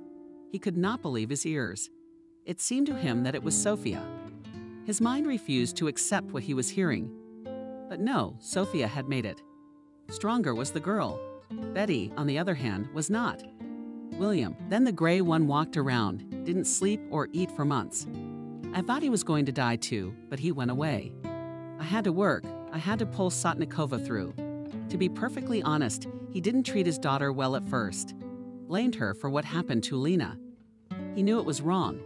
he could not believe his ears. It seemed to him that it was Sophia. His mind refused to accept what he was hearing. But no, Sophia had made it. Stronger was the girl. Betty, on the other hand, was not. William, then the gray one, walked around, didn't sleep or eat for months. I thought he was going to die too, but he went away. I had to work, I had to pull Sotnikova through. To be perfectly honest, he didn't treat his daughter well at first. Blamed her for what happened to Lena. He knew it was wrong.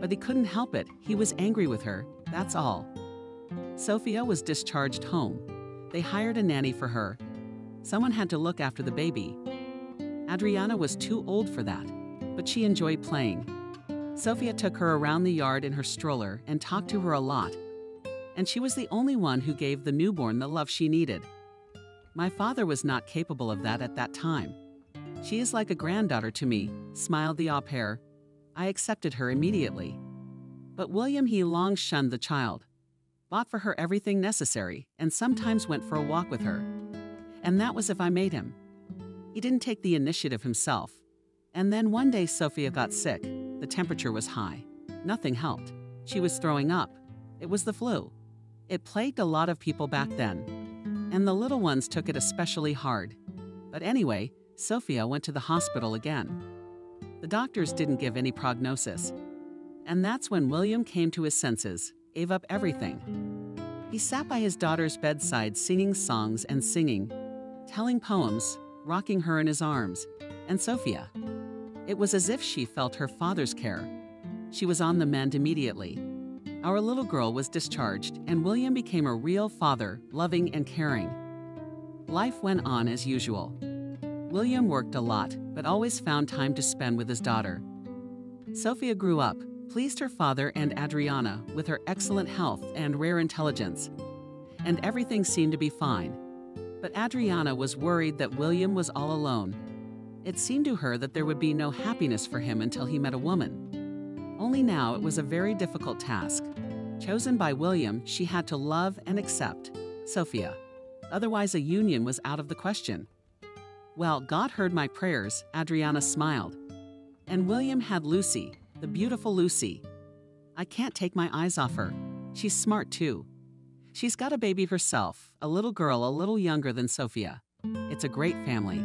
But he couldn't help it, he was angry with her, that's all. Sophia was discharged home. They hired a nanny for her. Someone had to look after the baby. Adriana was too old for that, but she enjoyed playing. Sophia took her around the yard in her stroller and talked to her a lot. And she was the only one who gave the newborn the love she needed. My father was not capable of that at that time. She is like a granddaughter to me, smiled the au pair. I accepted her immediately. But William, he long shunned the child. Bought for her everything necessary and sometimes went for a walk with her. And that was if I made him. He didn't take the initiative himself. And then one day Sophia got sick. The temperature was high. Nothing helped. She was throwing up. It was the flu. It plagued a lot of people back then. And the little ones took it especially hard. But anyway, Sophia went to the hospital again. The doctors didn't give any prognosis. And that's when William came to his senses, gave up everything. He sat by his daughter's bedside singing songs and singing, telling poems, rocking her in his arms, and Sophia. It was as if she felt her father's care. She was on the mend immediately. Our little girl was discharged, and William became a real father, loving and caring. Life went on as usual. William worked a lot, but always found time to spend with his daughter. Sophia grew up, pleased her father and Adriana with her excellent health and rare intelligence. And everything seemed to be fine. But Adriana was worried that William was all alone. It seemed to her that there would be no happiness for him until he met a woman. Only now it was a very difficult task. Chosen by William, she had to love and accept Sophia. Otherwise, a union was out of the question. Well, God heard my prayers, Adriana smiled. And William had Lucy, the beautiful Lucy. I can't take my eyes off her. She's smart too. She's got a baby herself, a little girl a little younger than Sophia. It's a great family.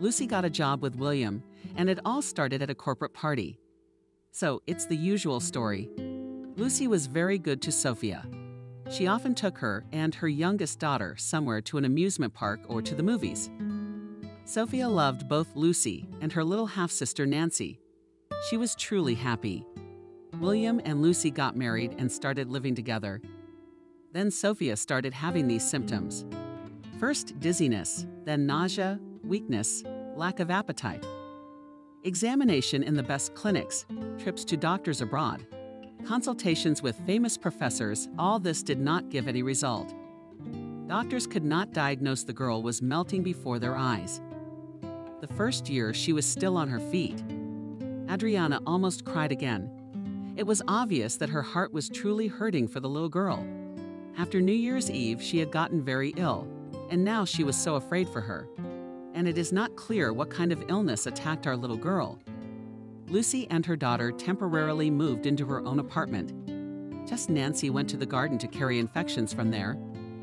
Lucy got a job with William, and it all started at a corporate party. So it's the usual story. Lucy was very good to Sophia. She often took her and her youngest daughter somewhere to an amusement park or to the movies. Sophia loved both Lucy and her little half-sister Nancy. She was truly happy. William and Lucy got married and started living together. Then Sophia started having these symptoms. First dizziness, then nausea, weakness, lack of appetite. Examination in the best clinics, trips to doctors abroad, consultations with famous professors, all this did not give any result. Doctors could not diagnose the girl was melting before their eyes. The first year she was still on her feet. Adriana almost cried again. It was obvious that her heart was truly hurting for the little girl. After New Year's Eve, she had gotten very ill, and now she was so afraid for her. And it is not clear what kind of illness attacked our little girl. Lucy and her daughter temporarily moved into her own apartment. Just Nancy went to the garden to carry infections from there,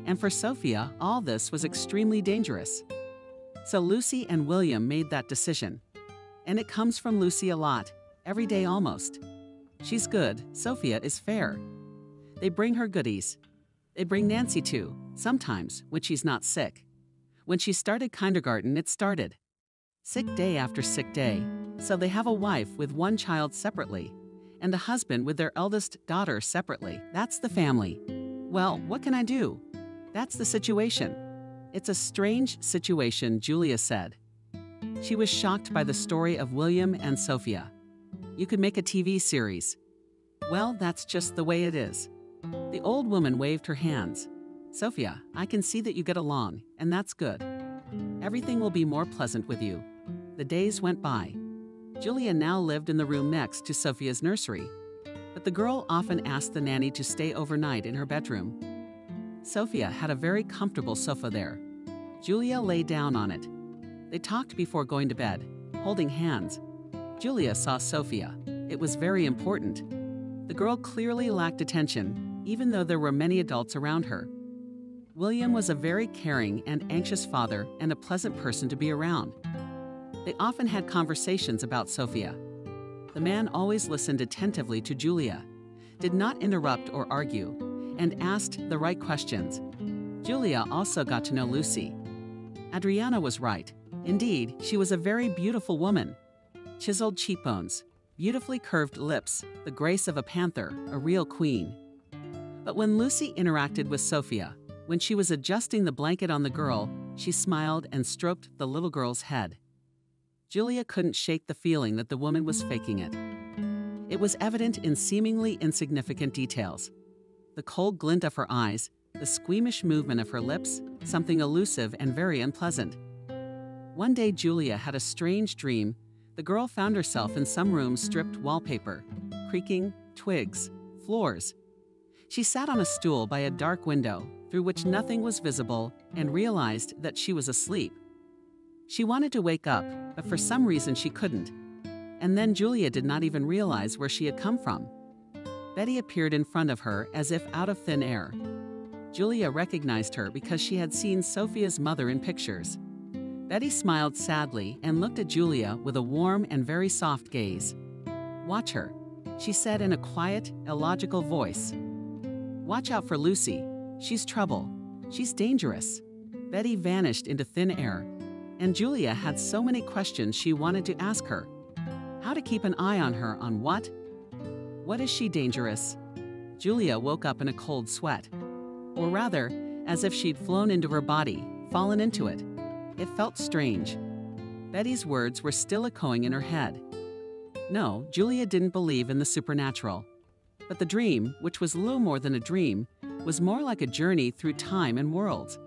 and for Sophia, all this was extremely dangerous. So Lucy and William made that decision. And it comes from Lucy a lot, every day almost. She's good, Sophia is fair. They bring her goodies. They bring Nancy too, sometimes, when she's not sick. When she started kindergarten, it started. Sick day after sick day, so they have a wife with one child separately, and a husband with their eldest daughter separately. That's the family. Well, what can I do? That's the situation. It's a strange situation, Julia said. She was shocked by the story of William and Sophia. You could make a T V series. Well, that's just the way it is. The old woman waved her hands. Sophia, I can see that you get along, and that's good. Everything will be more pleasant with you. The days went by. Julia now lived in the room next to Sophia's nursery, but the girl often asked the nanny to stay overnight in her bedroom. Sophia had a very comfortable sofa there. Julia lay down on it. They talked before going to bed, holding hands. Julia saw Sophia. It was very important. The girl clearly lacked attention, even though there were many adults around her. William was a very caring and anxious father and a pleasant person to be around. They often had conversations about Sophia. The man always listened attentively to Julia, did not interrupt or argue, and asked the right questions. Julia also got to know Lucy. Adriana was right. Indeed, she was a very beautiful woman. Chiseled cheekbones, beautifully curved lips, the grace of a panther, a real queen. But when Lucy interacted with Sophia, when she was adjusting the blanket on the girl, she smiled and stroked the little girl's head. Julia couldn't shake the feeling that the woman was faking it. It was evident in seemingly insignificant details. The cold glint of her eyes, the squeamish movement of her lips, something elusive and very unpleasant. One day Julia had a strange dream. The girl found herself in some room stripped wallpaper, creaking, twigs, floors. She sat on a stool by a dark window, through which nothing was visible, and realized that she was asleep. She wanted to wake up, but for some reason she couldn't. And then Julia did not even realize where she had come from. Betty appeared in front of her as if out of thin air. Julia recognized her because she had seen Sophia's mother in pictures. Betty smiled sadly and looked at Julia with a warm and very soft gaze. "Watch her," she said in a quiet, illogical voice. "Watch out for Lucy. She's trouble. She's dangerous." Betty vanished into thin air, and Julia had so many questions she wanted to ask her. How to keep an eye on her on what? What is she dangerous? Julia woke up in a cold sweat. Or rather, as if she'd flown into her body, fallen into it. It felt strange. Betty's words were still echoing in her head. No, Julia didn't believe in the supernatural. But the dream, which was little more than a dream, was more like a journey through time and worlds.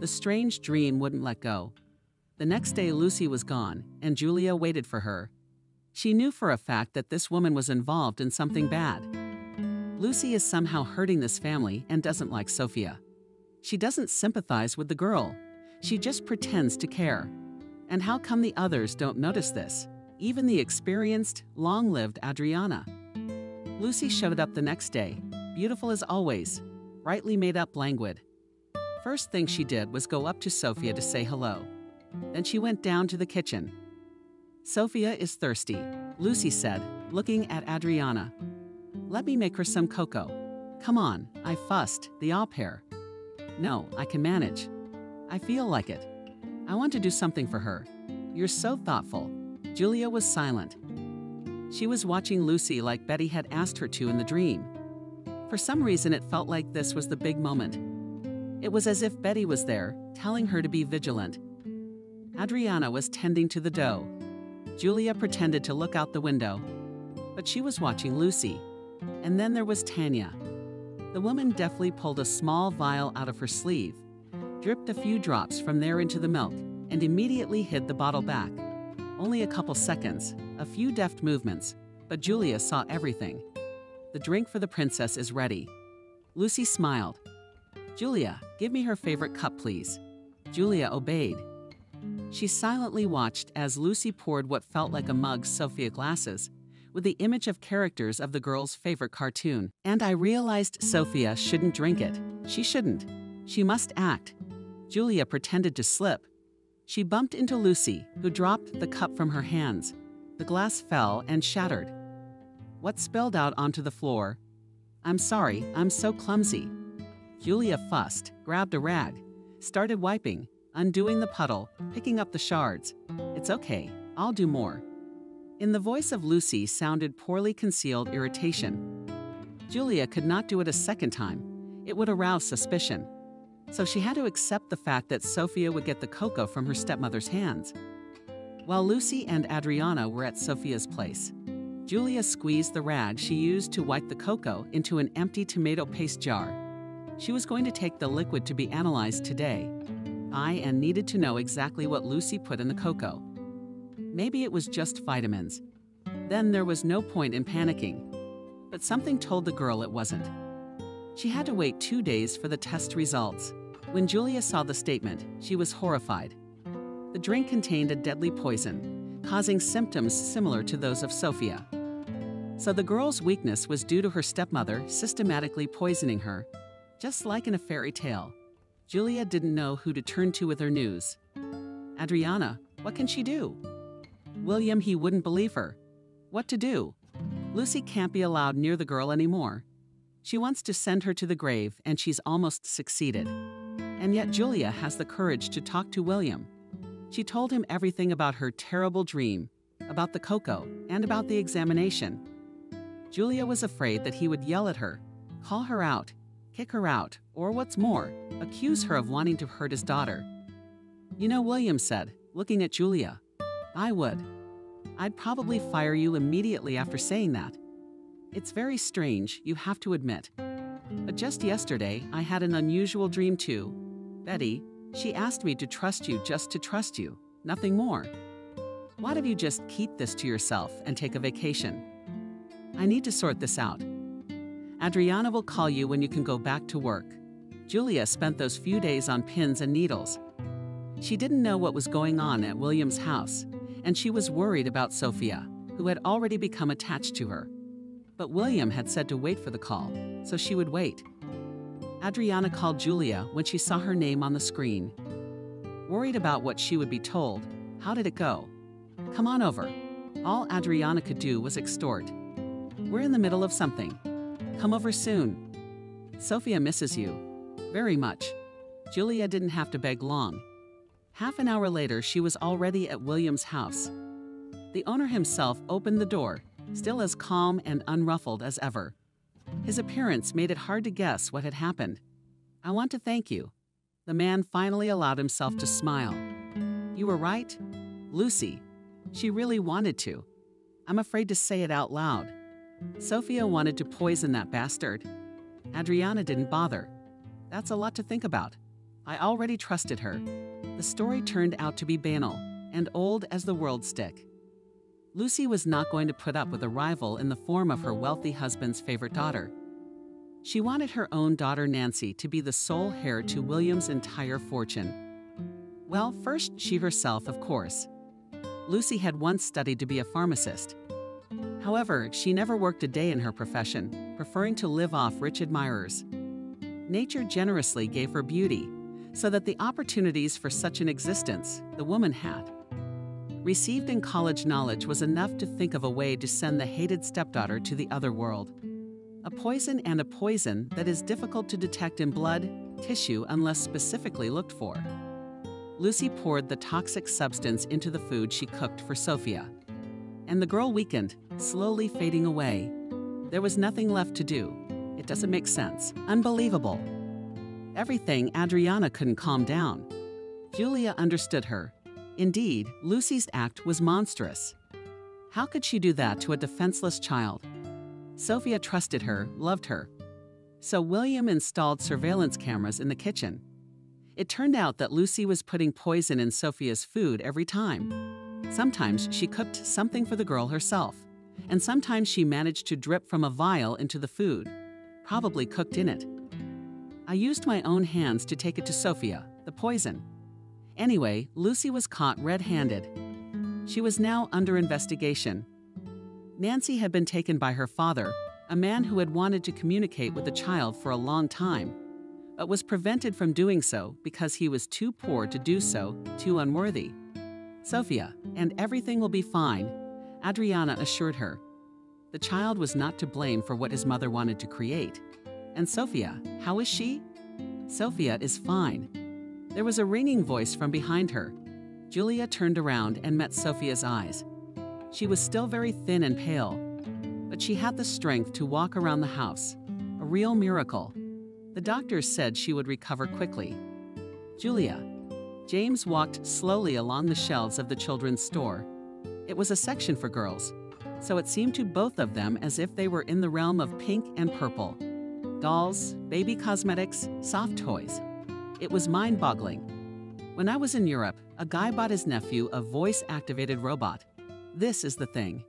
The strange dream wouldn't let go. The next day Lucy was gone, and Julia waited for her. She knew for a fact that this woman was involved in something bad. Lucy is somehow hurting this family and doesn't like Sophia. She doesn't sympathize with the girl. She just pretends to care. And how come the others don't notice this? Even the experienced, long-lived Adriana. Lucy showed up the next day, beautiful as always, brightly made up, languid. First thing she did was go up to Sophia to say hello. Then she went down to the kitchen. "Sophia is thirsty," Lucy said, looking at Adriana. "Let me make her some cocoa. Come on, I fussed, the au pair. No, I can manage. I feel like it. I want to do something for her. You're so thoughtful. Julia was silent. She was watching Lucy like Betty had asked her to in the dream. For some reason it felt like this was the big moment. It was as if Betty was there, telling her to be vigilant. Adriana was tending to the dough. Julia pretended to look out the window, but she was watching Lucy. And then there was Tanya. The woman deftly pulled a small vial out of her sleeve, dripped a few drops from there into the milk, and immediately hid the bottle back. Only a couple seconds, a few deft movements, but Julia saw everything. The drink for the princess is ready. Lucy smiled. Julia, give me her favorite cup, please. Julia obeyed. She silently watched as Lucy poured what felt like a mug Sophia glasses, with the image of characters of the girl's favorite cartoon. And I realized Sophia shouldn't drink it. She shouldn't. She must act. Julia pretended to slip. She bumped into Lucy, who dropped the cup from her hands. The glass fell and shattered. What spilled out onto the floor? I'm sorry, I'm so clumsy. Julia fussed, grabbed a rag, started wiping, undoing the puddle, picking up the shards. It's okay, I'll do more. In the voice of Lucy sounded poorly concealed irritation. Julia could not do it a second time. It would arouse suspicion. So she had to accept the fact that Sophia would get the cocoa from her stepmother's hands. While Lucy and Adriana were at Sophia's place, Julia squeezed the rag she used to wipe the cocoa into an empty tomato paste jar. She was going to take the liquid to be analyzed today. I and needed to know exactly what Lucy put in the cocoa. Maybe it was just vitamins. Then there was no point in panicking. But something told the girl it wasn't. She had to wait two days for the test results. When Julia saw the statement, she was horrified. The drink contained a deadly poison, causing symptoms similar to those of Sophia. So the girl's weakness was due to her stepmother systematically poisoning her, just like in a fairy tale. Julia didn't know who to turn to with her news. Adriana, what can she do? William, he wouldn't believe her. What to do? Lucy can't be allowed near the girl anymore. She wants to send her to the grave, and she's almost succeeded. And yet Julia has the courage to talk to William. She told him everything about her terrible dream, about the cocoa, and about the examination. Julia was afraid that he would yell at her, call her out, kick her out, or what's more, accuse her of wanting to hurt his daughter. You know, William said, looking at Julia, I would. I'd probably fire you immediately after saying that. It's very strange, you have to admit. But just yesterday, I had an unusual dream too. Betty, she asked me to trust you just to trust you, nothing more. Why don't you just keep this to yourself and take a vacation? I need to sort this out. Adriana will call you when you can go back to work. Julia spent those few days on pins and needles. She didn't know what was going on at William's house, and she was worried about Sophia, who had already become attached to her. But William had said to wait for the call, so she would wait. Adriana called Julia when she saw her name on the screen. Worried about what she would be told, how did it go? Come on over. All Adriana could do was extort. We're in the middle of something. Come over soon. Sophia misses you. Very much. Julia didn't have to beg long. Half an hour later, she was already at William's house. The owner himself opened the door, still as calm and unruffled as ever. His appearance made it hard to guess what had happened. I want to thank you. The man finally allowed himself to smile. You were right, Lucy. She really wanted to. I'm afraid to say it out loud. Sophia wanted to poison that bastard. Adriana didn't bother. That's a lot to think about. I already trusted her. The story turned out to be banal and old as the world stick. Lucy was not going to put up with a rival in the form of her wealthy husband's favorite daughter. She wanted her own daughter Nancy to be the sole heir to William's entire fortune. Well, first she herself, of course. Lucy had once studied to be a pharmacist. However, she never worked a day in her profession, preferring to live off rich admirers. Nature generously gave her beauty, so that the opportunities for such an existence the woman had. Received in college knowledge was enough to think of a way to send the hated stepdaughter to the other world. a poison and a poison that is difficult to detect in blood, tissue unless specifically looked for. Lucy poured the toxic substance into the food she cooked for Sophia. And the girl weakened, slowly fading away. There was nothing left to do. It doesn't make sense. Unbelievable. Everything Adriana couldn't calm down. Julia understood her. Indeed, Lucy's act was monstrous. How could she do that to a defenseless child? Sophia trusted her, loved her. So William installed surveillance cameras in the kitchen. It turned out that Lucy was putting poison in Sophia's food every time. Sometimes she cooked something for the girl herself, and sometimes she managed to drip from a vial into the food, probably cooked in it. I used my own hands to take it to Sophia, the poison. Anyway, Lucy was caught red-handed. She was now under investigation. Nancy had been taken by her father, a man who had wanted to communicate with the child for a long time, but was prevented from doing so because he was too poor to do so, too unworthy. Sophia, and everything will be fine, Adriana assured her. The child was not to blame for what his mother wanted to create. And Sophia, how is she? Sophia is fine. There was a ringing voice from behind her. Julia turned around and met Sophia's eyes. She was still very thin and pale, but she had the strength to walk around the house, a real miracle. The doctors said she would recover quickly. Julia. James walked slowly along the shelves of the children's store. It was a section for girls, so it seemed to both of them as if they were in the realm of pink and purple. Dolls, baby cosmetics, soft toys. It was mind-boggling. When I was in Europe, a guy bought his nephew a voice-activated robot. This is the thing.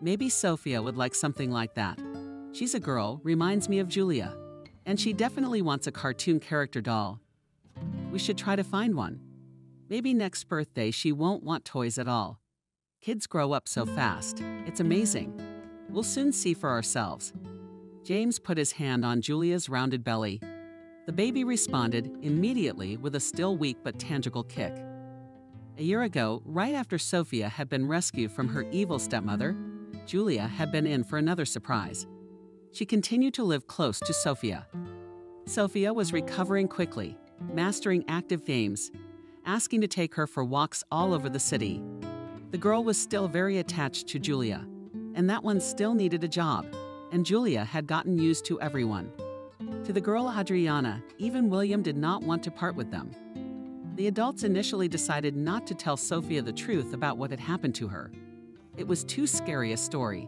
Maybe Sophia would like something like that. She's a girl, reminds me of Julia. And she definitely wants a cartoon character doll. We should try to find one. Maybe next birthday she won't want toys at all. Kids grow up so fast, it's amazing. We'll soon see for ourselves. James put his hand on Julia's rounded belly. The baby responded immediately with a still weak but tangible kick. A year ago, right after Sophia had been rescued from her evil stepmother, Julia had been in for another surprise. She continued to live close to Sophia. Sophia was recovering quickly, mastering active games, asking to take her for walks all over the city. The girl was still very attached to Julia, and that one still needed a job, and Julia had gotten used to everyone. To the girl Adriana, even William did not want to part with them. The adults initially decided not to tell Sophia the truth about what had happened to her. It was too scary a story.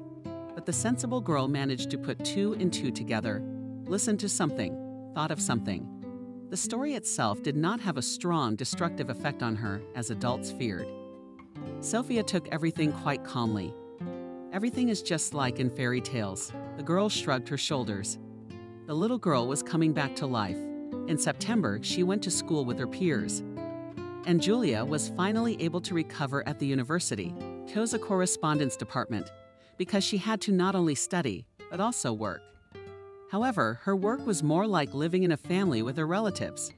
But the sensible girl managed to put two and two together, listened to something, thought of something. The story itself did not have a strong destructive effect on her, as adults feared. Sophia took everything quite calmly. Everything is just like in fairy tales, the girl shrugged her shoulders. The little girl was coming back to life. In September, she went to school with her peers. And Julia was finally able to recover at the university, chose a correspondence department, because she had to not only study, but also work. However, her work was more like living in a family with her relatives.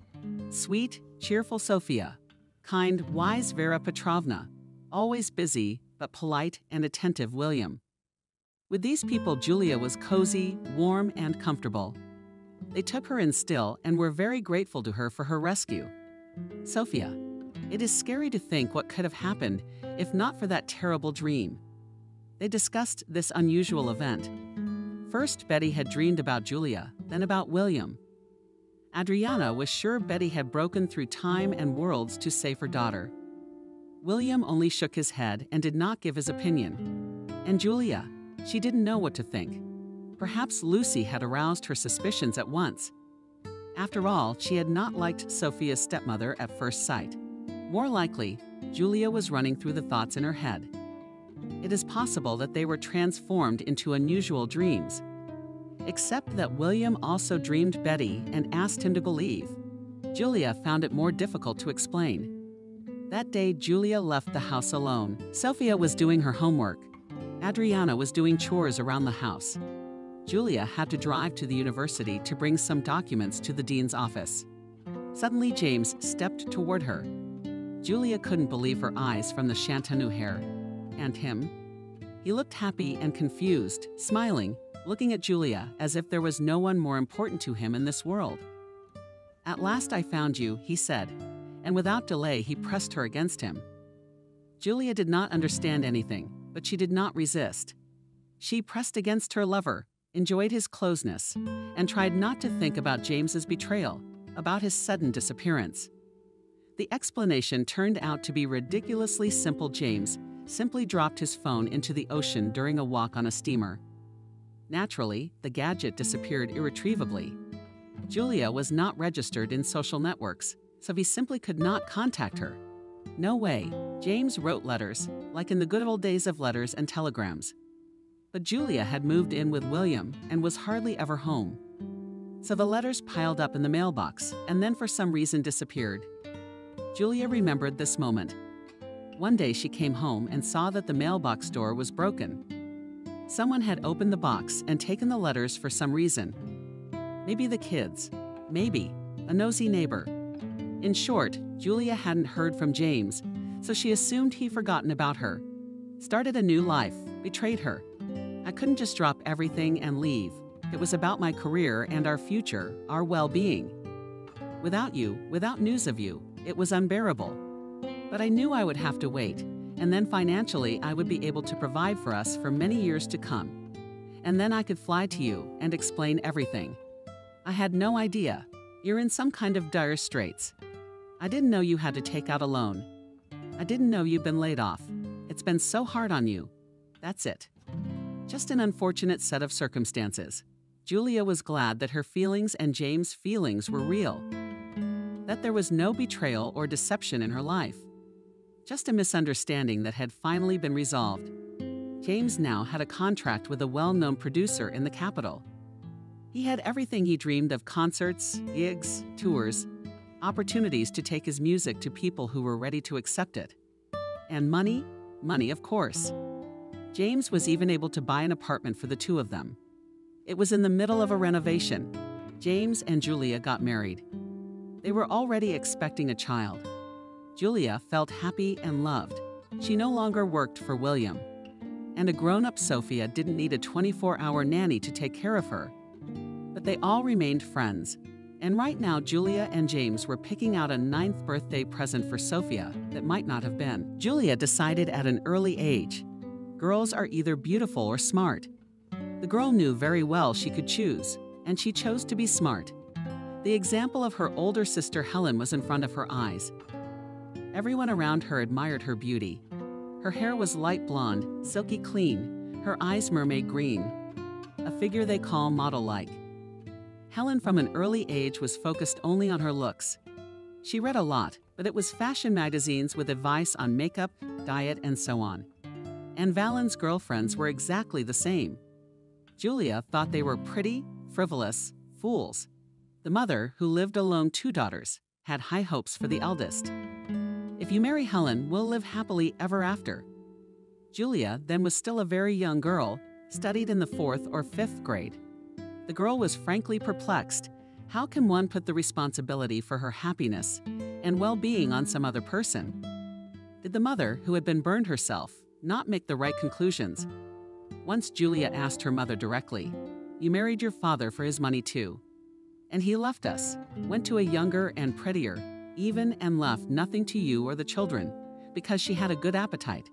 Sweet, cheerful Sophia. Kind, wise Vera Petrovna. Always busy, but polite and attentive William. With these people, Julia was cozy, warm, and comfortable. They took her in still and were very grateful to her for her rescue. Sophia. It is scary to think what could have happened if not for that terrible dream. They discussed this unusual event. First, Betty had dreamed about Julia, then about William. Adriana was sure Betty had broken through time and worlds to save her daughter. William only shook his head and did not give his opinion. And Julia, she didn't know what to think. Perhaps Lucy had aroused her suspicions at once. After all, she had not liked Sophia's stepmother at first sight. More likely, Julia was running through the thoughts in her head. It is possible that they were transformed into unusual dreams. Except that William also dreamed Betty and asked him to believe. Julia found it more difficult to explain. That day, Julia left the house alone. Sophia was doing her homework. Adriana was doing chores around the house. Julia had to drive to the university to bring some documents to the dean's office. Suddenly, James stepped toward her. Julia couldn't believe her eyes from the Chantenou hair. And him. He looked happy and confused, smiling, looking at Julia as if there was no one more important to him in this world. "At last I found you," he said, and without delay he pressed her against him. Julia did not understand anything, but she did not resist. She pressed against her lover, enjoyed his closeness, and tried not to think about James's betrayal, about his sudden disappearance. The explanation turned out to be ridiculously simple. James simply dropped his phone into the ocean during a walk on a steamer. Naturally, the gadget disappeared irretrievably. Julia was not registered in social networks, so he simply could not contact her. No way, James wrote letters, like in the good old days of letters and telegrams. But Julia had moved in with William and was hardly ever home. So the letters piled up in the mailbox and then for some reason disappeared. Julia remembered this moment. One day she came home and saw that the mailbox door was broken. Someone had opened the box and taken the letters for some reason. Maybe the kids, maybe a nosy neighbor. In short, Julia hadn't heard from James, so she assumed he'd forgotten about her, started a new life, betrayed her. "I couldn't just drop everything and leave. It was about my career and our future, our well-being. Without you, without news of you, it was unbearable. But I knew I would have to wait, and then financially I would be able to provide for us for many years to come. And then I could fly to you and explain everything. I had no idea. You're in some kind of dire straits. I didn't know you had to take out a loan. I didn't know you'd been laid off. It's been so hard on you. That's it." Just an unfortunate set of circumstances. Julia was glad that her feelings and James' feelings were real, that there was no betrayal or deception in her life. Just a misunderstanding that had finally been resolved. James now had a contract with a well-known producer in the capital. He had everything he dreamed of: concerts, gigs, tours, opportunities to take his music to people who were ready to accept it. And money, money of course. James was even able to buy an apartment for the two of them. It was in the middle of a renovation. James and Julia got married. They were already expecting a child. Julia felt happy and loved. She no longer worked for William. And a grown-up Sophia didn't need a twenty-four hour nanny to take care of her. But they all remained friends. And right now Julia and James were picking out a ninth birthday present for Sophia that might not have been. Julia decided at an early age, girls are either beautiful or smart. The girl knew very well she could choose, and she chose to be smart. The example of her older sister Helen was in front of her eyes. Everyone around her admired her beauty. Her hair was light blonde, silky clean, her eyes mermaid green, a figure they call model-like. Helen from an early age was focused only on her looks. She read a lot, but it was fashion magazines with advice on makeup, diet, and so on. And Valen's girlfriends were exactly the same. Julia thought they were pretty, frivolous, fools. The mother, who lived alone two daughters, had high hopes for the eldest. "If you marry Helen, we'll live happily ever after." Julia then was still a very young girl, studied in the fourth or fifth grade. The girl was frankly perplexed. How can one put the responsibility for her happiness and well-being on some other person? Did the mother, who had been burned herself, not make the right conclusions? Once Julia asked her mother directly, "You married your father for his money too. And he left us, went to a younger and prettier, even and left nothing to you or the children, because she had a good appetite.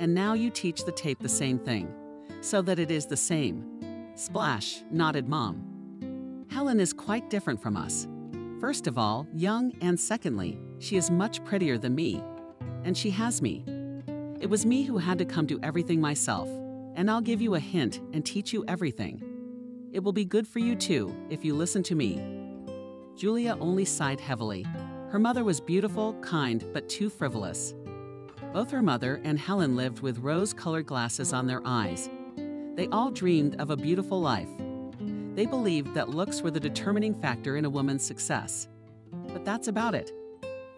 And now you teach the tape the same thing, so that it is the same." "Splash," nodded Mom. "Helen is quite different from us. First of all, young, and secondly, she is much prettier than me. And she has me. It was me who had to come to everything myself, and I'll give you a hint and teach you everything. It will be good for you too, if you listen to me." Julia only sighed heavily. Her mother was beautiful, kind, but too frivolous. Both her mother and Helen lived with rose-colored glasses on their eyes. They all dreamed of a beautiful life. They believed that looks were the determining factor in a woman's success. But that's about it.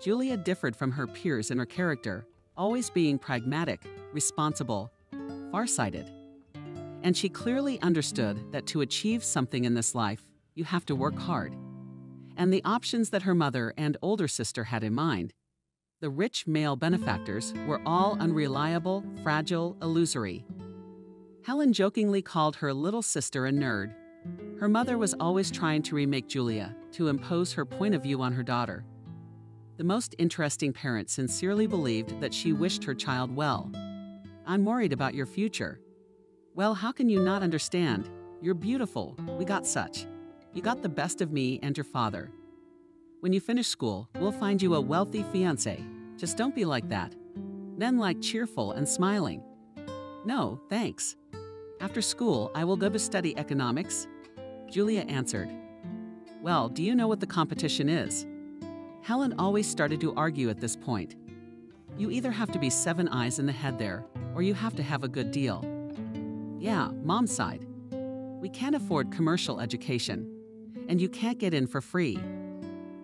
Julia differed from her peers in her character, always being pragmatic, responsible, farsighted. And she clearly understood that to achieve something in this life, you have to work hard. And the options that her mother and older sister had in mind, the rich male benefactors, were all unreliable, fragile, illusory. Helen jokingly called her little sister a nerd. Her mother was always trying to remake Julia, to impose her point of view on her daughter. The most interesting parent sincerely believed that she wished her child well. "I'm worried about your future." "Well, how can you not understand? You're beautiful, we got such. You got the best of me and your father. When you finish school, we'll find you a wealthy fiancé. Just don't be like that." Then like cheerful and smiling. "No, thanks. After school, I will go to study economics," Julia answered. "Well, do you know what the competition is?" Helen always started to argue at this point. "You either have to be seven eyes in the head there, or you have to have a good deal." "Yeah, Mom sighed. We can't afford commercial education. And you can't get in for free."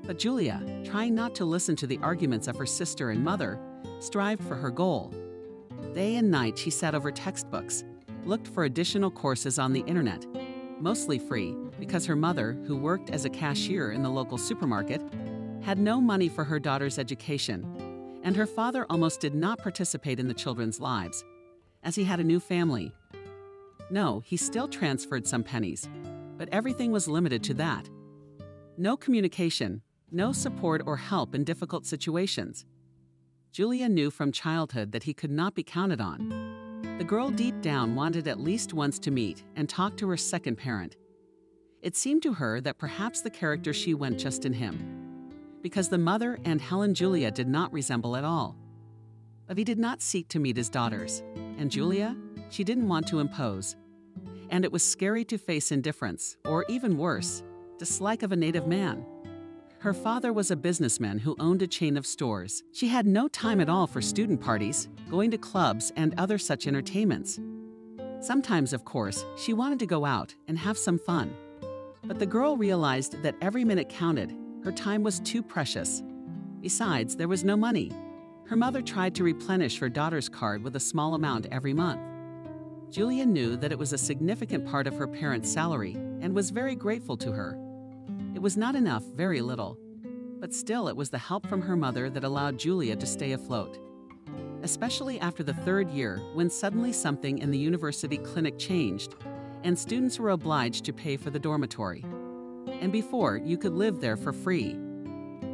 But Julia, trying not to listen to the arguments of her sister and mother, strived for her goal. Day and night she sat over textbooks, looked for additional courses on the internet, mostly free, because her mother, who worked as a cashier in the local supermarket, had no money for her daughter's education, and her father almost did not participate in the children's lives, as he had a new family. No, he still transferred some pennies, but everything was limited to that. No communication, no support or help in difficult situations. Julia knew from childhood that he could not be counted on. The girl deep down wanted at least once to meet and talk to her second parent. It seemed to her that perhaps the character she went just in him, because the mother and Helen Julia did not resemble at all. But he did not seek to meet his daughters, and Julia, she didn't want to impose. And it was scary to face indifference, or even worse, dislike of a native man. Her father was a businessman who owned a chain of stores. She had no time at all for student parties, going to clubs, and other such entertainments. Sometimes, of course, she wanted to go out and have some fun. But the girl realized that every minute counted, her time was too precious. Besides, there was no money. Her mother tried to replenish her daughter's card with a small amount every month. Julia knew that it was a significant part of her parents' salary and was very grateful to her. It was not enough, very little. But still, it was the help from her mother that allowed Julia to stay afloat. Especially after the third year, when suddenly something in the university clinic changed, and students were obliged to pay for the dormitory. And before, you could live there for free.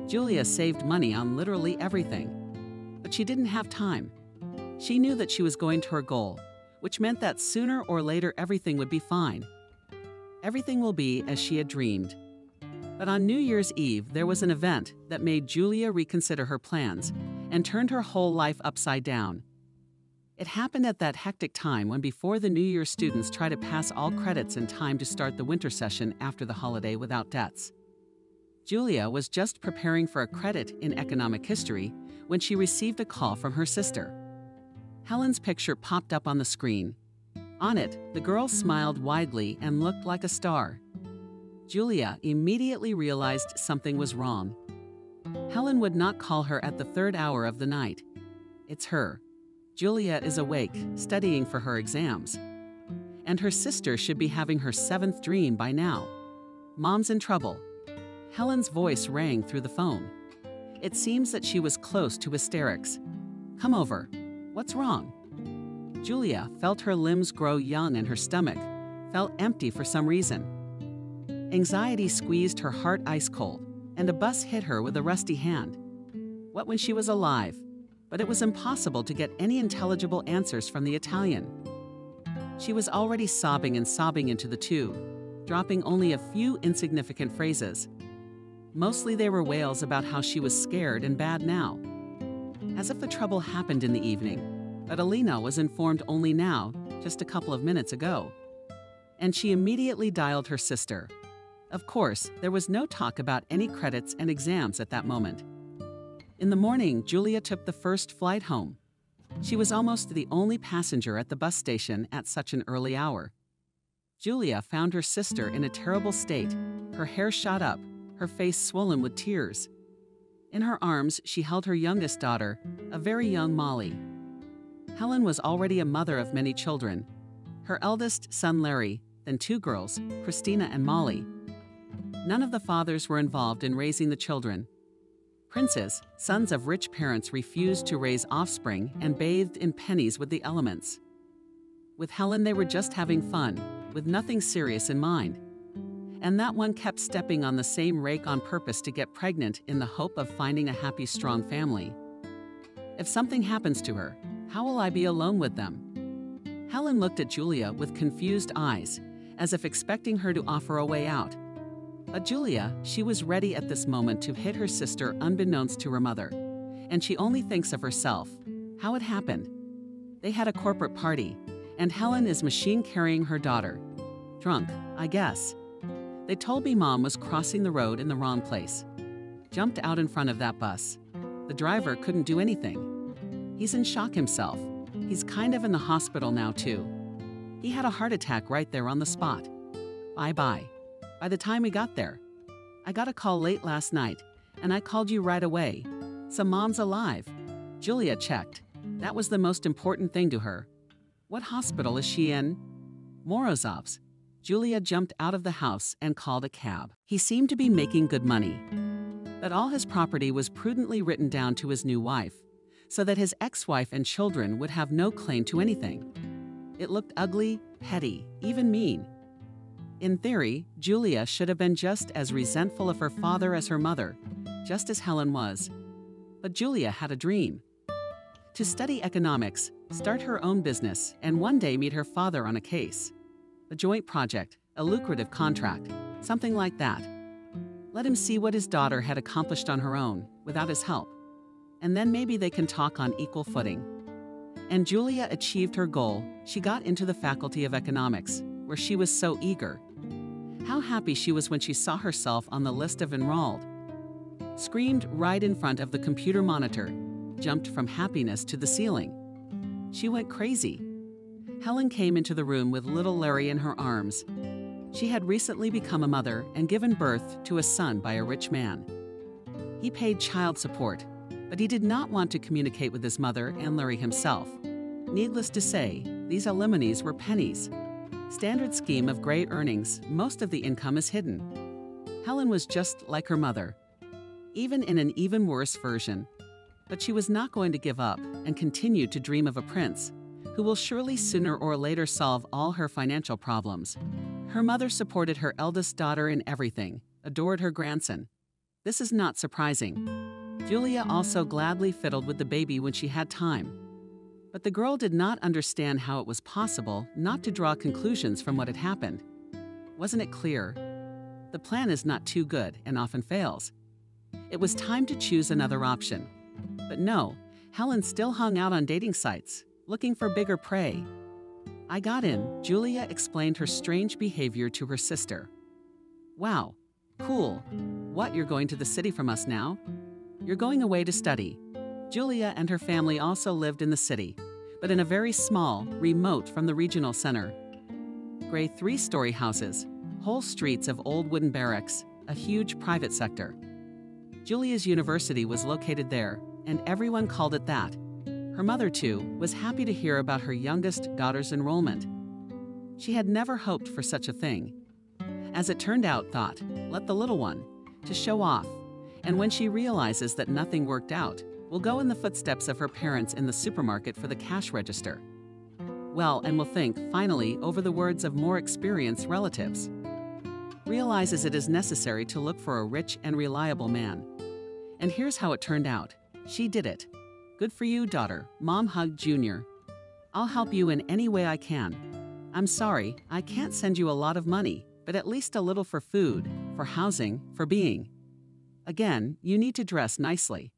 Julia saved money on literally everything. But she didn't have time. She knew that she was going to her goal, which meant that sooner or later everything would be fine. Everything will be as she had dreamed. But on New Year's Eve, there was an event that made Julia reconsider her plans and turned her whole life upside down. It happened at that hectic time when before the New Year students try to pass all credits in time to start the winter session after the holiday without debts. Julia was just preparing for a credit in economic history when she received a call from her sister. Helen's picture popped up on the screen. On it, the girl smiled widely and looked like a star. Julia immediately realized something was wrong. Helen would not call her at the third hour of the night. It's her. Julia is awake, studying for her exams. And her sister should be having her seventh dream by now. "Mom's in trouble." Helen's voice rang through the phone. It seems that she was close to hysterics. "Come over. What's wrong?" Julia felt her limbs grow young and her stomach felt empty for some reason. Anxiety squeezed her heart ice cold, and a bus hit her with a rusty hand. What when she was alive? But it was impossible to get any intelligible answers from the Italian. She was already sobbing and sobbing into the tube, dropping only a few insignificant phrases. Mostly they were wails about how she was scared and bad now. As if the trouble happened in the evening, but Alina was informed only now, just a couple of minutes ago. And she immediately dialed her sister. Of course, there was no talk about any credits and exams at that moment. In the morning, Julia took the first flight home. She was almost the only passenger at the bus station at such an early hour. Julia found her sister in a terrible state, her hair shot up, her face swollen with tears. In her arms, she held her youngest daughter, a very young Molly. Helen was already a mother of many children. Her eldest son Larry, then two girls, Christina and Molly. None of the fathers were involved in raising the children. Princes, sons of rich parents, refused to raise offspring and bathed in pennies with the elements. With Helen, they were just having fun, with nothing serious in mind. And that one kept stepping on the same rake on purpose to get pregnant in the hope of finding a happy, strong family. If something happens to her, how will I be alone with them? Helen looked at Julia with confused eyes, as if expecting her to offer a way out. But Julia, she was ready at this moment to hit her sister unbeknownst to her mother. And she only thinks of herself, how it happened. They had a corporate party, and Helen is machine carrying her daughter. Drunk, I guess. They told me Mom was crossing the road in the wrong place. Jumped out in front of that bus. The driver couldn't do anything. He's in shock himself. He's kind of in the hospital now too. He had a heart attack right there on the spot. Bye-bye. By the time we got there, I got a call late last night, and I called you right away. So Mom's alive. Julia checked. That was the most important thing to her. What hospital is she in? Morozov's. Julia jumped out of the house and called a cab. He seemed to be making good money. That all his property was prudently written down to his new wife, so that his ex-wife and children would have no claim to anything. It looked ugly, petty, even mean. In theory, Julia should have been just as resentful of her father as her mother, just as Helen was. But Julia had a dream. To study economics, start her own business, and one day meet her father on a case. A joint project, a lucrative contract, something like that. Let him see what his daughter had accomplished on her own, without his help. And then maybe they can talk on equal footing. And Julia achieved her goal. She got into the Faculty of Economics, where she was so eager. How happy she was when she saw herself on the list of enrolled. Screamed right in front of the computer monitor, jumped from happiness to the ceiling. She went crazy. Helen came into the room with little Larry in her arms. She had recently become a mother and given birth to a son by a rich man. He paid child support, but he did not want to communicate with his mother and Larry himself. Needless to say, these alimonies were pennies. Standard scheme of gray earnings, most of the income is hidden. Helen was just like her mother, even in an even worse version. But she was not going to give up and continued to dream of a prince, who will surely sooner or later solve all her financial problems. Her mother supported her eldest daughter in everything, adored her grandson. This is not surprising. Julia also gladly fiddled with the baby when she had time. But the girl did not understand how it was possible not to draw conclusions from what had happened. Wasn't it clear? The plan is not too good and often fails. It was time to choose another option. But no, Helen still hung out on dating sites, looking for bigger prey. I got in, Julia explained her strange behavior to her sister. Wow, cool. What, you're going to the city from us now? You're going away to study. Julia and her family also lived in the city, but in a very small, remote from the regional center. Gray three-story houses, whole streets of old wooden barracks, a huge private sector. Julia's university was located there, and everyone called it that. Her mother, too, was happy to hear about her youngest daughter's enrollment. She had never hoped for such a thing. As it turned out, thought, let the little one, to show off, and when she realizes that nothing worked out, will go in the footsteps of her parents in the supermarket for the cash register. Well, and will think, finally, over the words of more experienced relatives. Realizes it is necessary to look for a rich and reliable man. And here's how it turned out. She did it. Good for you, daughter, Mom hugged Junior. I'll help you in any way I can. I'm sorry, I can't send you a lot of money, but at least a little for food, for housing, for being. Again, you need to dress nicely.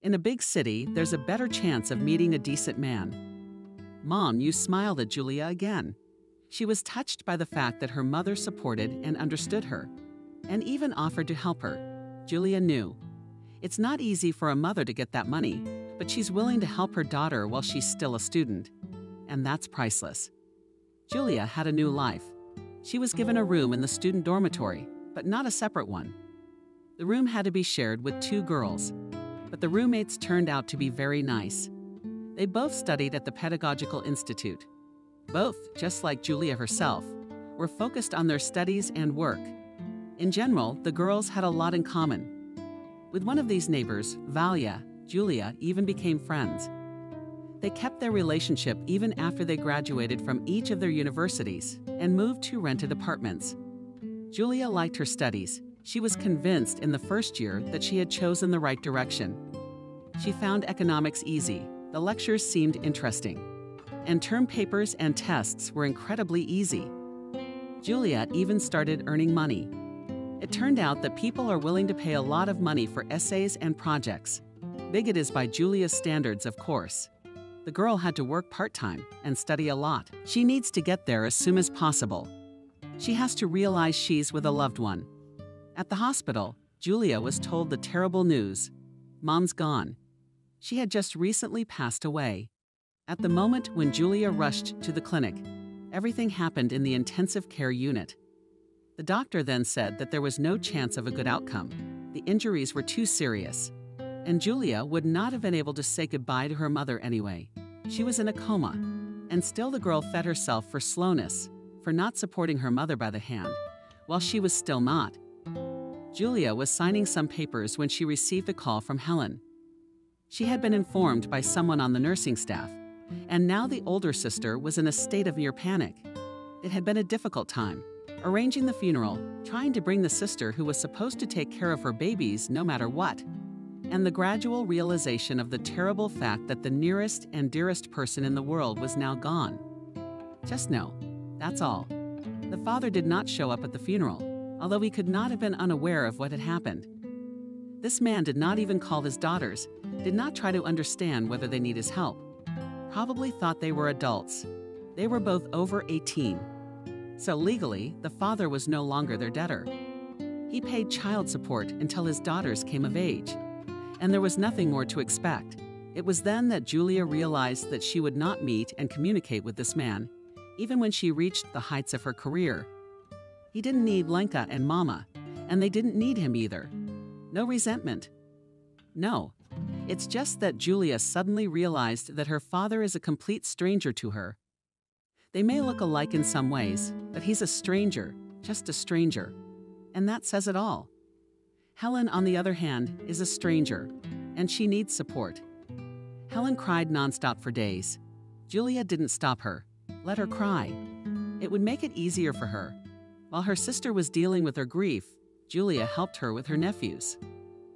In a big city, there's a better chance of meeting a decent man. Mom, you smiled at Julia again. She was touched by the fact that her mother supported and understood her, and even offered to help her. Julia knew. It's not easy for a mother to get that money, but she's willing to help her daughter while she's still a student. And that's priceless. Julia had a new life. She was given a room in the student dormitory, but not a separate one. The room had to be shared with two girls, but the roommates turned out to be very nice. They both studied at the Pedagogical Institute. Both, just like Julia herself, were focused on their studies and work. In general, the girls had a lot in common. With one of these neighbors, Valia, Julia even became friends. They kept their relationship even after they graduated from each of their universities and moved to rented apartments. Julia liked her studies. She was convinced in the first year that she had chosen the right direction. She found economics easy, the lectures seemed interesting, and term papers and tests were incredibly easy. Juliet even started earning money. It turned out that people are willing to pay a lot of money for essays and projects. Big it is by Julia's standards, of course. The girl had to work part-time and study a lot. She needs to get there as soon as possible. She has to realize she's with a loved one. At the hospital, Julia was told the terrible news. Mom's gone. She had just recently passed away. At the moment when Julia rushed to the clinic, everything happened in the intensive care unit. The doctor then said that there was no chance of a good outcome. The injuries were too serious, and Julia would not have been able to say goodbye to her mother anyway. She was in a coma, and still the girl fed herself for slowness, for not supporting her mother by the hand, while she was still not. Julia was signing some papers when she received a call from Helen. She had been informed by someone on the nursing staff, and now the older sister was in a state of near panic. It had been a difficult time, arranging the funeral, trying to bring the sister who was supposed to take care of her babies no matter what, and the gradual realization of the terrible fact that the nearest and dearest person in the world was now gone. Just know, that's all. The father did not show up at the funeral, although he could not have been unaware of what had happened. This man did not even call his daughters, did not try to understand whether they need his help. Probably thought they were adults. They were both over eighteen. So legally, the father was no longer their debtor. He paid child support until his daughters came of age, and there was nothing more to expect. It was then that Julia realized that she would not meet and communicate with this man, even when she reached the heights of her career. He didn't need Lenka and Mama, and they didn't need him either. No resentment. No. It's just that Julia suddenly realized that her father is a complete stranger to her. They may look alike in some ways, but he's a stranger, just a stranger. And that says it all. Helen, on the other hand, is a stranger, and she needs support. Helen cried nonstop for days. Julia didn't stop her, let her cry. It would make it easier for her. While her sister was dealing with her grief, Julia helped her with her nephews.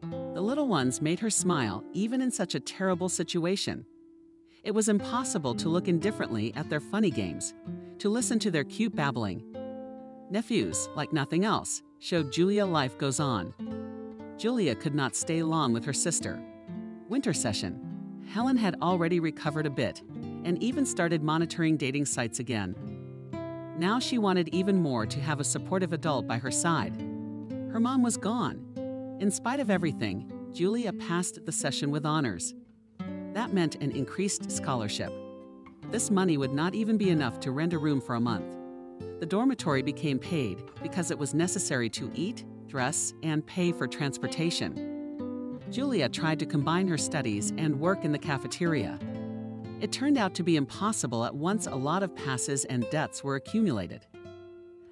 The little ones made her smile even in such a terrible situation. It was impossible to look indifferently at their funny games, to listen to their cute babbling. Nephews, like nothing else, showed Julia life goes on. Julia could not stay long with her sister. Winter session. Helen had already recovered a bit and even started monitoring dating sites again. Now she wanted even more to have a supportive adult by her side. Her mom was gone. In spite of everything, Julia passed the session with honors. That meant an increased scholarship. This money would not even be enough to rent a room for a month. The dormitory became paid because it was necessary to eat, dress, and pay for transportation. Julia tried to combine her studies and work in the cafeteria. It turned out to be impossible at once. A lot of passes and debts were accumulated.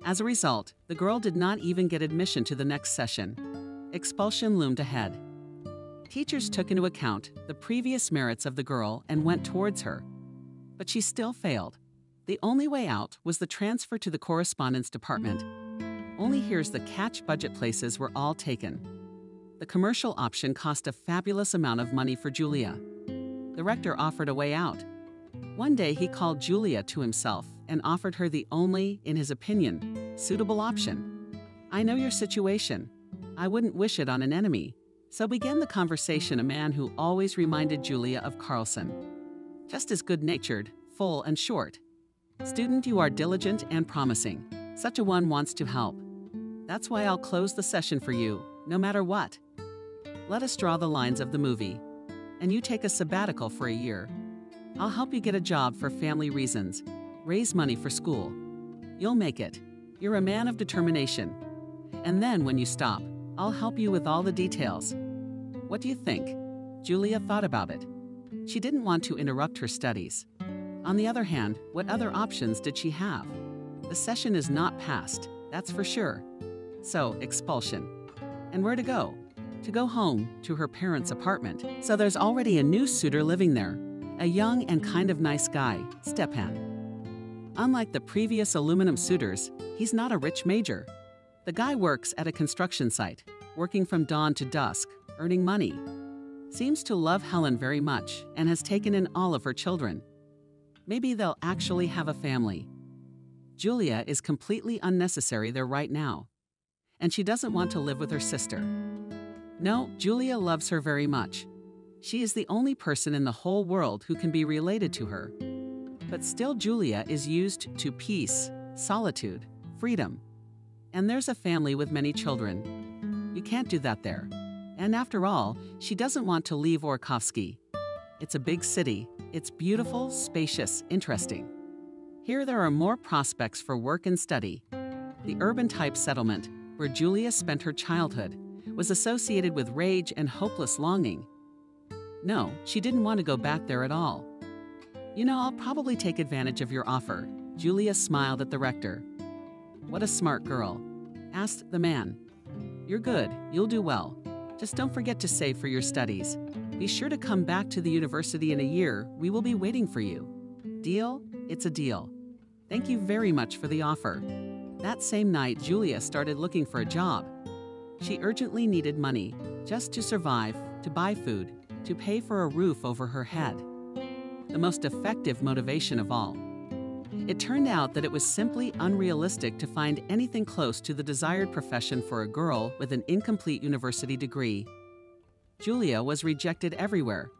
As a result, the girl did not even get admission to the next session. Expulsion loomed ahead. Teachers took into account the previous merits of the girl and went towards her. But she still failed. The only way out was the transfer to the correspondence department. Only here's the catch: budget places were all taken. The commercial option cost a fabulous amount of money for Julia. The rector offered a way out. One day he called Julia to himself and offered her the only, in his opinion, suitable option. "I know your situation. I wouldn't wish it on an enemy." So began the conversation a man who always reminded Julia of Carlson. Just as good-natured, full and short. "Student, you are diligent and promising. Such a one wants to help. That's why I'll close the session for you, no matter what. Let us draw the lines of the movie. And you take a sabbatical for a year. I'll help you get a job for family reasons, raise money for school. You'll make it. You're a man of determination. And then when you stop, I'll help you with all the details. What do you think?" Julia thought about it. She didn't want to interrupt her studies. On the other hand, what other options did she have? The session is not passed, that's for sure. So, expulsion. And where to go? To go home, to her parents' apartment. So there's already a new suitor living there. a young and kind of nice guy, Stepan. Unlike the previous aluminum suitors, he's not a rich major. The guy works at a construction site, working from dawn to dusk, earning money. Seems to love Helen very much and has taken in all of her children. Maybe they'll actually have a family. Julia is completely unnecessary there right now, and she doesn't want to live with her sister. No, Julia loves her very much. She is the only person in the whole world who can be related to her. But still, Julia is used to peace, solitude, freedom. And there's a family with many children. You can't do that there. And after all, she doesn't want to leave Orkovsky. It's a big city. It's beautiful, spacious, interesting. Here there are more prospects for work and study. The urban-type settlement, where Julia spent her childhood, was associated with rage and hopeless longing. No, she didn't want to go back there at all. You know, I'll probably take advantage of your offer, Julia smiled at the rector. What a smart girl, asked the man. You're good, you'll do well. Just don't forget to save for your studies. Be sure to come back to the university in a year, we will be waiting for you. Deal? It's a deal. Thank you very much for the offer. That same night, Julia started looking for a job. She urgently needed money, just to survive, to buy food, to pay for a roof over her head. The most effective motivation of all. It turned out that it was simply unrealistic to find anything close to the desired profession for a girl with an incomplete university degree. Julia was rejected everywhere.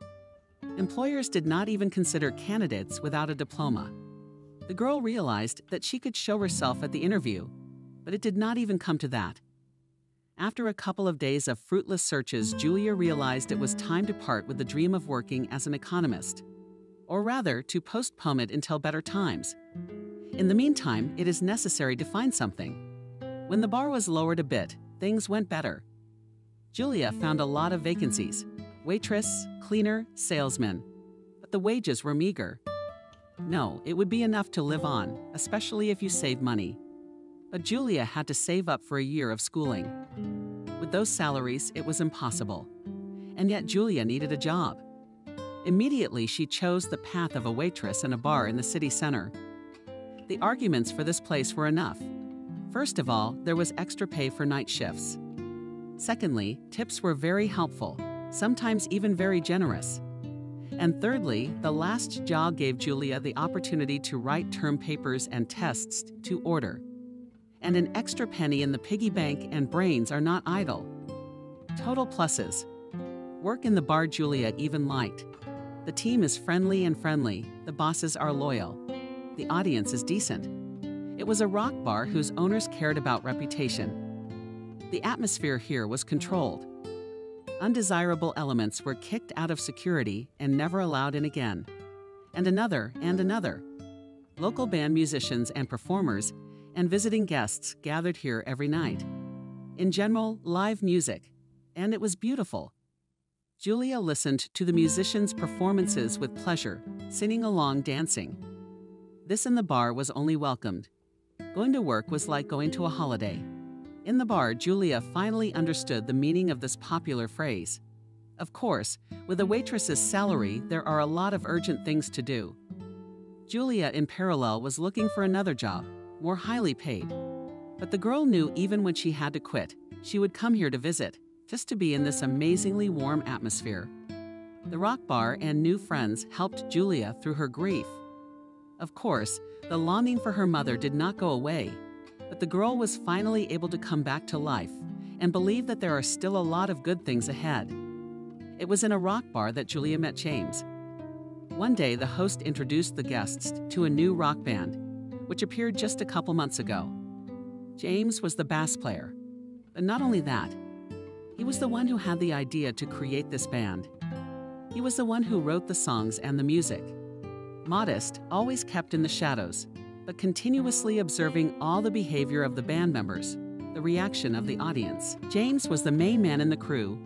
Employers did not even consider candidates without a diploma. The girl realized that she could show herself at the interview, but it did not even come to that. After a couple of days of fruitless searches, Julia realized it was time to part with the dream of working as an economist, or rather, to postpone it until better times. In the meantime, it is necessary to find something. When the bar was lowered a bit, things went better. Julia found a lot of vacancies: waitress, cleaner, salesman. But the wages were meager. No, it would be enough to live on, especially if you save money. But Julia had to save up for a year of schooling. With those salaries, it was impossible. And yet Julia needed a job. Immediately, she chose the path of a waitress in a bar in the city center. The arguments for this place were enough. First of all, there was extra pay for night shifts. Secondly, tips were very helpful, sometimes even very generous. And thirdly, the last job gave Julia the opportunity to write term papers and tests to order. And an extra penny in the piggy bank and brains are not idle. Total pluses. Work in the bar Julia even liked. The team is friendly and friendly, the bosses are loyal. The audience is decent. It was a rock bar whose owners cared about reputation. The atmosphere here was controlled. Undesirable elements were kicked out of security and never allowed in again. And another, and another. Local band musicians and performers and visiting guests gathered here every night. In general, live music, and it was beautiful. Julia listened to the musicians' performances with pleasure, singing along, dancing. This in the bar was only welcomed. Going to work was like going to a holiday. In the bar, Julia finally understood the meaning of this popular phrase. Of course, with a waitress's salary, there are a lot of urgent things to do. Julia, in parallel, was looking for another job, more highly paid. But the girl knew even when she had to quit, she would come here to visit, just to be in this amazingly warm atmosphere. The rock bar and new friends helped Julia through her grief. Of course, the longing for her mother did not go away, but the girl was finally able to come back to life and believe that there are still a lot of good things ahead. It was in a rock bar that Julia met James. One day, the host introduced the guests to a new rock band, which appeared just a couple months ago. James was the bass player. But not only that, he was the one who had the idea to create this band. He was the one who wrote the songs and the music. Modest, always kept in the shadows, but continuously observing all the behavior of the band members, the reaction of the audience. James was the main man in the crew.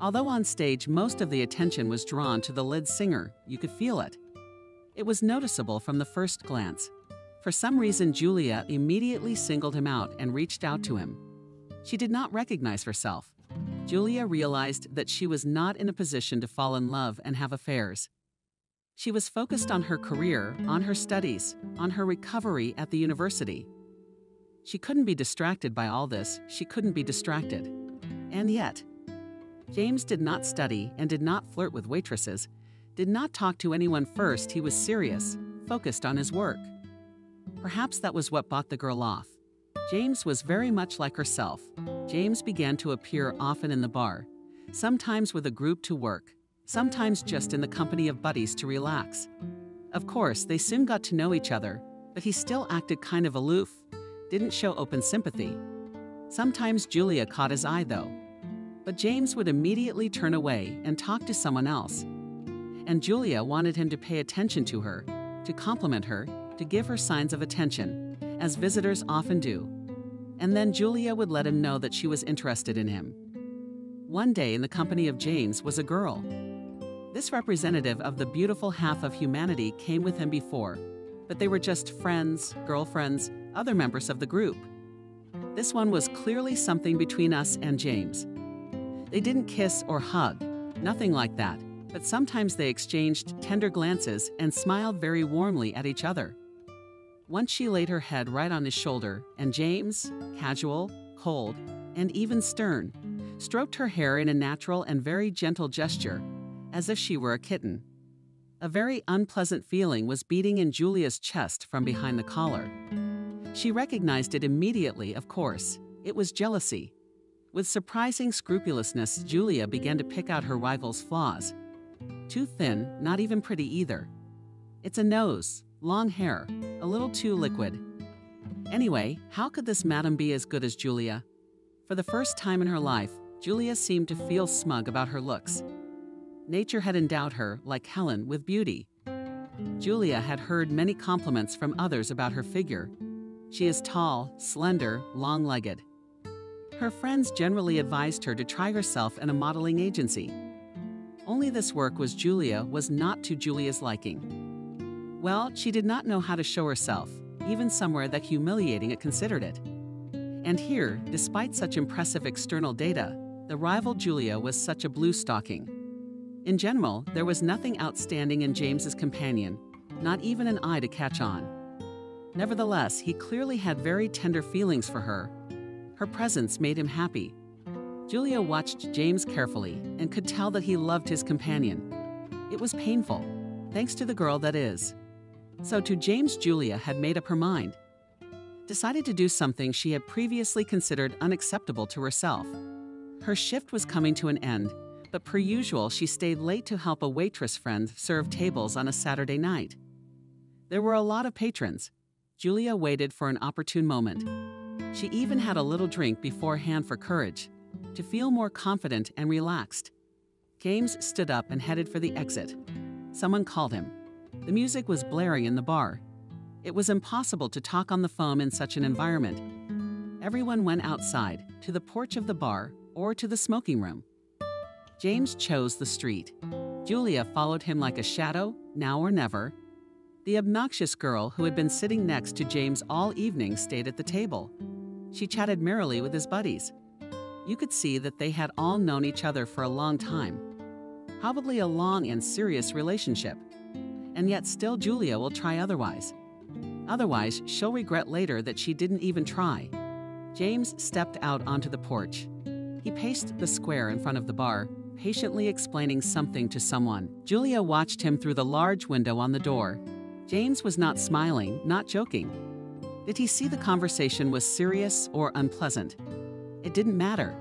Although on stage most of the attention was drawn to the lead singer, you could feel it. It was noticeable from the first glance. For some reason, Julia immediately singled him out and reached out to him. She did not recognize herself. Julia realized that she was not in a position to fall in love and have affairs. She was focused on her career, on her studies, on her recovery at the university. She couldn't be distracted by all this, she couldn't be distracted. And yet, James did not study and did not flirt with waitresses, did not talk to anyone first. He was serious, focused on his work. Perhaps that was what bought the girl off. James was very much like herself. James began to appear often in the bar, sometimes with a group to work, sometimes just in the company of buddies to relax. Of course, they soon got to know each other, but he still acted kind of aloof, didn't show open sympathy. Sometimes Julia caught his eye though, but James would immediately turn away and talk to someone else. And Julia wanted him to pay attention to her, to compliment her, to give her signs of attention, as visitors often do. And then Julia would let him know that she was interested in him. One day in the company of James was a girl. This representative of the beautiful half of humanity came with him before, but they were just friends, girlfriends, other members of the group. This one was clearly something between us and James. They didn't kiss or hug, nothing like that, but sometimes they exchanged tender glances and smiled very warmly at each other. Once she laid her head right on his shoulder, and James, casual, cold, and even stern, stroked her hair in a natural and very gentle gesture, as if she were a kitten. A very unpleasant feeling was beating in Julia's chest from behind the collar. She recognized it immediately, of course. It was jealousy. With surprising scrupulousness, Julia began to pick out her rival's flaws. Too thin, not even pretty either. It's a nose, long hair, a little too liquid. Anyway, how could this madam be as good as Julia? For the first time in her life, Julia seemed to feel smug about her looks. Nature had endowed her, like Helen, with beauty. Julia had heard many compliments from others about her figure. She is tall, slender, long-legged. Her friends generally advised her to try herself in a modeling agency. Only this work was Julia was not to Julia's liking. Well, she did not know how to show herself, even somewhere that humiliating it considered it. And here, despite such impressive external data, the rival Julia was such a blue stocking. In general, there was nothing outstanding in James's companion, not even an eye to catch on. Nevertheless, he clearly had very tender feelings for her. Her presence made him happy. Julia watched James carefully and could tell that he loved his companion. It was painful, thanks to the girl that is. So to James, Julia had made up her mind. Decided to do something she had previously considered unacceptable to herself. Her shift was coming to an end, but per usual she stayed late to help a waitress friend serve tables on a Saturday night. There were a lot of patrons. Julia waited for an opportune moment. She even had a little drink beforehand for courage, to feel more confident and relaxed. James stood up and headed for the exit. Someone called him. The music was blaring in the bar. It was impossible to talk on the phone in such an environment. Everyone went outside, to the porch of the bar, or to the smoking room. James chose the street. Julia followed him like a shadow, now or never. The obnoxious girl who had been sitting next to James all evening stayed at the table. She chatted merrily with his buddies. You could see that they had all known each other for a long time. Probably a long and serious relationship. And yet still Julia will try otherwise. Otherwise, she'll regret later that she didn't even try. James stepped out onto the porch. He paced the square in front of the bar, patiently explaining something to someone. Julia watched him through the large window on the door. James was not smiling, not joking. Did he see the conversation was serious or unpleasant? It didn't matter.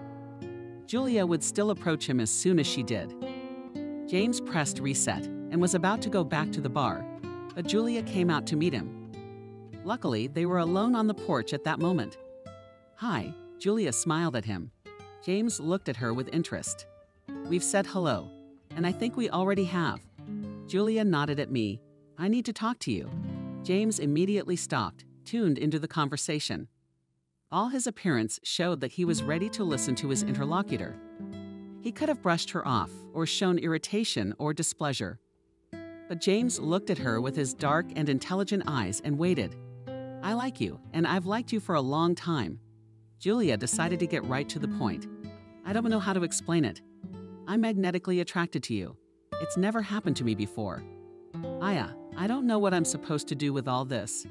Julia would still approach him as soon as she did. James pressed reset and was about to go back to the bar, but Julia came out to meet him. Luckily, they were alone on the porch at that moment. "Hi," Julia smiled at him. James looked at her with interest. "We've said hello, and I think we already have." Julia nodded at me. "I need to talk to you." James immediately stopped, tuned into the conversation. All his appearance showed that he was ready to listen to his interlocutor. He could have brushed her off or shown irritation or displeasure. But James looked at her with his dark and intelligent eyes and waited. "I like you, and I've liked you for a long time." Julia decided to get right to the point. "I don't know how to explain it. I'm magnetically attracted to you. It's never happened to me before. Aya, I don't know what I'm supposed to do with all this.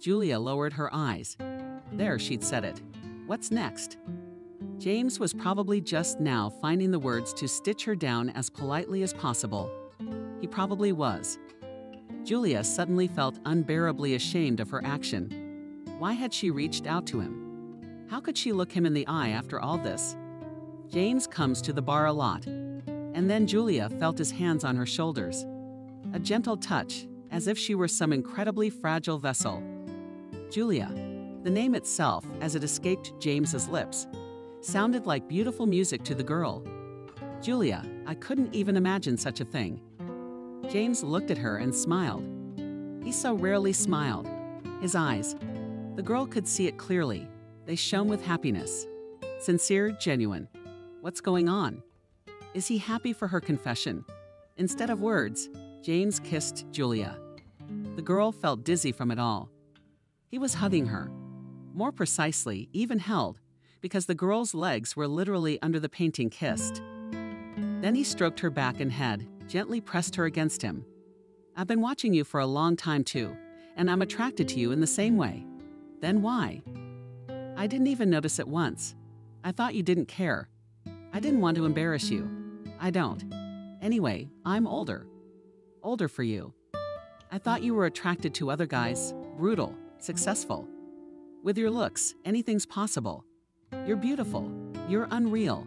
Julia lowered her eyes. There, she'd said it. What's next? James was probably just now finding the words to stitch her down as politely as possible. He probably was. Julia suddenly felt unbearably ashamed of her action. Why had she reached out to him? How could she look him in the eye after all this? James comes to the bar a lot. And then Julia felt his hands on her shoulders. A gentle touch, as if she were some incredibly fragile vessel. Julia. The name itself, as it escaped James's lips, sounded like beautiful music to the girl. Julia, I couldn't even imagine such a thing. James looked at her and smiled. He so rarely smiled. His eyes. The girl could see it clearly. They shone with happiness. Sincere, genuine. What's going on? Is he happy for her confession? Instead of words, James kissed Julia. The girl felt dizzy from it all. He was hugging her. More precisely, even held, because the girl's legs were literally under the painting kissed. Then he stroked her back and head, gently pressed her against him. I've been watching you for a long time too, and I'm attracted to you in the same way. Then why? I didn't even notice it once. I thought you didn't care. I didn't want to embarrass you. I don't. Anyway, I'm older. Older for you. I thought you were attracted to other guys, brutal, successful. With your looks, anything's possible. You're beautiful. You're unreal.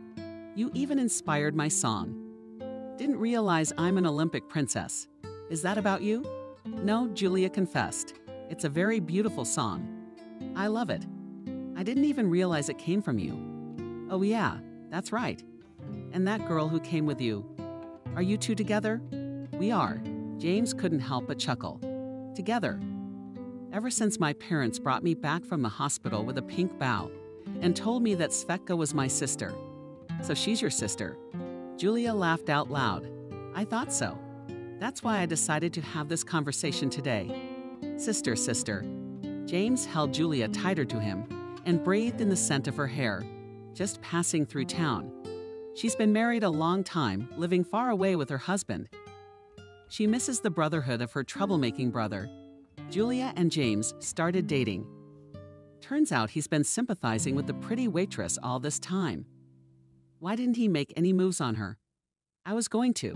You even inspired my song. Didn't realize I'm an Olympic princess. Is that about you? No, Julia confessed. It's a very beautiful song. I love it. I didn't even realize it came from you. Oh yeah, that's right. And that girl who came with you. Are you two together? We are. James couldn't help but chuckle. Together. Ever since my parents brought me back from the hospital with a pink bow, and told me that Svetka was my sister. So she's your sister. Julia laughed out loud. I thought so. That's why I decided to have this conversation today. Sister, sister. James held Julia tighter to him and breathed in the scent of her hair, just passing through town. She's been married a long time, living far away with her husband. She misses the brotherhood of her troublemaking brother. Julia and James started dating. Turns out he's been sympathizing with the pretty waitress all this time. Why didn't he make any moves on her? I was going to.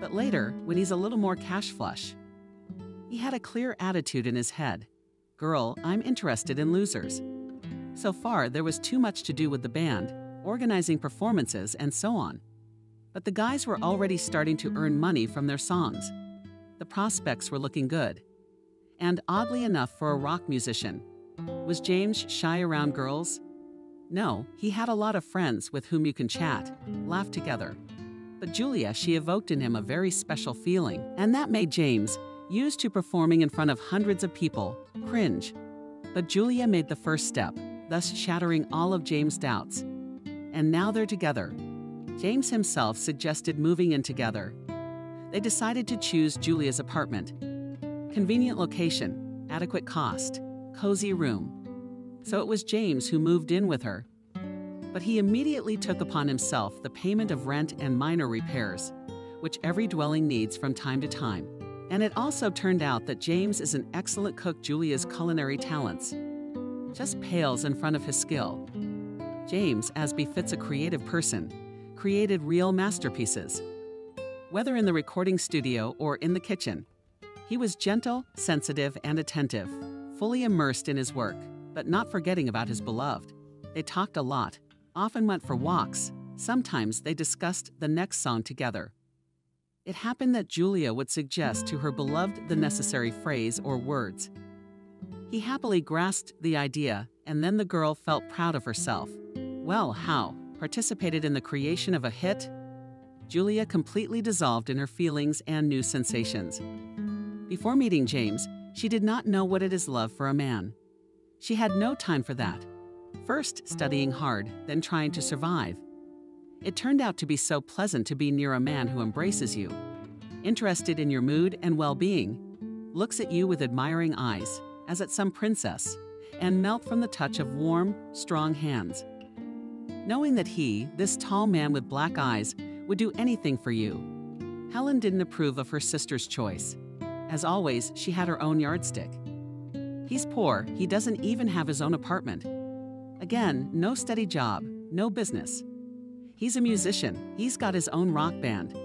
But later, when he's a little more cash flush. He had a clear attitude in his head. Girl, I'm interested in losers. So far, there was too much to do with the band, organizing performances, and so on. But the guys were already starting to earn money from their songs. The prospects were looking good. And oddly enough for a rock musician, was James shy around girls? No, he had a lot of friends with whom you can chat, laugh together. But Julia, she evoked in him a very special feeling, and that made James, used to performing in front of hundreds of people, cringe. But Julia made the first step, thus shattering all of James' doubts. And now they're together. James himself suggested moving in together. They decided to choose Julia's apartment. Convenient location, adequate cost, cozy room. So it was James who moved in with her. But he immediately took upon himself the payment of rent and minor repairs, which every dwelling needs from time to time. And it also turned out that James is an excellent cook. Julia's culinary talents just pales in front of his skill. James, as befits a creative person, created real masterpieces. Whether in the recording studio or in the kitchen, he was gentle, sensitive, and attentive, fully immersed in his work, but not forgetting about his beloved. They talked a lot, often went for walks, sometimes they discussed the next song together. It happened that Julia would suggest to her beloved the necessary phrase or words. He happily grasped the idea, and then the girl felt proud of herself. Well, how? Participated in the creation of a hit? Julia completely dissolved in her feelings and new sensations. Before meeting James, she did not know what it is love for a man. She had no time for that. First studying hard, then trying to survive. It turned out to be so pleasant to be near a man who embraces you, interested in your mood and well-being, looks at you with admiring eyes, as at some princess, and melt from the touch of warm, strong hands. Knowing that he, this tall man with black eyes, would do anything for you. Helen didn't approve of her sister's choice. As always, she had her own yardstick. He's poor, he doesn't even have his own apartment. Again, no steady job, no business. He's a musician, he's got his own rock band.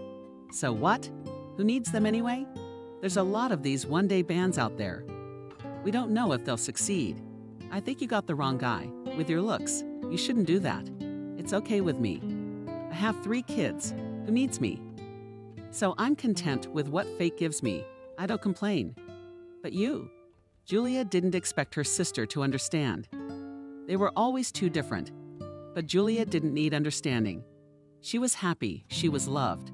So what? Who needs them anyway? There's a lot of these one-day bands out there. We don't know if they'll succeed. I think you got the wrong guy. With your looks, you shouldn't do that. It's okay with me. I have three kids. Who needs me? So I'm content with what fate gives me. I don't complain. But you? Julia didn't expect her sister to understand. They were always too different. But Julia didn't need understanding. She was happy. She was loved.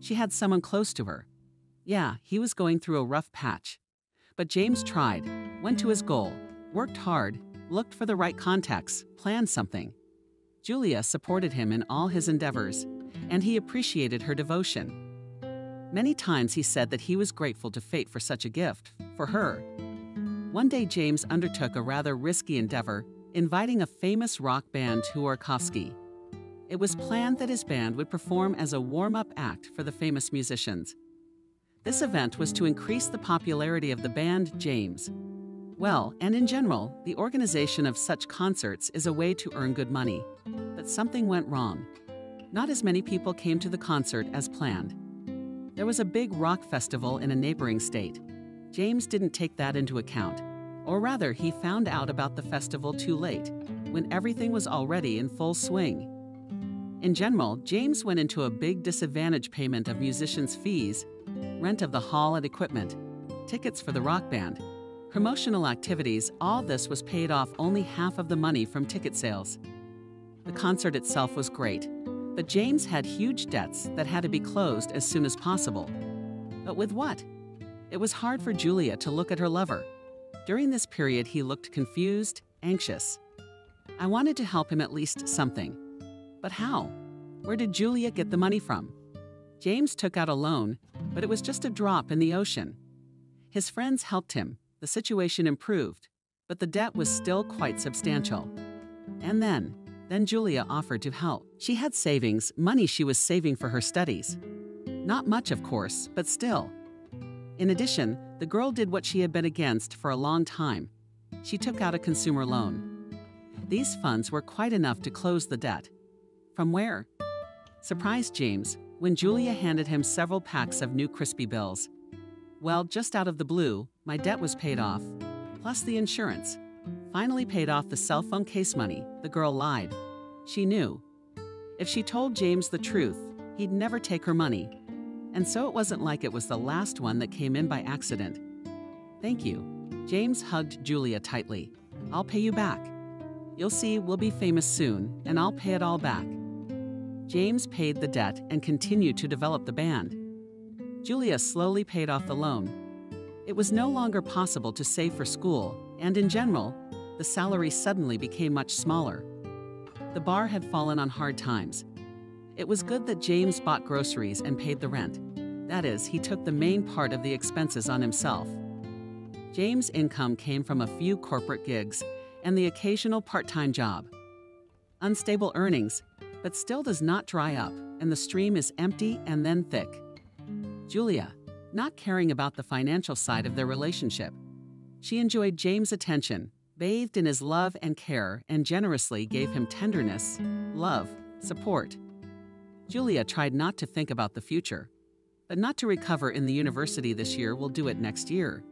She had someone close to her. Yeah, he was going through a rough patch. But James tried, went to his goal, worked hard, looked for the right contacts, planned something. Julia supported him in all his endeavors, and he appreciated her devotion. Many times he said that he was grateful to fate for such a gift, for her. One day James undertook a rather risky endeavor, inviting a famous rock band to Orkovsky. It was planned that his band would perform as a warm-up act for the famous musicians. This event was to increase the popularity of the band James. Well, and in general, the organization of such concerts is a way to earn good money. But something went wrong. Not as many people came to the concert as planned. There was a big rock festival in a neighboring state. James didn't take that into account. Or rather, he found out about the festival too late, when everything was already in full swing. In general, James went into a big disadvantage: payment of musicians' fees, rent of the hall and equipment, tickets for the rock band, promotional activities. All this was paid off only half of the money from ticket sales. The concert itself was great, but James had huge debts that had to be closed as soon as possible. But with what? It was hard for Julia to look at her lover. During this period, he looked confused, anxious. I wanted to help him, at least something. But how? Where did Julia get the money from? James took out a loan, but it was just a drop in the ocean. His friends helped him, the situation improved, but the debt was still quite substantial. And then, then Julia offered to help. She had savings, money she was saving for her studies. Not much, of course, but still. In addition, the girl did what she had been against for a long time. She took out a consumer loan. These funds were quite enough to close the debt. From where? Surprised James when Julia handed him several packs of new crispy bills. Well, just out of the blue, my debt was paid off, plus the insurance. Finally paid off the cell phone case money. The girl lied. She knew. If she told James the truth, he'd never take her money. And so it wasn't like it was the last one that came in by accident. Thank you. James hugged Julia tightly. I'll pay you back. You'll see, we'll be famous soon, and I'll pay it all back. James paid the debt and continued to develop the band. Julia slowly paid off the loan. It was no longer possible to save for school, and in general, the salary suddenly became much smaller. The bar had fallen on hard times. It was good that James bought groceries and paid the rent. That is, he took the main part of the expenses on himself. James' income came from a few corporate gigs and the occasional part-time job. Unstable earnings, but still does not dry up, and the stream is empty and then thick. Julia, not caring about the financial side of their relationship, she enjoyed James' attention, bathed in his love and care, and generously gave him tenderness, love, support. Julia tried not to think about the future, but not to recover in the university this year will do it next year.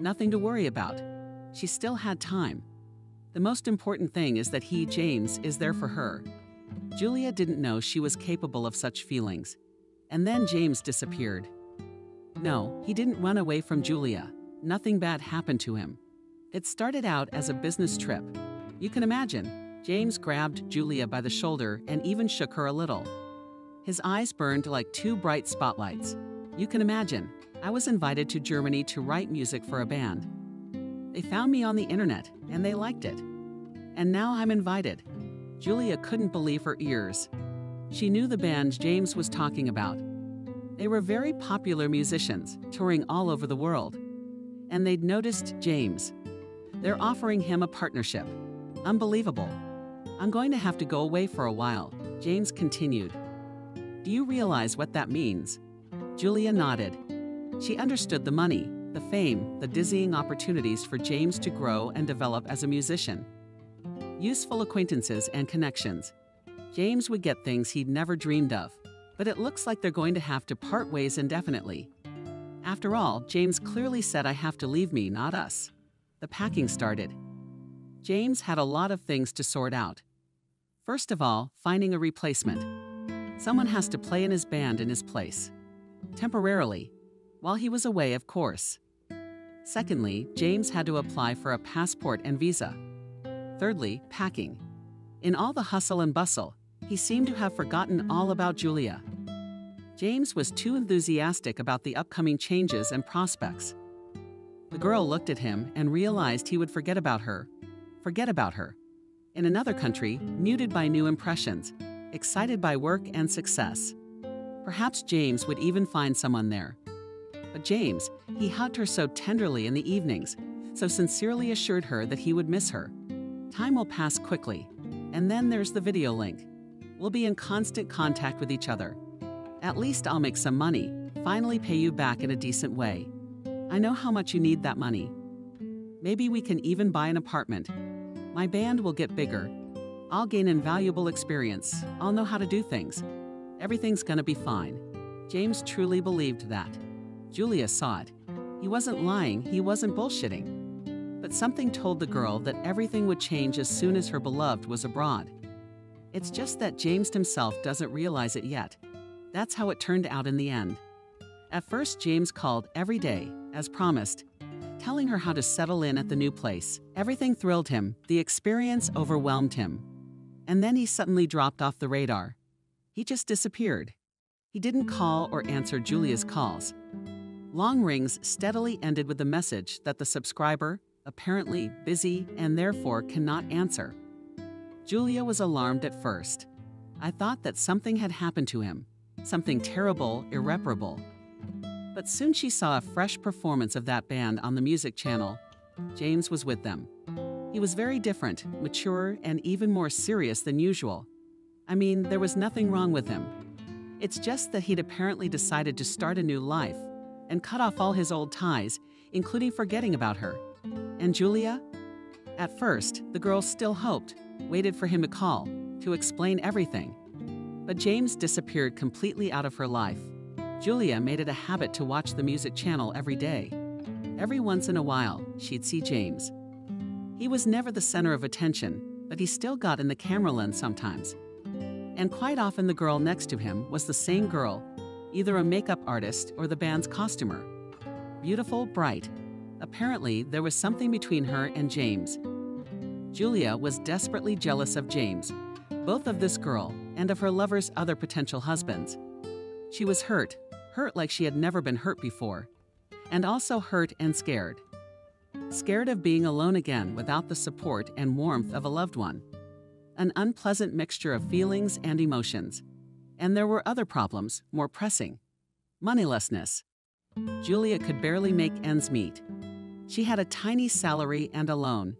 Nothing to worry about. She still had time. The most important thing is that he, James, is there for her. Julia didn't know she was capable of such feelings. And then James disappeared. No, he didn't run away from Julia. Nothing bad happened to him. It started out as a business trip. You can imagine, James grabbed Julia by the shoulder and even shook her a little. His eyes burned like two bright spotlights. You can imagine, I was invited to Germany to write music for a band. They found me on the internet, and they liked it. And now I'm invited. Julia couldn't believe her ears. She knew the band James was talking about. They were very popular musicians, touring all over the world. And they'd noticed James. They're offering him a partnership. Unbelievable. I'm going to have to go away for a while, James continued. Do you realize what that means? Julia nodded. She understood the money, the fame, the dizzying opportunities for James to grow and develop as a musician. Useful acquaintances and connections. James would get things he'd never dreamed of, but it looks like they're going to have to part ways indefinitely. After all, James clearly said, "I have to leave me, not us." The packing started. James had a lot of things to sort out. First of all, finding a replacement. Someone has to play in his band in his place. Temporarily. While he was away, of course. Secondly, James had to apply for a passport and visa. Thirdly, packing. In all the hustle and bustle, he seemed to have forgotten all about Julia. James was too enthusiastic about the upcoming changes and prospects. The girl looked at him and realized he would forget about her. Forget about her. In another country, muted by new impressions, excited by work and success. Perhaps James would even find someone there. But James, he hugged her so tenderly in the evenings, so sincerely assured her that he would miss her. Time will pass quickly. And then there's the video link. We'll be in constant contact with each other. At least I'll make some money, finally pay you back in a decent way. I know how much you need that money. Maybe we can even buy an apartment. My band will get bigger. I'll gain invaluable experience. I'll know how to do things. Everything's gonna be fine. James truly believed that. Julia saw it. He wasn't lying, he wasn't bullshitting. But something told the girl that everything would change as soon as her beloved was abroad. It's just that James himself doesn't realize it yet. That's how it turned out in the end. At first, James called every day, as promised, telling her how to settle in at the new place. Everything thrilled him, the experience overwhelmed him. And then he suddenly dropped off the radar. He just disappeared. He didn't call or answer Julia's calls. Long rings steadily ended with the message that the subscriber, apparently busy and therefore cannot answer. Julia was alarmed at first. I thought that something had happened to him, something terrible, irreparable. But soon she saw a fresh performance of that band on the music channel. James was with them. He was very different, mature, and even more serious than usual. I mean, there was nothing wrong with him. It's just that he'd apparently decided to start a new life and cut off all his old ties, including forgetting about her. And Julia? At first, the girl still hoped, waited for him to call, to explain everything. But James disappeared completely out of her life. Julia made it a habit to watch the music channel every day. Every once in a while, she'd see James. He was never the center of attention, but he still got in the camera lens sometimes. And quite often the girl next to him was the same girl, either a makeup artist or the band's costumer. Beautiful, bright. Apparently, there was something between her and James. Julia was desperately jealous of James, both of this girl and of her lover's other potential husbands. She was hurt, hurt like she had never been hurt before, and also hurt and scared. Scared of being alone again without the support and warmth of a loved one. An unpleasant mixture of feelings and emotions. And there were other problems, more pressing. Moneylessness. Julia could barely make ends meet. She had a tiny salary and a loan.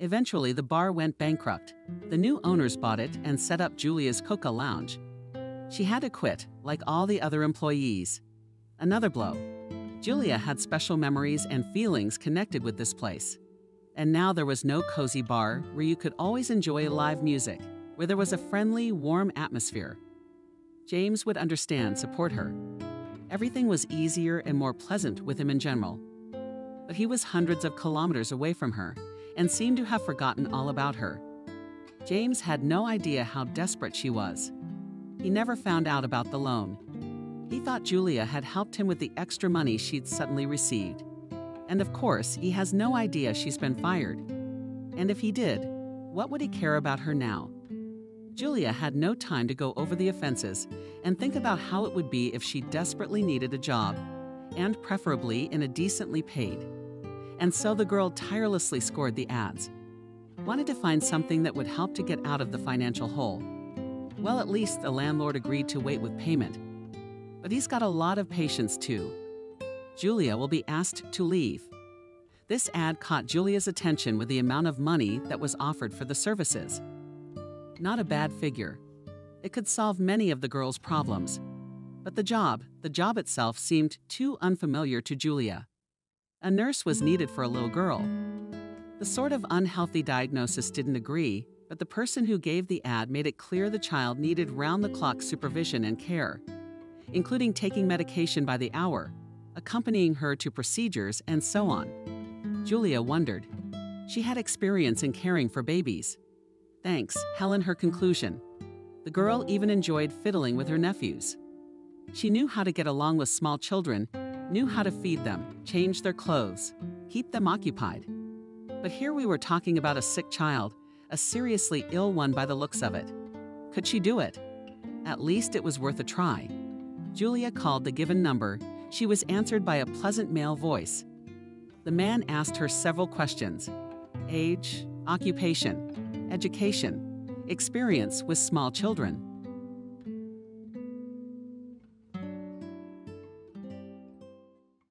Eventually, the bar went bankrupt. The new owners bought it and set up Julia's Coca Lounge. She had to quit, like all the other employees. Another blow. Julia had special memories and feelings connected with this place. And now there was no cozy bar where you could always enjoy live music, where there was a friendly, warm atmosphere. James would understand, support her. Everything was easier and more pleasant with him in general. But he was hundreds of kilometers away from her and seemed to have forgotten all about her. James had no idea how desperate she was. He never found out about the loan. He thought Julia had helped him with the extra money she'd suddenly received. And of course, he has no idea she's been fired. And if he did, what would he care about her now? Julia had no time to go over the offenses and think about how it would be if she desperately needed a job, and preferably in a decently paid. And so the girl tirelessly scored the ads. Wanted to find something that would help to get out of the financial hole. Well, at least the landlord agreed to wait with payment. But he's got a lot of patience too. Julia will be asked to leave. This ad caught Julia's attention with the amount of money that was offered for the services. Not a bad figure. It could solve many of the girl's problems. But the job, the job itself seemed too unfamiliar to Julia. A nurse was needed for a little girl. The sort of unhealthy diagnosis didn't agree, but the person who gave the ad made it clear the child needed round-the-clock supervision and care, including taking medication by the hour, accompanying her to procedures, and so on. Julia wondered. She had experience in caring for babies. Thanks, Helen, her conclusion. The girl even enjoyed fiddling with her nephews. She knew how to get along with small children, knew how to feed them, change their clothes, keep them occupied. But here we were talking about a sick child, a seriously ill one by the looks of it. Could she do it? At least it was worth a try. Julia called the given number. She was answered by a pleasant male voice. The man asked her several questions: age, occupation, education, experience with small children.